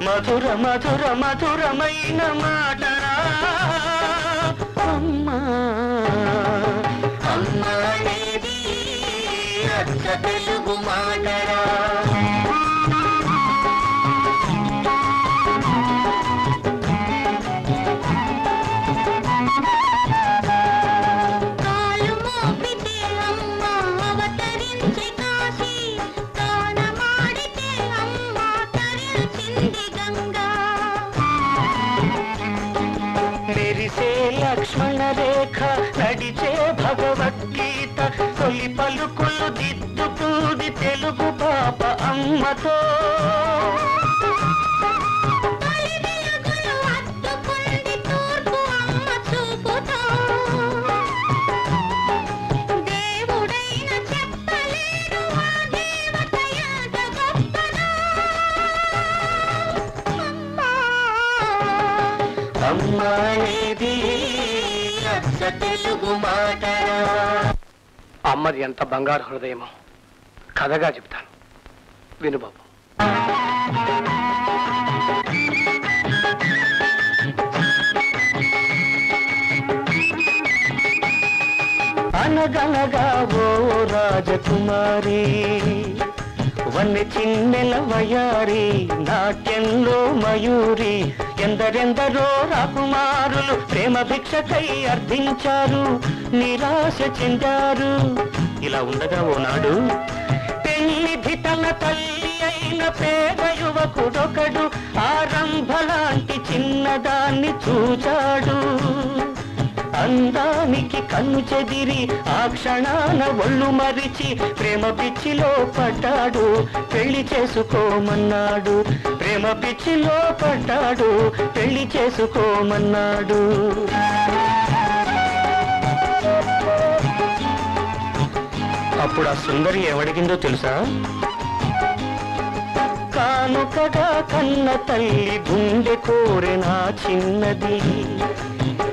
మధుర మధుర మధురమైన మాటరా అమ్మ. అమ్మ అనేది అచ్చ తెలుగు మాటరా. కాలమో లక్ష్మణ రేఖ నడిచే భగవద్గీత తొలి పలుకులు దిద్దుతూది తెలుగు పాప అమ్మతో అమ్మది ఎంత బంగారు హృదయమో కథగా చెప్తాను విను బాబు. అనగనగా ఓ రాజకుమారి వన్నె చిన్నెల వయారి నాట్యంలో మయూరి ఎందరెందరో రాకుమారులు ప్రేమ భిక్షకై అర్థించారు నిరాశ చెందారు. ఇలా ఉండగా ఓనాడు పెళ్లిధి తన తల్లి అయిన పేద యువకుడొకడు ఆరంభలాంటి చిన్నదాన్ని చూచాడు. అందానికి కన్ను చెదిరి ఆ క్షణాన ఒళ్ళు మరిచి ప్రేమ పిచ్చిలో పడ్డాడు పెళ్లి చేసుకోమన్నాడు ప్రేమ పిచ్చిలో పడ్డాడు పెళ్లి చేసుకోమన్నాడు. అప్పుడు ఆ సుందరి ఏమడిగిందో తెలుసా? కానుకగా కన్న తల్లి గుండె కోరెనా చిన్నది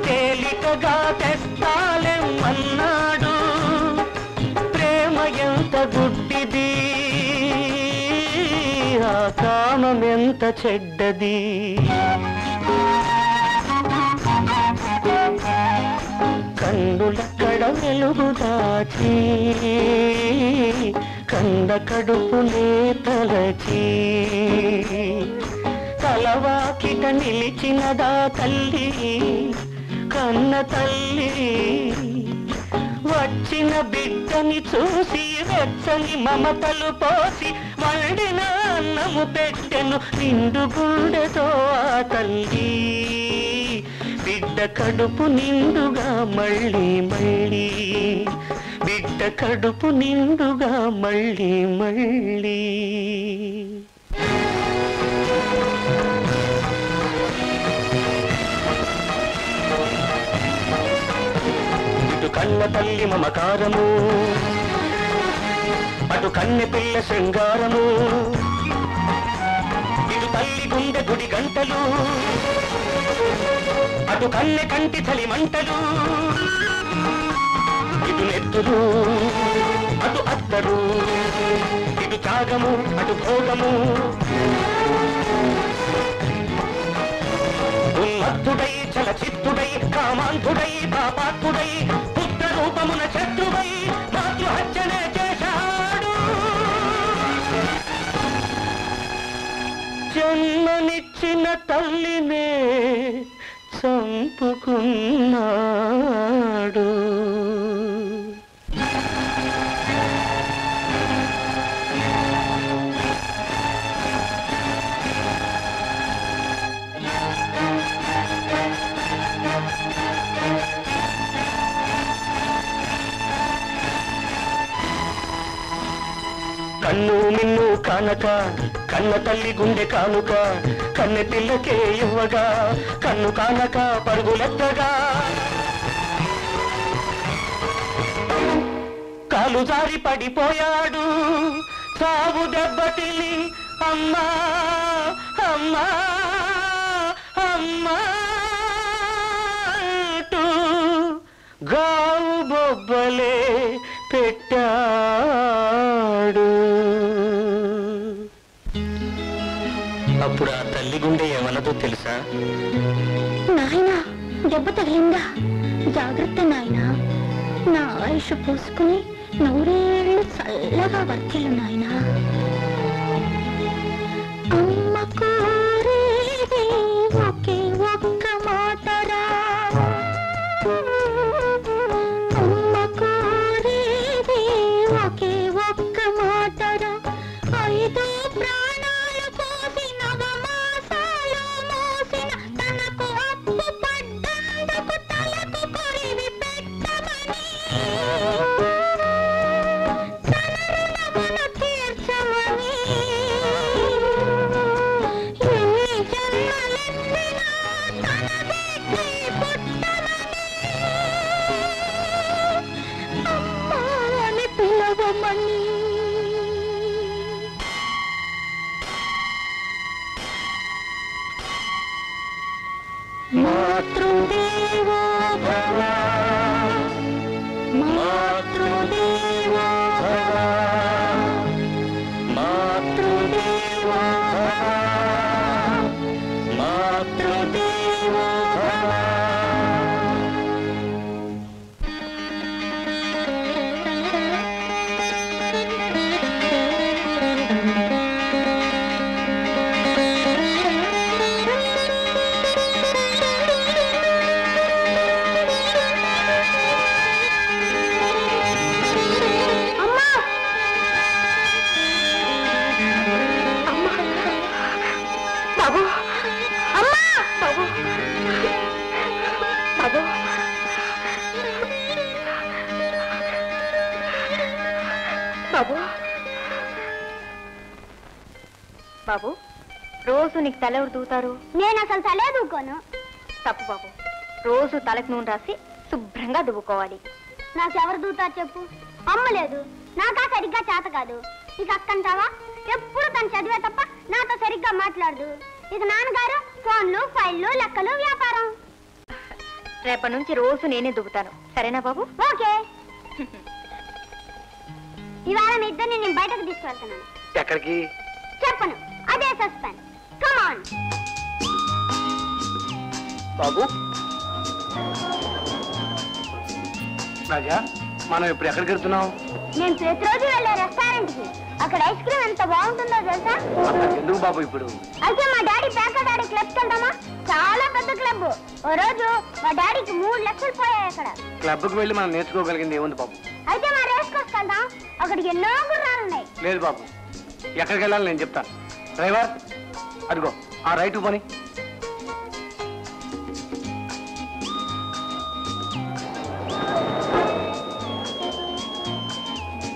తేలికగా తెస్తాలేమన్నాడు ప్రేమ ఎంత గుడ్డిది ఆ కామం ఎంత చెడ్డది. కన్నులక్కడ వెలుగు దాచి కంద కడుపునే తలచి తలవాకిట నిలిచినదా తల్లి కన్న తల్లి వచ్చిన బిడ్డని చూసి వెచ్చని మమతలు పోసి వండిన అన్నము పెట్టెను నిండు గుండెతో ఆ తల్లి బిడ్డ కడుపు నిండుగా మళ్ళీ మళ్ళీ బిడ్డ కడుపు నిండుగా మళ్ళీ మళ్ళీ. కన్న తల్లి మమకారము అటు కన్నె పిల్ల శృంగారము ఇటు తల్లి గుండె గుడి గంటలు అటు కన్నె కంటి చలి మంటలు ఇటు నెత్తులు అటు అత్తరు ఇటు త్యాగము అటు భోగము ఉన్మత్తుడై చలచిత్తుడై కామాంధుడై పాపాత్ముడై రూపమున శత్రువై మాతృహత్యనే చేశాడు. జన్మనిచ్చిన తల్లినే చంపుకున్నాడు. కన్ను మిన్ను కానక కన్న తల్లి గుండె కానుక కన్నె పిల్లకే ఇవ్వగా కన్ను కానక పరుగులెత్తగా కాలు జారి పడిపోయాడు చావు దెబ్బతిని అమ్మా అమ్మా అమ్మా అంటూ గావు బొబ్బలే పెట్టాడు. అప్పుడు ఆ తల్లి గుండె ఏమన్నదో తెలుసా? నాయనా దెబ్బ తగిలిందా జాగ్రత్త నాయనా నా ఆయుష్ పోసుకుని 100 ఏళ్ళు చల్లగా వర్తిల్లు నాయనా. అమ్మ కోరేది ఒకే ఒక్క మాటరా తల ఊరుతారు. నేను అసలు తలే దూకోను. తప్పు బాబు, రోజు తలకు నూనె రాసి శుభ్రంగా దువ్వుకోవాలి. నాకు ఎవరు దూతారు చెప్పు? అమ్మ లేదు, నాకా సరిగ్గా చేత కాదు. ఇక అక్కంటావా ఎప్పుడు తను చదివే తప్ప నాతో సరిగ్గా మాట్లాడదు. ఇక నాన్నగారు ఫోన్లు, ఫైళ్లు, లెక్కలు, వ్యాపారం. రేపటి నుంచి రోజు నేనే దువ్వుతాను, సరేనా బాబు? ఓకే. ఇవాళ మీ ఇద్దరిని నేను బయటకు తీసుకువెళ్తున్నాను. ఎక్కడికి చెప్పను, అదే సస్పెన్స్. బాబు, రాజా, మనం ఇప్పుడు ఎక్కడికి వెళ్తున్నావు? నేను ప్రతిరోజు వెళ్ళే రెస్టారెంట్ కి. అక్కడ ఐస్ క్రీమ్ ఎంత బాగుంటుందో తెలుసా? ఎందుకు బాబు ఇప్పుడు? అయితే మా డాడీ పేక డాడీ క్లబ్కి వెళ్దామా? చాలా పెద్ద క్లబ్. ఓ రోజు మా డాడీకి 3 లక్షలు పోయాయి. అక్కడ క్లబ్ కి వెళ్ళి మనం నేర్చుకోగలిగింది ఏముంది బాబు? అయితే మా రేస్ కోర్స్ వెళ్దాం, అక్కడికి ఎన్నో గుర్రాలు ఉన్నాయి. లేదు బాబు, ఎక్కడికి వెళ్ళాలి నేను చెప్తాను. డ్రైవర్ అదిగో ఆ రైట్ పని.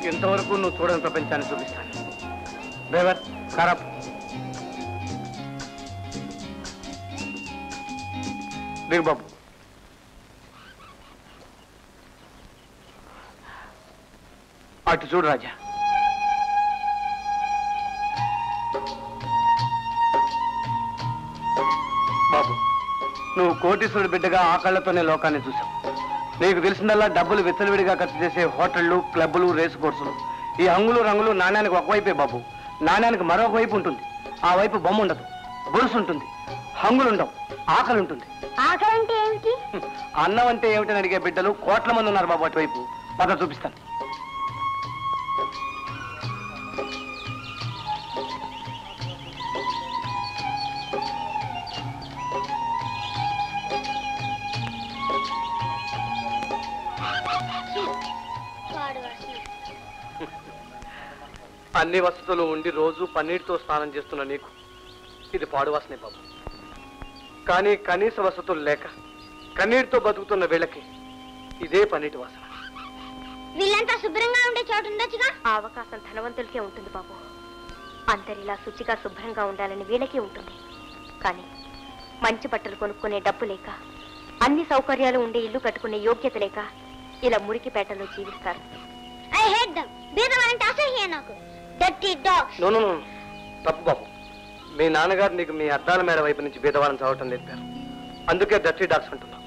ఇంతవరకు నువ్వు చూడని ప్రపంచాన్ని చూపిస్తాను. డ్రైవర్ ఖరాబ్. దిగు బాబు. అటు చూడు రాజా. బాబు, నువ్వు కోటీశ్వరుడు బిడ్డగా ఆ కళ్ళతోనే లోకాన్ని చూసావు. నీకు తెలిసిందల్లా డబ్బులు విచ్చలవిడిగా ఖర్చు చేసే హోటళ్లు, క్లబ్బులు, రేసు కోర్సులు. ఈ హంగులు రంగులు నాణ్యానికి ఒకవైపే బాబు. నాణ్యానికి మరొక వైపు ఉంటుంది. ఆ వైపు బొమ్మ ఉండదు, బొరుసు ఉంటుంది, హంగులు ఉండవు, ఆకలి ఉంటుంది. అన్నం అంటే ఏమిటని అడిగే బిడ్డలు కోట్ల మంది ఉన్నారు బాబు. అటువైపు పద, చూపిస్తాను. అన్ని వసతులు ఉండి రోజు పన్నీటితో స్నానం చేస్తున్న నీకు ఇది పాడు వాసనే బాబు. కానీ కనీస వసతులు లేక కన్నీటితో బతుకుతున్న వీళ్ళకి ఇదే పన్నీటి వాసన. వీళ్ళంతా శుభ్రంగా ఉండే చోటు ఉండొచ్చుగా. ఆ అవకాశం ధనవంతులకే ఉంటుంది బాబు. అందరిలా శుచిగా శుభ్రంగా ఉండాలని వీళ్ళకే ఉంటుంది. కానీ మంచి బట్టలు కొనుక్కునే డబ్బు లేక, అన్ని సౌకర్యాలు ఉండే ఇల్లు కట్టుకునే యోగ్యత లేక ఇలా మురికి పేటలో జీవిస్తారు. I hate them. బీదవాళ్ళంటే అసహ్యం నాకు. Dirty dogs. No, no, no. తప్పు బాబు. మీ నాన్నగారు నీకు మీ అద్దాల మేడ వైపు నుంచి బీదవాళ్ళని చదవటం నేర్పారు. అందుకే డర్టీ డాగ్స్ అంటున్నా.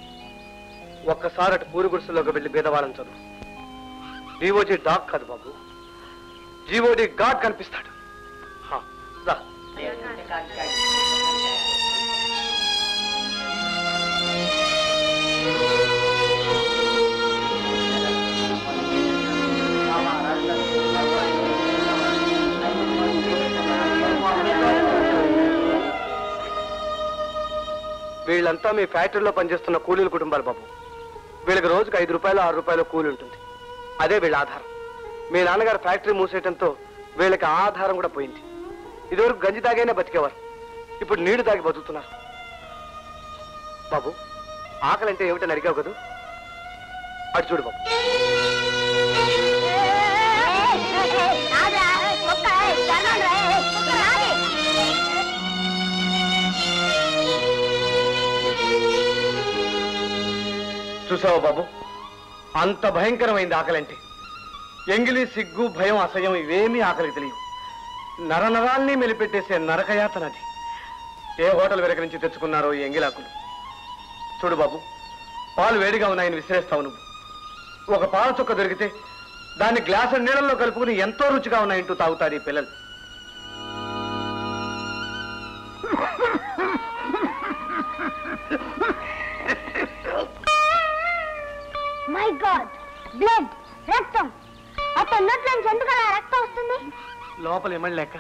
ఒక్కసారి అటు పూరి గుడిసెలోకి వెళ్ళి బీదవాళ్ళని చదువు. DOG డాగ్ కాదు బాబు, GOD గాడ్ కనిపిస్తాడు. వీళ్ళంతా మీ ఫ్యాక్టరీలో పనిచేస్తున్న కూలీల కుటుంబాలు బాబు. వీళ్ళకి రోజుకు 5 రూపాయలు 6 రూపాయలు కూలి ఉంటుంది. అదే వీళ్ళ ఆధారం. మీ నాన్నగారు ఫ్యాక్టరీ మూసేయటంతో వీళ్ళకి ఆ ఆధారం కూడా పోయింది. ఇదివరకు గంజి తాగైనా బతికేవారు, ఇప్పుడు నీళ్లు తాగి బతుకుతున్నారు బాబు. ఆకలంటే ఏమిటని అడిగావు కదా, அடிச்சுடுவோம். చూసావా బాబు, అంత భయంకరమైంది ఆకలంటే. ఎంగిలి, సిగ్గు, భయం, అసహ్యం ఇవేమీ ఆకలికి తెలియదు. నరనరాల్ని మెలిపెట్టేసే నరకయాతనది. ఏ హోటల్ వెనక నుంచి తెచ్చుకున్నారో ఈ ఎంగిలాకులు. చూడు బాబు, పాలు వేడిగా ఉన్నాయని విసిరేస్తావు నువ్వు. ఒక పాల చుక్క దొరికితే దాన్ని గ్లాసు నీళ్ళల్లో కలుపుకుని ఎంతో రుచిగా ఉన్నాయంటూ తాగుతారు ఈ పిల్లలు. మై గాడ్, బ్లడ్, రక్తం. రక్తం వస్తుంది లోపల ఏమడలేక.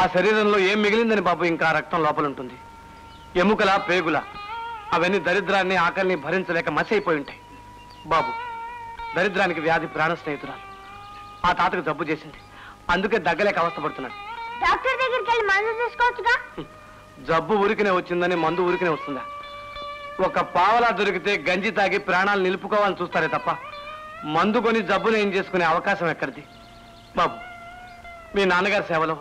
ఆ శరీరంలో ఏం మిగిలిందని బాబు, ఇంకా రక్తం లోపల ఉంటుంది. ఎముకలా, పేగులా, అవన్నీ దరిద్రాన్ని, ఆకలిని భరించలేక మసైపోయి ఉంటాయి బాబు. దరిద్రానికి వ్యాధి ప్రాణ స్నేహితురాలు. ఆ తాతకు జబ్బు చేసింది, అందుకే దగ్గలేక అవస్థపడుతున్నాడు. డాక్టర్ దగ్గరికి వెళ్ళి మందు తీసుకోవచ్చుగా. జబ్బు ఊరికినే వచ్చిందని మందు ఊరికినే వస్తుందా? ఒక పావలా దొరికితే గంజి తాగి ప్రాణాలు నిలుపుకోవాలని చూస్తారే తప్ప మందు కొని జబ్బును ఏం చేసుకునే అవకాశం ఎక్కడిది బాబు. మీ నాన్నగారి సేవలో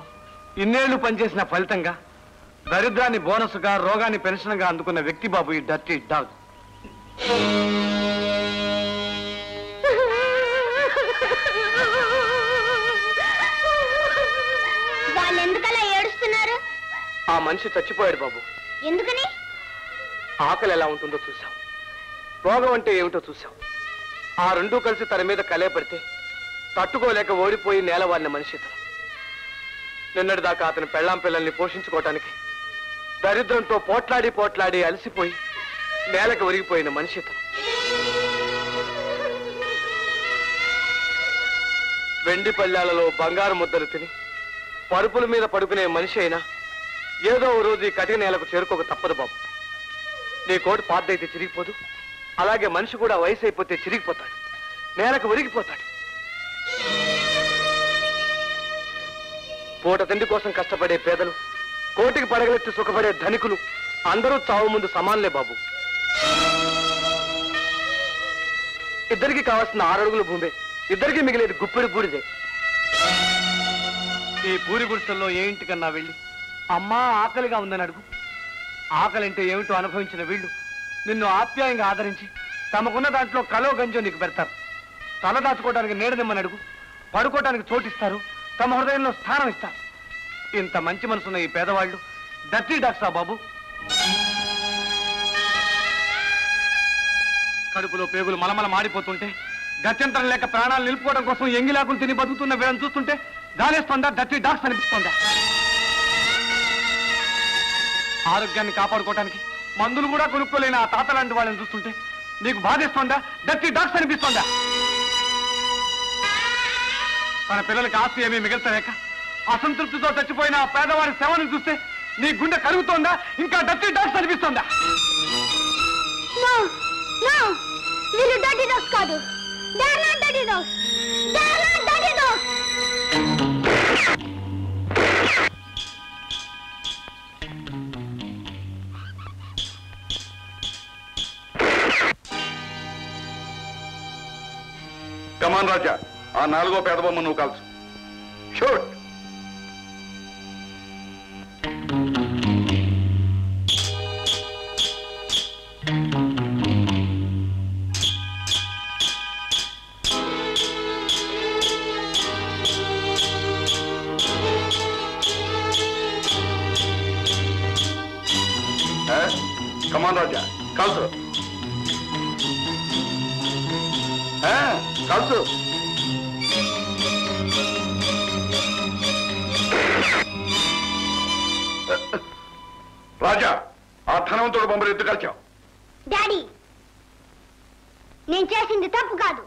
ఇన్నేళ్లు పనిచేసిన ఫలితంగా దరిద్రాన్ని బోనస్గా, రోగాన్ని పెన్షన్గా అందుకున్న వ్యక్తి బాబు ఈ డర్టీ డాగ్. వాళ్ళెందుకలా ఏడుస్తున్నారు? ఆ మనిషి చచ్చిపోయాడు బాబు. ఎందుకని? ఆకలి ఎలా ఉంటుందో చూసాం, రోగం అంటే ఏమిటో చూసాం. ఆ రెండూ కలిసి తన మీద కలయపడితే తట్టుకోలేక ఓడిపోయి నేలవాడిన మనిషి తను. నిన్నటిదాకా అతని పెళ్ళాం పిల్లల్ని పోషించుకోవటానికి దరిద్రంతో పోట్లాడి పోట్లాడి అలసిపోయి నేలకు ఒరిగిపోయిన మనిషి తను. వెండి పళ్ళాలలో బంగారు ముద్దలు తిని పరుపుల మీద పడుకునే మనిషి అయినా ఏదో ఓ రోజు ఈ కఠిన నేలకు చేరుకోక తప్పదు బాబు. నీ కోటు పాతైతే చిరిగిపోదు, అలాగే మనిషి కూడా వయసు అయిపోతే చిరిగిపోతాడు, నేలకు ఒరిగిపోతాడు. పూట తిండి కోసం కష్టపడే పేదలు, కోటికి పడగలెత్తి సుఖపడే ధనికులు అందరూ చావు ముందు సమానులే బాబు. ఇద్దరికి కావాల్సిన 6 అడుగుల భూమే, ఇద్దరికి మిగిలేదు గుప్పెడు బూడిదే. ఈ పూరి గుడిసెల్లో ఏ ఇంటికన్నా వెళ్ళి అమ్మా ఆకలిగా ఉందని అడుగు. ఆకలంటే ఏమిటో అనుభవించిన వీళ్ళు నిన్ను ఆప్యాయంగా ఆదరించి తమకున్న దాంట్లో కలో గంజో నీకు పెడతారు. తల దాచుకోవడానికి నీడనిమ్మని అడుగు, పడుకోవడానికి చోటిస్తారు, తమ హృదయంలో స్థానం ఇస్తారు. ఇంత మంచి మనసున్న ఈ పేదవాళ్ళు డర్టీ డాగ్సా బాబు. కడుపులో పేగులు మలమల మాడిపోతుంటే, గత్యంతరం లేక ప్రాణాలు నిలుపుకోవడం కోసం ఎంగిలాకులు తిని బతుకుతున్న వీళ్ళని చూస్తుంటే గాలేస్తుందా, డర్టీ డాగ్స్ అనిపిస్తుందా? ఆరోగ్యాన్ని కాపాడుకోవడానికి మందులు కూడా కొనుక్కోలేని ఆ తాత లాంటి వాళ్ళని చూస్తుంటే నీకు బాధిస్తుందా, డర్టీ డాగ్స్ అనిపిస్తుందా? తన పిల్లలకి ఆస్తి ఏమీ మిగలతలేక అసంతృప్తితో చచ్చిపోయిన ఆ పేదవారి సేవను చూస్తే నీ గుండె కరుగుతోందా, ఇంకా డర్టీ డాగ్స్ అనిపిస్తుందా? కమాన్ రాజా, ఆ 4వ పేదబొమ్మ నువ్వు కాల్చు. షూట్. కమాన్ రాజా, కాల్చు. కాల్చు. రాజా, ఆ ధనవంతుడు బొమ్మలు ఎత్తు కలిచావు. డాడీ, నేను చేసింది తప్పు కాదు.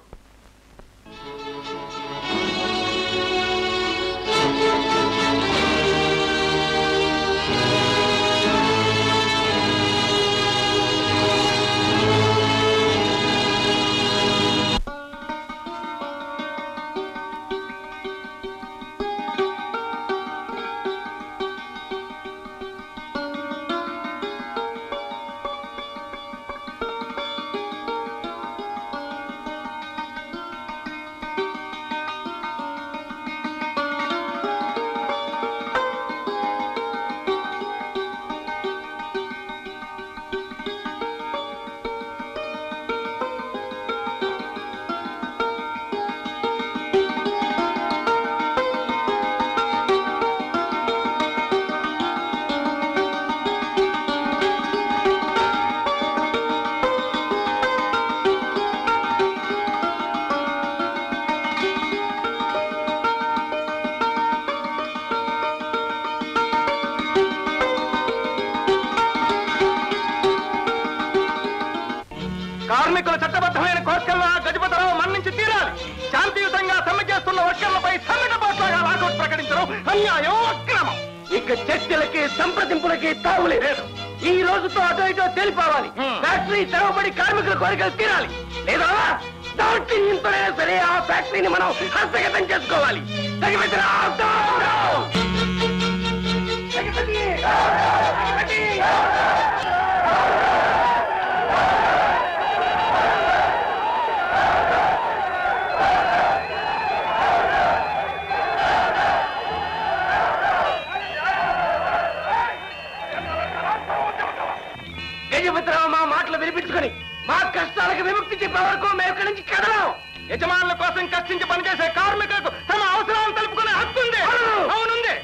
చట్టబద్ధమైన కోర్కెల్లో గజపతరావు మన్నించి తీరాలి. శాంతియుతంగా సమ్మె చేస్తున్న వర్కర్లపై సమ్మెట పోట్లాగా లాకౌట్ ప్రకటించడం అన్యాయం, అక్రమం. ఇక చర్చలకి సంప్రదింపులకి తావులేదు. ఈ రోజుతో అటో ఇటో తేలిపోవాలి. ఫ్యాక్టరీ తెరవబడి కార్మికుల కోరికలు తీరాలి. లేదా దౌర్జన్యంతోనే సరే ఆ ఫ్యాక్టరీని మనం హస్తగతం చేసుకోవాలి. గజపతిరావు మా మాటలు వినిపించుకొని మా కష్టాలకు విముక్తి చెప్పే వరకు మేము ఇక్కడి నుంచి కదలం. యజమానుల కోసం కష్టించి పనిచేసే కార్మికులకు తమ అవసరాలను తెలుపుకునే హక్కు ఉంది. అవునుంది.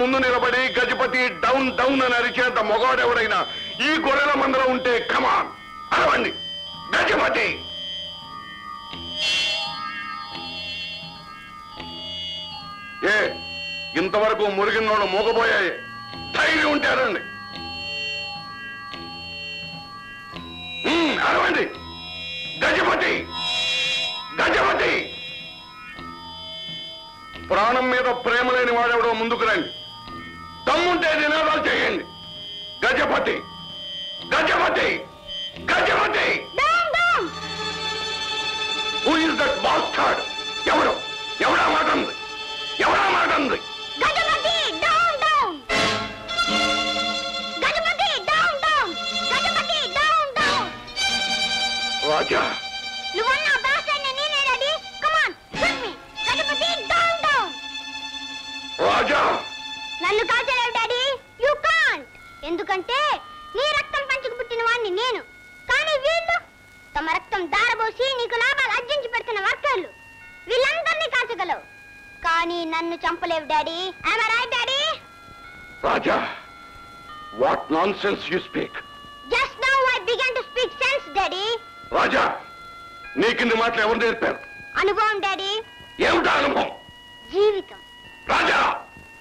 ముందు నిలబడి గజపతి డౌన్ డౌన్ అని అరిచేంత మొగాడు ఎవరైనా ఈ గొర్రెల మందలో ఉంటే కమాన్ అరవండి గజపతి. ఏ ఇంతవరకు మురిగినోళ్ళు మూగపోయాయి, ధైర్యం ఉంటే అరండి, అరవండి గజపతి గజపతి. ప్రాణం మీద ప్రేమ లేని వాడెవడో ముందుకు రండి, తమ్ముంటే నినాదాలు చేయండి. Gajapati Gajapati Gajapati. Who is that bastard? ఎవరు ఎవరా మాట ఉంది, ఎవరా మాట ఉంది? రాజా రాజా నన్ను కాల్చలేవు డాడీ, యూ కాంట్. ఎందుకంటే నీ రక్తం పంచుకు పుట్టిన వాడిని నేను, కానీ వీళ్ళు తమ రక్తం దారబోసి నీకు లాభాలు అర్జించి పెడుతున్న వర్కర్లు, వీళ్ళందరినీ కాల్చగలవు కానీ నన్ను చంపలేవు daddy. I right daddy? Raja what nonsense you speak. Just now I began to speak sense daddy. Raja నీకింది మాటలు ఎవరు నేర్పారు? అనుభవం డాడీ. ఏమిటా అనుభవం? జీవితం. రాజా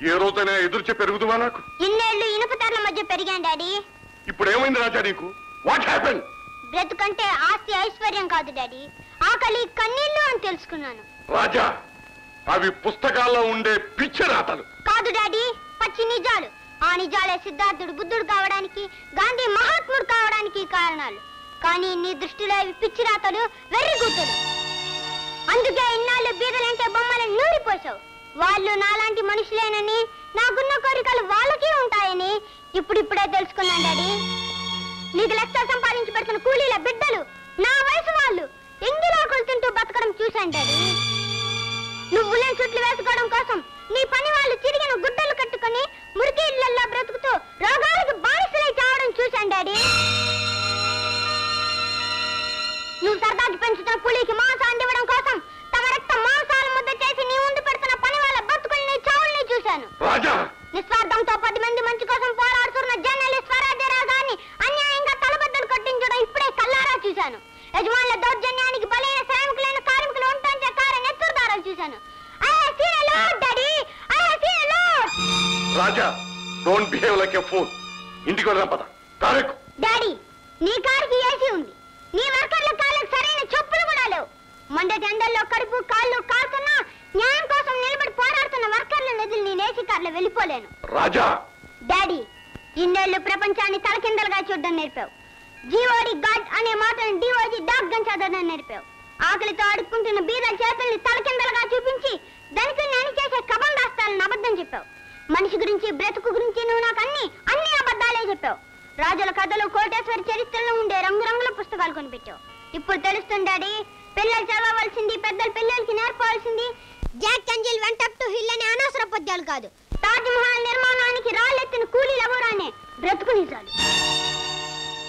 ఏ రోజైనా ఎదురుచే పెరుగుతువా? నాకు ఇన్నేళ్లు ఇనుప తార్ల మధ్య పెరిగాను డాడీ. ఇప్పుడు ఏమైంది రాజా నీకు? What happen? బ్రతుకంటే ఆస్తి ఐశ్వర్యం కాదు డాడీ, ఆకలి కన్నీళ్లు అని తెలుసుకున్నాను. రాజా అవి పుస్తకాల్లో ఉండే పిచ్చి రాతలు కాదు డాడీ, పచ్చి నిజాలు. ఆ నిజాలే సిద్ధార్థుడు బుద్ధుడు కావడానికి, గాంధీ మహాత్ముడు కావడానికి కారణాలు. కానీ నీ దృష్టిలో ఇవి పిచ్చి రాతలు, వెర్రి గుర్తులు. అందుకే ఇన్నాళ్ళు బీదలంటే బొమ్మలను నూరిపోసావు. వాళ్ళు నాలాంటి మనుషులేనని, నాకున్న కోరికలు వాళ్ళకే ఉంటాయని ఇప్పుడిప్పుడే తెలుసుకున్నాను డాడీ. నీకు లక్ష సంపాదించి పెడుతున్న కూలీల బిడ్డలు, నా వయసు వాళ్ళు ఎంగిలో కొలుతుంటూ బతకడం చూశాను డాడీ. నువ్వులేని చుట్లు వేసుకోవడం కోసం నీ పని వాళ్ళు చిరిగిన గుడ్డలు కట్టుకుని మురికి ఇళ్లల్లో బ్రతుకుతూ రోగాలకు బానిసలై చావడం చూశాను డాడీ. నువ్వు సరదాకి పెంచుతున్న కూలీకి మాంసం అందివ్వడం కోసం తమ రక్త మాంసాలు ముద్ద చేసి నీ ఉండి పెడుతున్న పని వాళ్ళ బతుకుల్ని చావుల్ని చూశాను. నిస్వార్థంతో 10 మంది మంచి కోసం పోరాడుతున్న జర్నలిస్ట్ స్వరాజ్య రాజాన్ని అన్యాయంగా తలబద్దలు కొట్టించడం ఇప్పుడే కల్లారా చూశాను. యజమానుల దౌర్జన్యానికి బలైన శ్రామికులైన కార్మికులు ఉంటాంచే కారణ ఎత్తుదారాలు చూశాను. I have seen a lot, Daddy. I have seen a lot. Raja, don't behave like a fool. Indiko ladam pata. Kareko. Daddy, nee car ki AC undi. Nee worker la kaalaki saraina cheppulu kuda levu. Manda jandallo kadupu kaallu kaastunna nyayam kosam nilabadi poraadtunna worker la nedil nee AC car la vellipolenu. Raja. Daddy, indellu prapanchanni talakindalaga chuddam nerpavu. GOD God ane maatani DOG dog ga chadadam nerpavu. ఆకలితో అడుక్కుంటున్న బీద చేతుల్ని తలకిందలుగా చూపించి దానికి నేను చేసే కబం దాస్తాలని అబద్ధం చెప్పావు. మనిషి గురించి బ్రతుకు గురించి నువ్వు నాకు అన్ని అబద్ధాలే చెప్పావు. రాజుల కథలు కోటేశ్వరి చరిత్రలో ఉండే రంగురంగుల పుస్తకాలు కొనిపెట్టావు. ఇప్పుడు తెలుస్తుంది డాడీ, పిల్లలు చదవవలసింది పెద్దలు పిల్లలకి నేర్పవలసింది Jack and Jill went up to hill అనే అనవసర పద్యాలు కాదు, తాజ్మహల్ నిర్మాణానికి రాళ్ళెత్తిన కూలీలు ఎవరు అనే బ్రతుకు నిజాలు.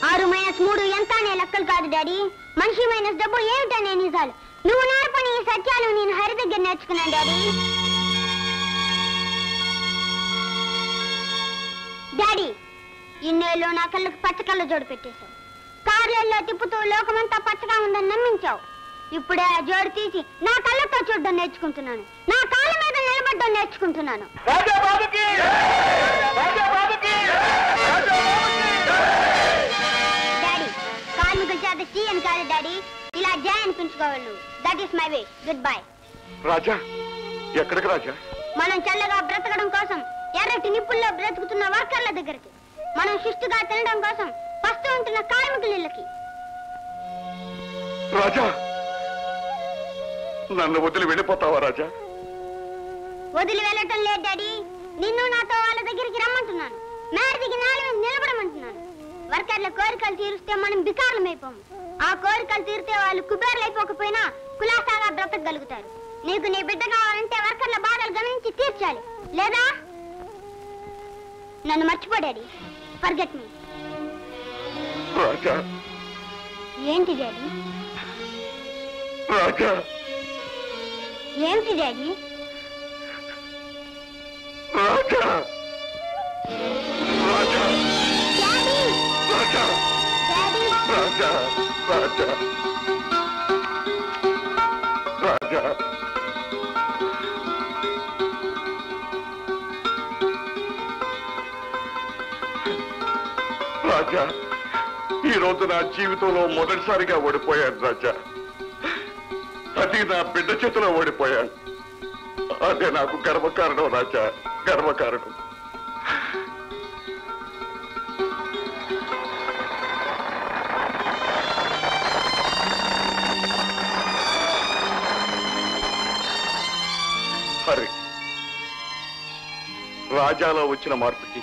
6 - 3 ఎంత అనే లెక్కలు కాదు డాడీ, మనిషి మైనస్ డబ్బు ఏమిటనే నిజాలు. నువ్వు నేర్పని ఈ సత్యాలు నేను హరి దగ్గర నేర్చుకున్నాను డాడీ. డాడీ, ఇన్నేళ్ళు నా కళ్ళకు పచ్చకళ్ళు జోడు పెట్టేశావు. కార్యాల్లో తిప్పుతూ లోకమంతా పచ్చగా ఉందని నమ్మించావు. ఇప్పుడే ఆ జోడు తీసి నా కళ్ళతో చూడడం నేర్చుకుంటున్నాను, నా కాళ్ళ మీద నిలబడ్డం నేర్చుకుంటున్నాను. మనం చల్లగా బ్రతకడం కోసం ఎర్రటి నిప్పుల్లో బ్రతుకుతున్న వర్కర్ల దగ్గరికి, మనం శిష్టుగా తినడం కోసం పస్తూ ఉంటున్న కార్మికులకి. రాజా, నన్ను వదిలి వెళ్ళిపోతావా? రాజా, వదిలి వెళ్ళటం లేదు డాడీ, నిన్ను నాతో వాళ్ళ దగ్గరికి రమ్మంటున్నాను. మేరదికి నాలుగు నిలబడమంటున్నాను. వర్కర్ల కోరికలు తీరుస్తే మనం బికారమైపోము. ఆ కోరికలు తీరితే వాళ్ళు కుబేర్లు అయిపోకపోయినా కులాసాగా బ్రతకగలుగుతారు. నీకు నీ బిడ్డ కావాలంటే వర్కర్ల బాధలు గమనించి తీర్చాలి, లేదా నన్ను మర్చిపోడాడీ. Forget me. ఏంటి డాడీ? ఏంటి డాడీ? రాజా, రాజా, రాజా, ఈరోజు నా జీవితంలో మొదటిసారిగా ఓడిపోయాను రాజా. అది నా బిడ్డ చేతిలో ఓడిపోయాను. అదే నాకు గర్వకారణం రాజా, గర్వకారణం. రాజాలో వచ్చిన మార్పుకి,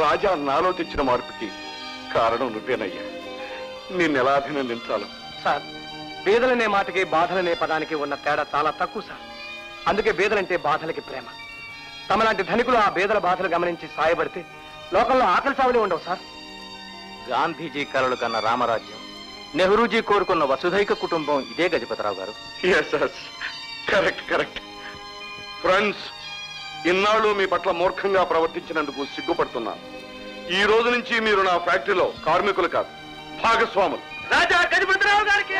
రాజా నాలో తెచ్చిన మార్పుకి కారణం నువ్వేనయ్యా. నిన్నెలా అభినందించాలి సార్? బేదలనే మాటకి బాధలనే పదానికి ఉన్న తేడా చాలా తక్కువ సార్. అందుకే బేదలంటే బాధలకి ప్రేమ. తమలాంటి ధనికులు ఆ బేదల బాధలు గమనించి సాయపడితే లోకంలో ఆకలి సావులే ఉండవు సార్. గాంధీజీ కలలు కన్న రామరాజ్యం, నెహ్రూజీ కోరుకున్న వసుధైక కుటుంబం ఇదే గజపతిరావు గారు. Correct, correct. ఫ్రెండ్స్, ఇన్నాళ్ళు మీ పట్ల మూర్ఖంగా ప్రవర్తించినందుకు సిగ్గుపడుతున్నాను. ఈ రోజు నుంచి మీరు నా ఫ్యాక్టరీలో కార్మికులు కాదు, భాగస్వాములు. రాజా గజపతిరావు గారికి,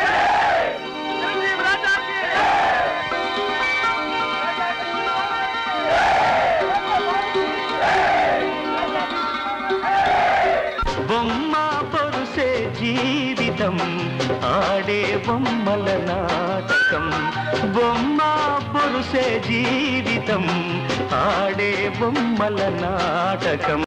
బొమ్మ పొరుసే జీవితం ఆడే బొమ్మల నాటకం, బొమ్మ పొరుసే జీవితం ఆడే బొమ్మల నాటకం.